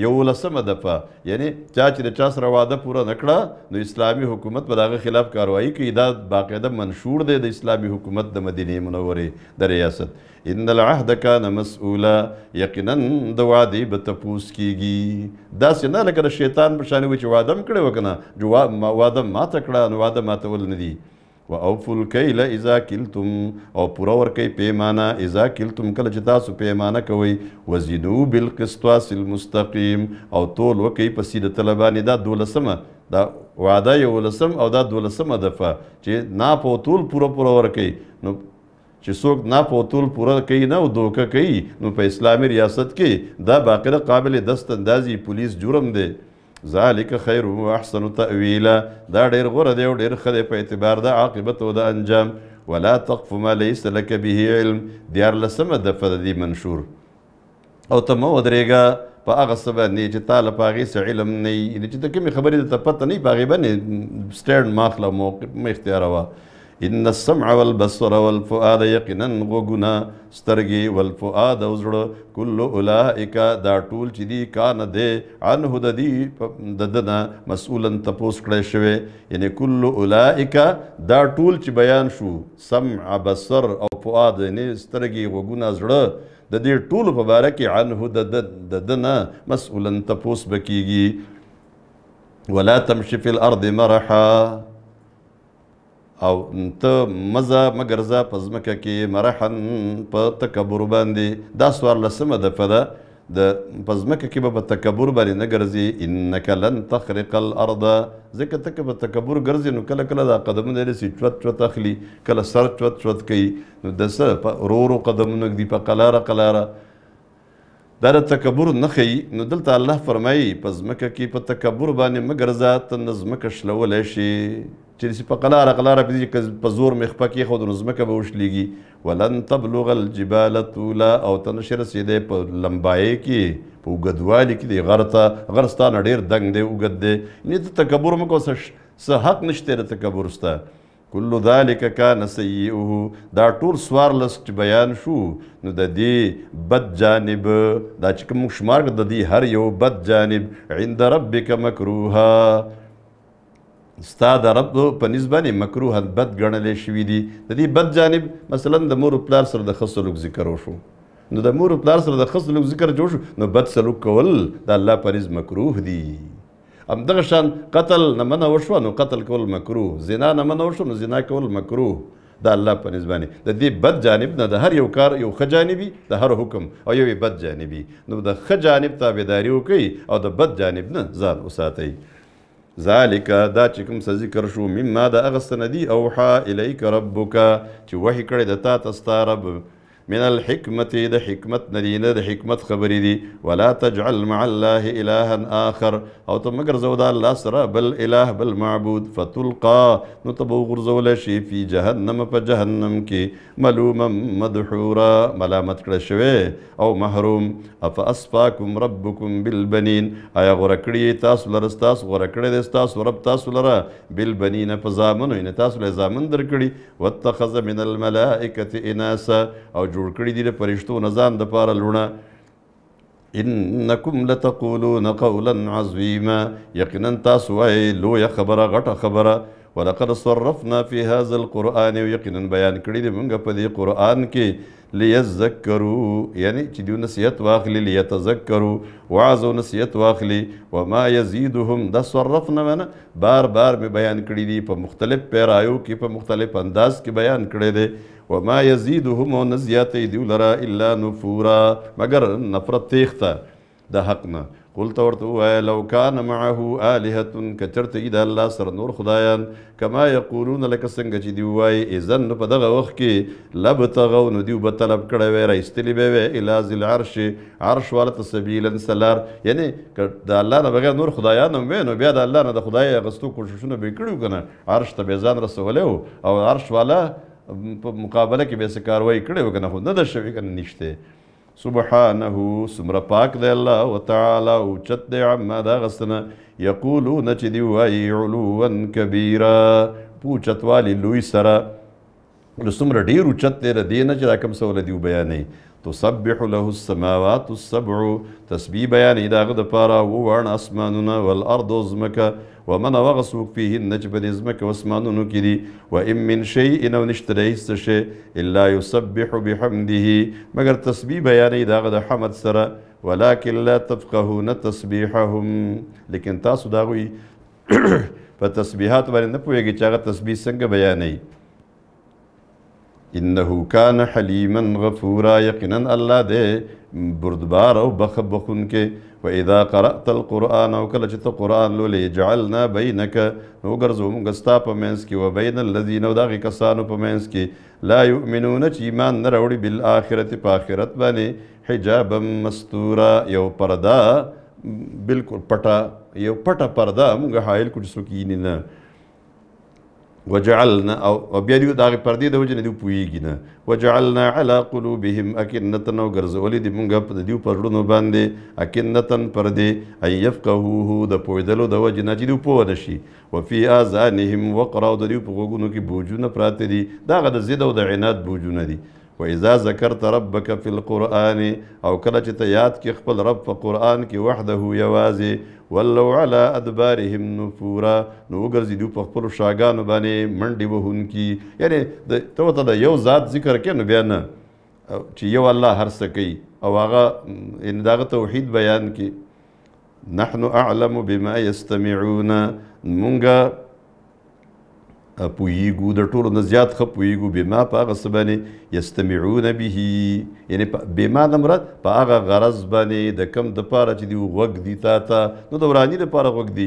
یولسمه دفعه یعنې چا چې د چا سره وعده پوره نه کړه نو اسلامي حکومت به د هغه خلاف کاروایی کوي دا باقاعده منشور دی د اسلامي حکومت د مدینې منورې د ریاست ان العهد کان مسؤولا یقینا د وعدې به تپوس کیږي داسې نه لکه د شیطان په شان وي چې وعده م کړې وه که نه وعده ماته کړه نو وعده ماتول نه دي وَأَوْفُوا الْكَيْلَ إِذَا كِلْتُمْ او پورا ورکی پیمانا اِذَا كِلْتُمْ کل جتاسو پیمانا کوئی وَزِنُوا بِالْقِسْطَاسِ الْمُسْتَقِيمِ او طول وکی پسید طلبانی دا دولسمه دا وعدا یولسم او دا دولسمه دفع چه نا پو طول پورا ورکی چه سوک نا پو طول پورا کئی نا و دوکا کئی نو پا اسلامی ریاست کئی دا باقی قابل دست اندازی پولیس جرم ده ذالک خیر و احسن تأویلا دا دیر غره دیو دیر خده په اعتبار دا عاقبت و دا انجام ولا تقف ما لیس لک به علم دیار لسمه دفه دی منشور او ته مه ودرېږه په هغه څه باندې چې تا له په هغې څه علم نه وي یعنې چې د کومې خبرې درته پته نه وي په هغې باندې سټینډ مه اخله موقف مه اختیاروه ان السمع والبصر والفؤاد یقینا غوږونه سترګې والفؤاد او زړه کل اولئک دا ټول چې دي کان دی عنه د دې د ده نه مسؤلا تپوس کړی شوی یعنې کل اولئک دا ټول چې بیان شو سمع بصر او فؤاد یعنې سترګې غوږونه زړه د دې ټولو په باره کې عنه د ده نه مسؤلا تپوس به کیږي ولا تمشي فی الارض مرحا او ته مزه مګرزه په ځمکه کې مرحن په تکبر باندې دا څوارلسمه دفعه ده په ځمکه کې به په تکبر باندې نه ګرځي انکه لن تخرق الارض ځکه ته که په تکبر ګرځي نو کله کله دا قدمونه رسي چوت چوت اخلي کله سر چوت چوت کوي نو د سر په ورو ورو قدمونه ږدي په قلاره قلاره دا د تکبر نښي نو دلته الله فرمایي په ځمکه کې په تکبر باندې مه ګرځه ته نه ځمکه شلولی شي چې داسې په قلاره قلاره په دې چې په زور مې خپه کېښود نو ځمکه به وشلېږي ولن تبلغ الجبال طولا او ته نه شي رسېدی په لمبایۍ کې په اوږدوالي کې دی غر ته غر ستا نه ډېر دنګ دی اوږد دی یعنې ته تکبر مه کوه څه حق نشته د تکبر ستا کلو ذالک کان سیئه دا ټول څوارلس چې بیان شو نو د دې بد جانب دا چې کوم موږ شمار کړو د دې هر یو بد جانب عند ربک مکروها ستا د رب په نسبانې مکروها بد ګڼلی شوي دي د دې بد جانب مثلا د مور و پلار سره د ښه سلوک ذکر وشو نو د مور و پلار سره د ښه سلوک ذکر جوړ شو نو بد سلوک کول د الله په نسب مکروه دي همدغه شان قتل نه منع وشوه نو قتل کول مکروه زنا نه منع وشوه نو زنا کول مکروه دا الله په نسبت باندې د دې بد جانب نه د هر یو کار یو ښه جانبي د هر حکم او یو بد جانبي نو د ښه جانب تابعداري وکوئ او د بد جانب نه ځان وساتئ ذالک دا چې کوم څه ذکر شو مما د هغه څه نه دي اوحا الیک ربک چې وحي کړی د تا ته ستا رب من الحکمت دا حکمت ندینه دا حکمت خبری دی وَلَا تَجْعَلْ مَعَ اللَّهِ إِلَهًا آخر او تا مگرزو دا اللہ سرا بل الہ بل معبود فَتُلْقَا نتبو غرزو لشی فی جہنم پا جہنم کی ملوما مدحورا ملامت کرشوے او محروم افاسفاکم ربکم بالبنین آیا غرکڑی تاسو لرستاس غرکڑی دستاس ورب تاسو لرا بالبنین پا زامنو ان تاسو لزامن درکڑی واتخذ من الملائکت اناسا او جوړ کړي دي د فرشتو نه ځان دپاره لوڼه انکم لتقولون قولا عظیما یقینا تاسو وایئ لویه خبره غټه خبره ولقد صرفنا في هذا القرآن یقینا بیان کړي دي موږ په دې قرآن کې لیذکروا یعنې چې دوی نصیحت واخلي لیتذکروا وعظ او نصیحت واخلي وما یزیدهم دا صرفنا معنا بار بار مې بیان کړي دي په مختلف پیرایو کې په مختلف انداز کې بیان کړی دی وما يزيدهم ونزيات يدول را إلا نفورا مگر نفرت تیختا دا حقنا قلت ورطو آیا لو کان معه آلهتن کچرت اید اللہ سر نور خدایان کما یقولون لکا سنگا چی دیوائی ایزن پا دغا وقت کی لبتغو ندیو بطلب کڑوی را استلی بیوی الاز العرش عرش والت سبیلن سلار یعنی دا اللہ نا بغیر نور خدایانم وینو بیا دا اللہ نا دا خدای اغسطو کوششونو بکڑو کنا عرش تا بیزان رسولیو او عرش والا مقابلہ کی بیسے کاروائی کڑے ہو کنا خود ندر شوی کنا نشتے سبحانہو سمر پاک دے اللہ و تعالی اوچت دے عمہ دا غستنا یقولون چی دیوائی علوان کبیرا پوچت والی لوی سرا سمر دیر اوچت دے ردینا چی دا کم سول دیو بیانی تسبح له السماوات السبع تسبیح بیانی دا غد پارا ووان اسمانونا والارد وزمکا ومن وغسوک فیهن نجب نزمک واسمانونو کی دی وَإِمْ مِنْ شَيْءٍ او نشترئیست شے إِلَّا يُسَبِّحُ بِحَمْدِهِ مگر تسبیح بیانی دا غد حمد سرا وَلَاكِنْ لَا تَفْقَهُونَ تَسْبِحَهُمْ لیکن تاسو داغوی پا تسبیحات بارے نہ پوئے گی چاہا تسبیح سنگ بیانی. انہو کان حلیمن غفورا، یقنن اللہ دے بردبار او بخبخن کے. وَإِذَا قَرَأْتَ الْقُرْآنَ وَكَلَّجَتَ قُرْآنَ لُلِي جَعَلْنَا بَيْنَكَ وَغَرْزُ مُنْغَسْتَا پَمَنْس کی وَبَيْنَ الَّذِينَ وَدَاغِ قَسَانُ پَمَنْس کی لَا يُؤْمِنُونَ چیمان نَرَوْڑِ بِالْآخِرَتِ پَآخِرَتْ بَانِ حِجَابًا مَسْتُورًا، یو پردہ بالکل پٹا، یو پٹا پردہ مونگا حائل کچھ سکینینا. وَجَعَلْنَا او بیادیو داغی پردی دو جنہ دیو پوئیگینا. وَجَعَلْنَا عَلَىٰ قُلُوبِهِمْ اَكِنَّتَنَ وَگَرْزَ وَلِي دی مونگا دیو پردنو باندے اَكِنَّتَن پردے اَن يَفْقَهُوهُ دا پویدلو دو جنہ چی دیو پوانشی. وَفِي آزَانِهِمْ وَقْرَاو دا دیو پوگونو کی بوجون پراتے دی داغ دا زیدو دا عناد بوجون دی. وَإِذَا ذَكَرْتَ رَبَّكَ فِي الْقُرْآنِ او کلا چی تیاد کی خپل رب فا قرآن کی وحده یوازی وَلَّوْ عَلَىٰ أَدْبَارِهِمْ نُفُورًا، نو اگرزی دیو پا خپلو شاگانو بانے منڈی وہن کی. یعنی تو تا دا یو ذات ذکر کیا نو بیانا چی یو اللہ ہر سکی او آغا ان داغ توحید بیان کی. نحن اعلم بما يستمعون، منگا پوئیگو در طور نزیاد خب پوئیگو بما پا آغا سبانے یستمعون بیہی، یعنی بما نمرد پا آغا غرز بانے دا کم دا پارا چی دیو وگ دی تا تا نو دورانی دا پارا وگ دی.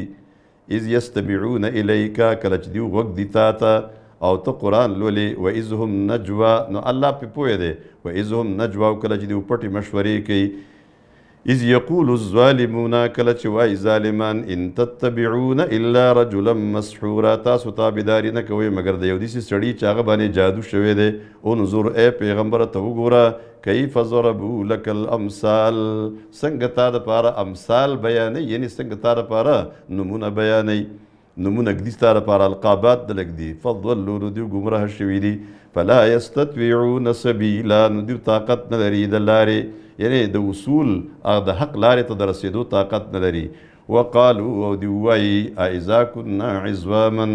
از یستمعون الیکا کلچ دیو وگ دی تا تا او تا قرآن لولے. و از هم نجوا، نو اللہ پی پوئے دے و از هم نجوا کلچ دیو پٹی مشورے کئی. اِذْ يَقُولُ الظَّالِمُونَ كَلَّا وَإِنْ ظَالِمَانَ إِنْ تَتَّبِعُونَ إِلَّا رَجُلًا مَسْحُورًا، تاسو تابعداري نه کوئ مگر د یو داسې سړي چې هغه باندې جادو شوی دی. انظر اے پیغمبر ته وګوره کیف ضربوا لك الامثال، څنګه تا دپاره امثال بیانوي، یعنې څنګه تا دپاره نمونه بیانوي. نمونه ږدي ستا دپاره القابات دلږ دي. فضلوا نو دوی ګمراه شوي دي. فلا يستطيعون سبيلا، نو دوی طاقت نه لري د لارې، یعنی دا وصول دا حق لاری تا درسیدو طاقت نلری. وقالو او دیوائی اعزا کننا عزوامن،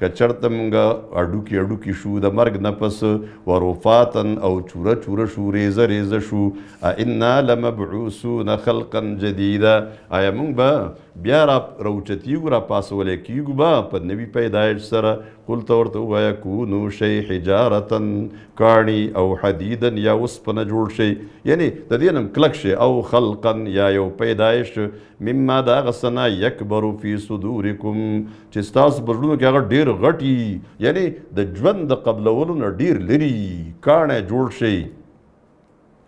کچرت منگا اڈوکی اڈوکی شو دا مرگ نپس، ورفاتن او چورا چورا شو ریز ریز شو، اِنَّا لَمَبْعُوسُونَ خَلْقًا جَدِيدًا، آیا منگ با بیا را روچتیو را پاسولے کیو با پر نبی پیدایش سر. قلتا ورطا اوایا کونو شی حجارتن کانی او حدیدن یا وسپن جوڑ شی، یعنی دا دینم کلک شی او خلقن یا یو پیدایش مما دا غصنا یکبرو فی صدورکم چستاس برلونو کیا غر دیر غٹی، یعنی دا جون دا قبلولون دیر لری کانی جوڑ شی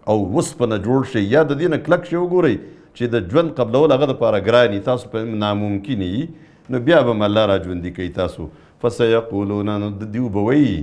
او وسپن جوڑ شی. یا دا دینم کلک شی وگو رئی چی دا جون قبلول اغد پارا گرانی تاسو پر ناممکنی، نو بیا با مالا را جوندی کئی تاسو. فَسَيَقُولُونَ نُدْدِّو بَوَيِّ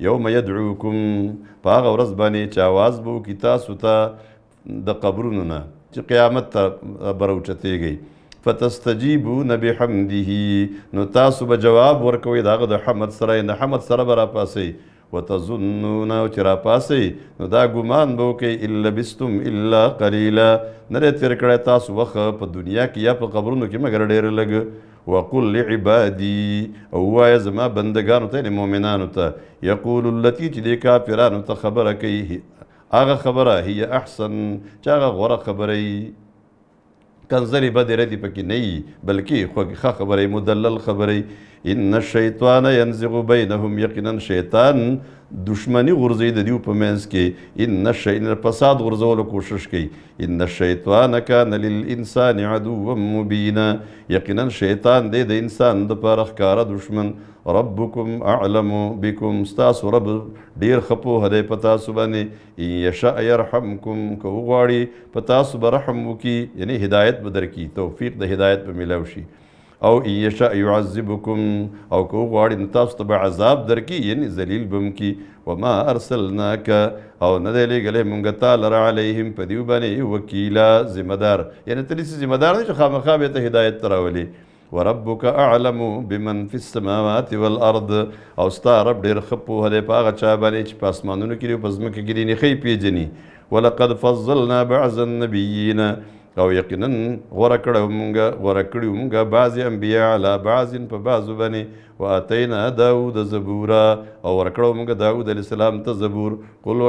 یوم یدعوکم، پا آغا ورزبانی چه آواز بو کی تاسو تا دا قبرونونا چه قیامت تا بروچتے گئی. فَتَسْتَجِيبُونَ بِحَمْدِهِ، نو تاسو بجواب ورکوی دا آغا دا حمد سرائی، دا حمد سرا برا پاسی. وَتَظُنُّونَ وَچِرَا پَاسَي، نو دا گمان بوکے إِلَّا بِسْتُمْ إِلَّا قَلِيلًا، نرے تیر کڑے تاس وقت پا دنیا کی یا پا قبرونو کی مگر دیر لگ. وَقُلْ لِعِبَادِي، اوائے زما بندگانو تا یعنی مومنانو تا، یقولو اللتی چی دے کافرانو تا خبر کئی آغا خبرہ ہی احسن چاگا غور خبری کنزلی با دیرے دی پکی نئی بلکی خواہ خبری مدلل خبری. ان الشیطان ینزغ بینہم، یقناً شیطان دشمنی غرزی دیو پمینس کے. ان الشیطان پساد غرزولو کوشش کی. ان الشیطان کان للانسان عدوا مبینا، یقناً شیطان دے دے انسان دپار اخکار دشمن. ربکم اعلم بکم، ستاس رب دیر خپو ہدے پتاسو بانے. ان یشاء یرحمکم، کو غاڑی پتاسو برحمو کی، یعنی ہدایت بدر کی، توفیق دے ہدایت پر ملاوشی. او ان یشاء یعذبکم، او کو غاڑی نتاسو تبع عذاب در کی، یعنی ذلیل بم کی. وما ارسلناک، او ندے لے گلے منگتا لرا علیہم پدیو بانے وکیلا ذمہ دار، یعنی تلیسی ذمہ دار نہیں چو خامخا بیتا ہدایت تراولے. وَرَبُّكَ أَعْلَمُ بِمَنْ فِي السَّمَاوَاتِ وَالْأَرْضِ او ستا رب دیر خبو هلی پا آغا چا بانی چی پاسمانونو کری و پزمک گری نخی پیجنی وَلَقَدْ فَضَّلْنَا بَعْضَ النَّبِيِّينَ او یقیناً غرکڑیومونگا بعضی انبیاء علا بعضین پا بعضو بانی وَآتَيْنَا دَاوُدَ زَبُورَا او غرکڑیومونگا داود علیہ السلام تا زبور قل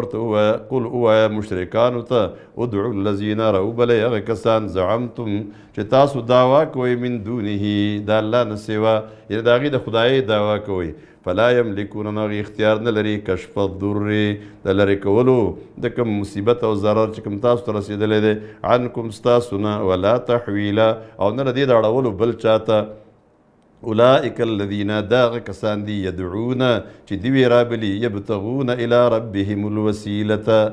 اوایا مشرکانو تا ادعو اللذین رو بلی اغکسان زعمتم چه تاسو دعوی کوئی من دونهی دا اللہ نسیوا یعنی دا غی دا خدای دعوی کوئی فلا یملکون ناغی اختیار نلری کشف الضر دلری کولو دا کم مصیبت او ضرر چکم تاسو ترسید لیده عنکم ستاسونا ولا تحویلا او نردی دا اڑاولو بل چاہتا اولائک الذین داغ کسان دی یدعون چی دیوی رابلی یبتغون الى ربهم الوسیلتا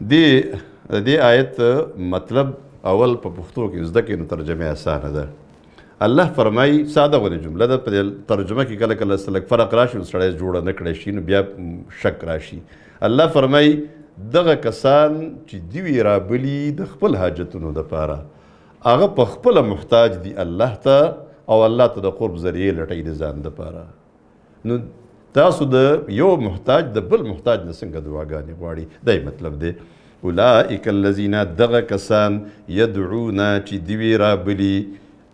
دی آیت مطلب اول پا پختو کی ازدکینو ترجمه آسان دا اللہ فرمائی سادہ غنی جملہ دا پا ترجمہ کی کلک اللہ سلک فرق راشی سڑے جوڑا نکڑشی نو بیا شک راشی اللہ فرمائی داغ کسان چی دیوی رابلی دا خپل حاجتونو دا پارا آغا پا خپل محتاج دی اللہ تا او اللہ تا دا قرب ذریعے لٹائی دا زان دا پارا نو تاسو دا یو محتاج دا بل محتاج نسنگا دواغانی غواری دای مطلب دے اولائک اللذین دغا کسان یدعونا چی دیوی رابلی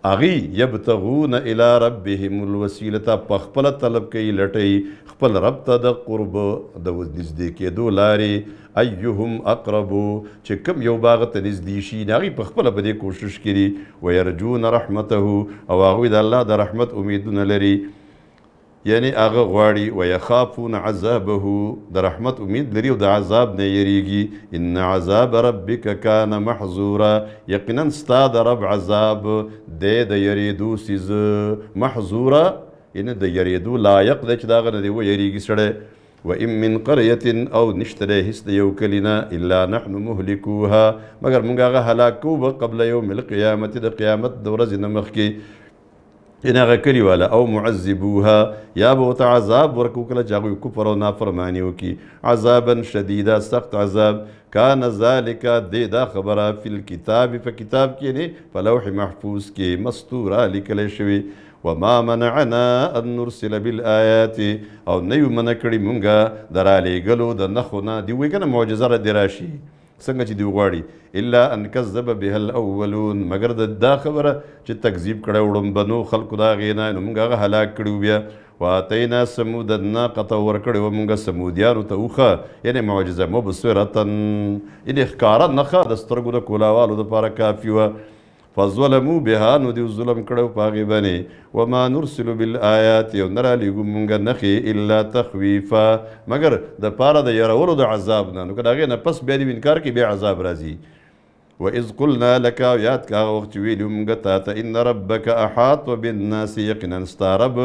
آغی یبتغون الى ربهم الوسیلتا پا خپل طلب کئی لٹائی خپل رب تا دا قرب دا نزدیکی دو لاری ایهم اقربو چه کم یو باغت نزدیشی ناغی پخپل پده کوشش کری ویرجون رحمتهو او آغوی دا اللہ دا رحمت امیدون لری یعنی آغا غواری ویخافون عذابهو دا رحمت امید لری و دا عذاب نیریگی ان عذاب ربک کان محظورا یقنن ستا دا رب عذاب دے دا یریدو سیز محظورا یعنی دا یریدو لایق دا چه داغا ندیو یریگی سڑے وَإِن مِّن قَرْيَةٍ أَوْ نِشْتَرَي هِسْتَ يَوْكَلِنَا إِلَّا نَحْنُ مُهْلِكُوهَا مگر منگاغا حلاکو با قبل یوم القیامت دا قیامت دورز نمخ کی اناغا کلیوالا او معذبوها یا بوتا عذاب ورکو کلا جاگوی کپرو نافرمانیو کی عذابا شدیدا سخت عذاب کان ذالکا دیدا خبرا فی الكتاب فکتاب کینے فلوح محفوظ کی مستورا لکلے شوی وَمَا مَنَعَنَا أَن نُرْسِلَ بِالْآيَاتِ او نیو منکڑی منگا درالی گلو دا نخونا دیوی کنا معجزہ را دراشی سنگا چی دیو غاڑی إِلَّا أَن كَذَّبَ بِهَا الْأَوَّلُونَ مگر دا خبر چی تکذیب کڑا وڑم بنو خلق دا غینا انو منگا آغا حلاک کڑو بیا وَآتَيْنَا سَمُودَنَّا قَطَوَرْ کڑو ومنگا سمودیانو تا اوخا یعنی معجزہ مبصرتن یعنی اخکارا نخا دسترگو دا کولاوالو دا پارا کافیوا فَظْوَلَمُوا بِهَا نُدِو ظُلَمْ کَرَوْ پَاغِبَنِ وَمَا نُرْسِلُ بِالْآيَاتِ وَنَرَا لِگُمُنگا نَخِي إِلَّا تَخْوِيفًا مگر دا پارا دا یراولو دا عذابنا نو کن آگے نا پس بیادی بینکار کی بے عذاب رازی وَإِذْ قُلْنَا لَكَا وَيَاتْ كَاغَ وَقْتِوِيلُمْگَ تَاتَ إِنَّ رَبَّكَ أَحَاطُ وَبِالنَّاسِ يَقِنًا سْتَارَبْ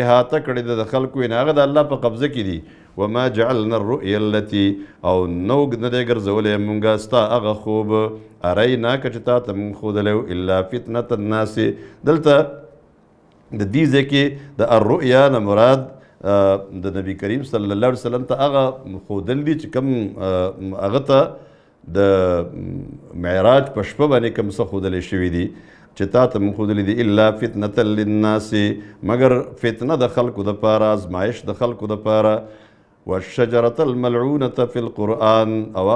احاطہ کردی دا خلقو ان آگا دا اللہ پا قبضہ کی دی وَمَا جَعَلْنَا الرُّؤْيَ الَّتِي او نوگ ندیگر زولی منگا ستا اغا خوب ارائینا کچتا تم خود لیو الا فتنة الناس دلتا دا دیزے کی دا الرؤیا نمراد دا نبی کریم صلی اللہ علیہ وسلم تا اغا خود لی چکم اغتا دا معراج پشپا بانی کم سا خود لی شوی دی چتا تم خود لی دی الا فتنة للناس مگر فتنة دا خلق دا پارا ازمائش دا خلق دا پارا وَالشَّجَرَةَ الْمَلْعُونَةَ فِي الْقُرْآنِ او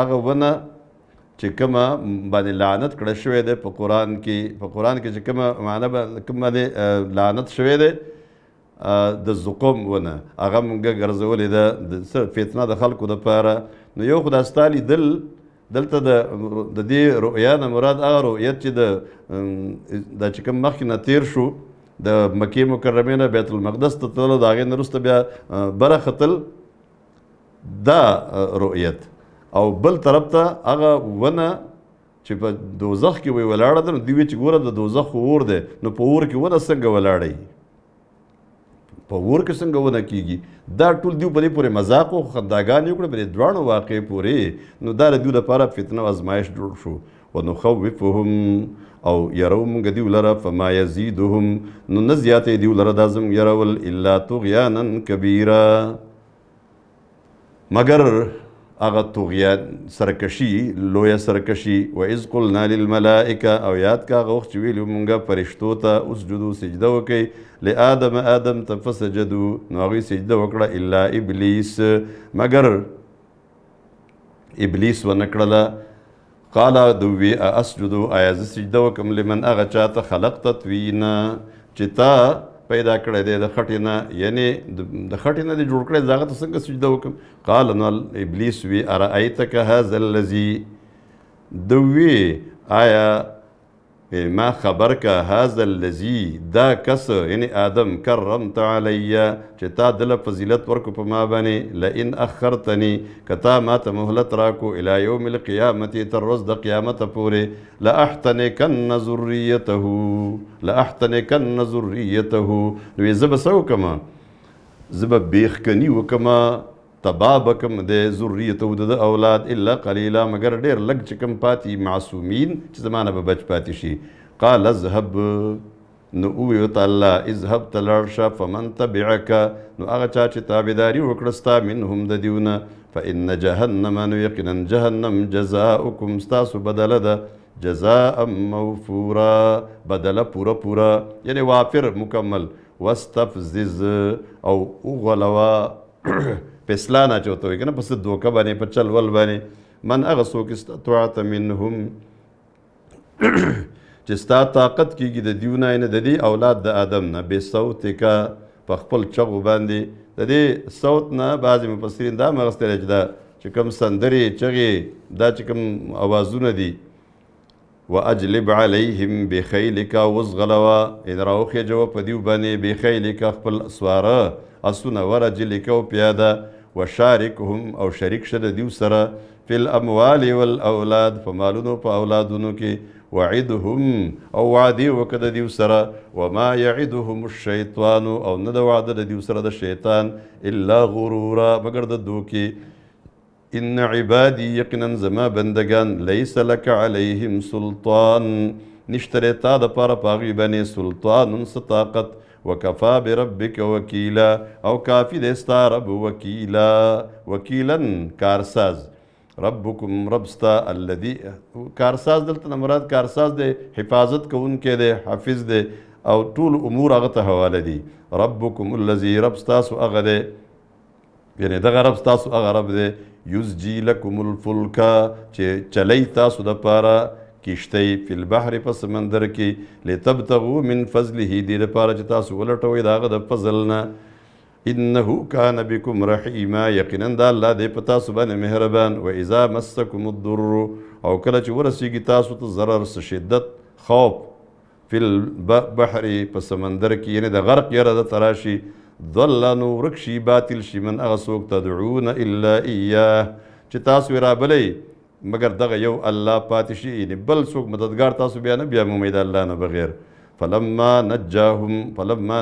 آغا ونا چکمہ بانی لعنت کڑا شوئے دے پا قرآن کی چکمہ معنی دے لعنت شوئے دے دا زقوم ونا آغا منگا گرزولی دا فتنہ دا خلقو دا پارا نو یو خدا ستالی دلتا دا دی رؤیان مراد آغا رؤیت چی دا چکم مخینا تیر شو دا مکی مکرمین بیت المقدس تطلو دا آغین روز تا بیا برا خطل دا رؤیت او بل طرف تا آغا ونا چی پا دوزخ کی وی ولاده دا دیوی چی گورا دا دوزخ وور دے نو پا وور کی ونا سنگا ولاده پا وور کی سنگا ونا کیگی دا طول دیو پا دی پوری مزاقو خنداغانیو کڑا پا دوانو واقع پوری نو دا دیو دا پارا فتنه و ازمایش جوڑ شو وَنُخَوِّفُهُمْ او یرومونگا دیو لرا فما یزیدوهم نو نزیاتی دیو لرا دازم یرول الا تغیانا کبیرا مگر اغا طغیان سرکشی لویا سرکشی و اذ قلنا للملائکه او یاد کا غوخ چویلو مونږه فرشتو ته اسجدو سجده وکي لآدم آدم ته فسجدو نو هغوی سجده وکړه الا ابلیس مگر ابلیس ونه کړله قال دوی اسجدو آیا زه سجده وکم لمن هغه چا ته خلقته توینا چې تا پیدا کړی دی د خټې نه یعنی د خټې نه دې جوړ کړی زه هغه ته څنګه سجده وکم قال نو ابلیس وی ارایتک هذا الذي دوی آیا ما خبر کا هذا الذي دا کس یعنی آدم کرمت علی چې تا دله فضیلت ورکو په ما باندې لئن اخرتنی کتا ما ته مهلت راکو الی یوم القیامه تر ورځ د قیامت پورې لاحتنکن ذریته نو زه به څه وکړم زه به بیخکني وکړم تباب کم دے ذریت او د اولاد الا قلیلا مگر ډیر لگ چکم پاتی معصومین چې زمانه به بچ پاتی شي قال اذهب نو اویو تعالی اذهب تلارشا فمن تبعک نو هغه چا چې تابعداري وکړه ستا منهم د دیونه فان جهنم نو یقینا جهنم جزاؤکم ستاسو بدله ده جزاء موفورا بدله پوره پوره یعنی وافر مکمل واستفزز او اغلوا پسلانا چوتا ہوئی کہ نا پس دوکہ بانے پر چل ول بانے من اغسو کستا توعت منہم چستا طاقت کی گی دا دیونا اینا دا دی اولاد دا آدم نا بے صوت کا پخپل چغو باندی دا دی صوت نا بعضی مفسرین دا مغسطی رج دا چکم سندری چغی دا چکم آوازو نا دی وَأَجْلِبْ عَلَيْهِمْ بِخَيْلِكَ وَزْغَلَوَا اِن راوخی جوا پدیو بانے بِخَيْلِكَ خپل اسوارا اسونا ورجلِكَ و پیادا وشارکهم او شریک شد دیو سره فی الاموال والاولاد فمالونو پا اولادونو کی وعدهم او وعدی وکد دیو سره وما یعدهم الشیطانو او ند وعد دیو سره د شیطان الا غرورا مگر د دوکی ان عبادی یقینا زما بندگان لیس لک علیهم سلطان نشتر تا د پاره پاغوی بنی سلطان ستاقت وَكَفَى بِرَبِّكَ وَكِيلًا او کافی دیستا رب وکیلا وکیلن کارساز ربکم ربستا اللذی کارساز دلتا نمراد کارساز دے حفاظت کا ان کے دے حافظ دے او طول امور اغتا حوالے دی ربکم اللذی ربستا سو اغا دے یعنی دغا ربستا سو اغا رب دے یزجی لکم الفلکا چلی تاسو دا پارا کشتی فی البحر پس مندر کی لتبتغو من فضلی دید پارا چتا سولٹوی داغ دا فضلنا انہو کان بکم رحیما یقینن دا اللہ دے پتا سبان مہربان و اذا مسکم الدر او کلچ ورسی کی تاسو تا ضرر سشدت خوف فی البحر پس مندر کی یعنی دا غرق یرد تراشی ظلنو رکشی باطل شی من اغسوک تدعون الا ایاہ چتاسو رابلی مگر دغه یو الله پاتشی یعنی بل څوک مددگار تاسو بیا نه بیا مومید الله نه بغیر فلما نجاکم نو کله چې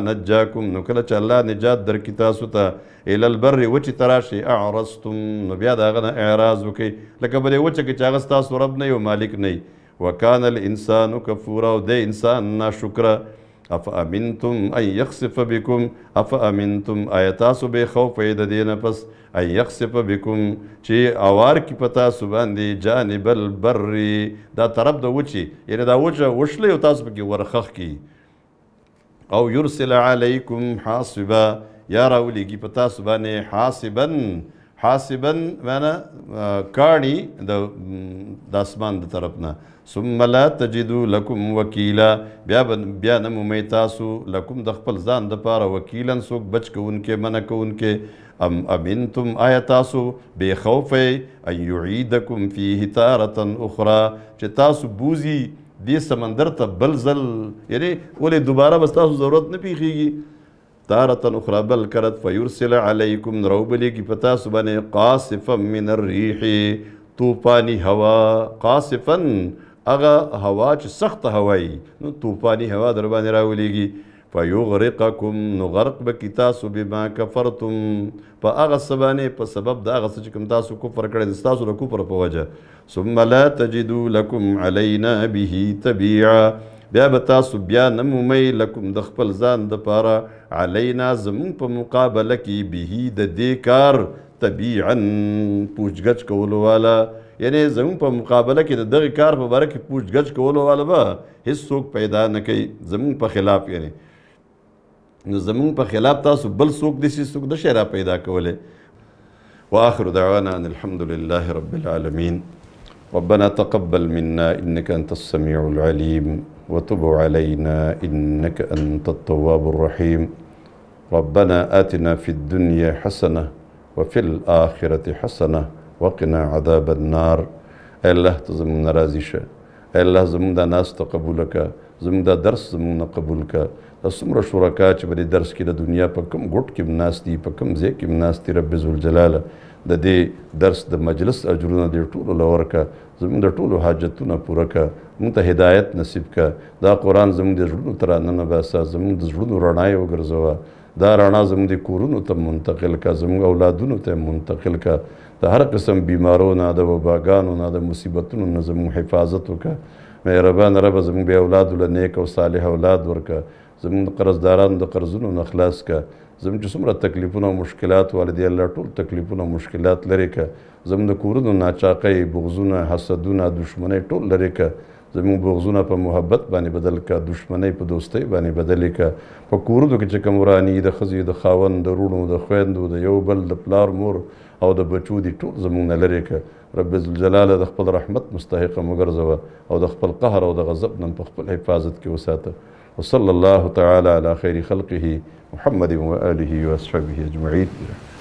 الله نجات درکړي تاسو ته الی البر وچې ته راشئ اعرضتم نو بیا د هغه نه اعراض وکئ لکه په دې وچه کې چې هغه ستاسو رب نه یو مالک نه وي وکان الانسان کفورا او دی انسان ناشکره افامنتم ان یخسف بکم افامنتم آیا تاسو بې خوفئ د دې نه پس ان یخسف بکم چې اوار کی پتا سبان دی جانب البر دا طرف د وچی یعنی دا وچه وشلی او تاسو پکې ورخخ کی او یرسل علیکم حاصبا یا راولی کی پتا سبان حاصبا معنی کانی د اسمان د طرف نه ثم لا تجدو لکم وکیلا بیا نمومی تاسو لکم د خپل ځان د پاره وکیلا څوک بچ کوونکې منع کوونکې ام امنتم آیا تاسو بې خوفئ ان یعیدکم فیه تارة اخرى چې تاسو بوزي دې سمندر ته بل ځل یعنی ولې دوباره بس تاسو ضرورت نه پیښیږي تارة اخرى بل کرت فیرسل علیکم روبلی کی پتا سبانے قاسفا من الریح طوفانی ہوا قاسفا اغا ہوا چ سخت ہوائی طوفانی ہوا دربانے راولی کی فیغرقکم نغرق بکی تاسو بما کفرتم پا اغا سبانے پا سبب دا اغا سچکم تاسو کفر کرے دستاسو را کفر پا وجہ ثم لا تجدو لکم علینا به تبیعا بیا بتاسو بیا نمومی لکم د خپل ځان د پاره علینا زمون په مقابله کې به د دې کار تبیعاً پوچھ گچھ کولو والا، یعنی زمون پا مقابلہ کی دغی کار پا بارا کی پوچھ گچھ کولو والا با حس سوک پیدا نکی زمون پا خلاف، یعنی زمون پا خلاف تاسو بل سوک دیسی سوک دا شیرہ پیدا کولے. وآخر دعوانا ان الحمد للہ رب العالمین. ربنا تقبل منا إنك أنت السميع العليم وتب علينا إنك أنت التواب الرحيم. ربنا آتنا في الدنيا حسنة وفي الآخرة حسنة وقنا عذاب النار. أي الله تزمون رازيشة، أي الله زمون دا ناس تقبولك، زمون دا درس زمون قبولك، السمر شركاء بدي درس كده دنيا بكم غوت كم ناس دي بكم زي كم ناس دي رب ذو الجلال د دې درس د مجلس اجرونه د ټولو لور کا، زموږ د ټولو حاجتونه پوره کا، موږ ته هدایت نصیب کا. دا قرآن زموږ د زړونو تر ننه باسه، زموږ د زړونو رڼا یې وګرځوه، دا رڼا زموږ د کورونو ته منتقل کا، زموږ اولادونو ته منتقل کا، د هر قسم بیمارونو نه، د وباګانو نه، د مصیبتونو نه زموږ حفاظت وکړه. مهربان رب زموږ بې اولادو له نیک او صالح اولاد ورکړه، زموږ د قرضدارانو د قرضونو نه خلاص کړه، زموږ چې څومره تکلیفونه او مشکلات والدي الله ټول تکلیفونه او مشکلات لرې کړه، زموږ د کورونو ناچاقۍ، بغزونه، حسدونه، دشمنۍ ټول لرې کړه، زموږ بغزونه په محبت باندې بدل کړه، دشمنۍ په دوستۍ باندې بدلې کړه، په کورونو کې چې کوم ورانی، د ښځې، د خاوند، د وروڼو، د خویندو، د یو بل، د پلار مور او د بچو دي ټول زموږ نه لرې کړه. رب ذوالجلاله د خپل رحمت مستحقه مو ګرځوه او د خپل قهر او د غضب نه په خپل حفاظت کې وساته. وصلى الله تعالى على خير خلقه محمد وآله وصحبه أجمعين.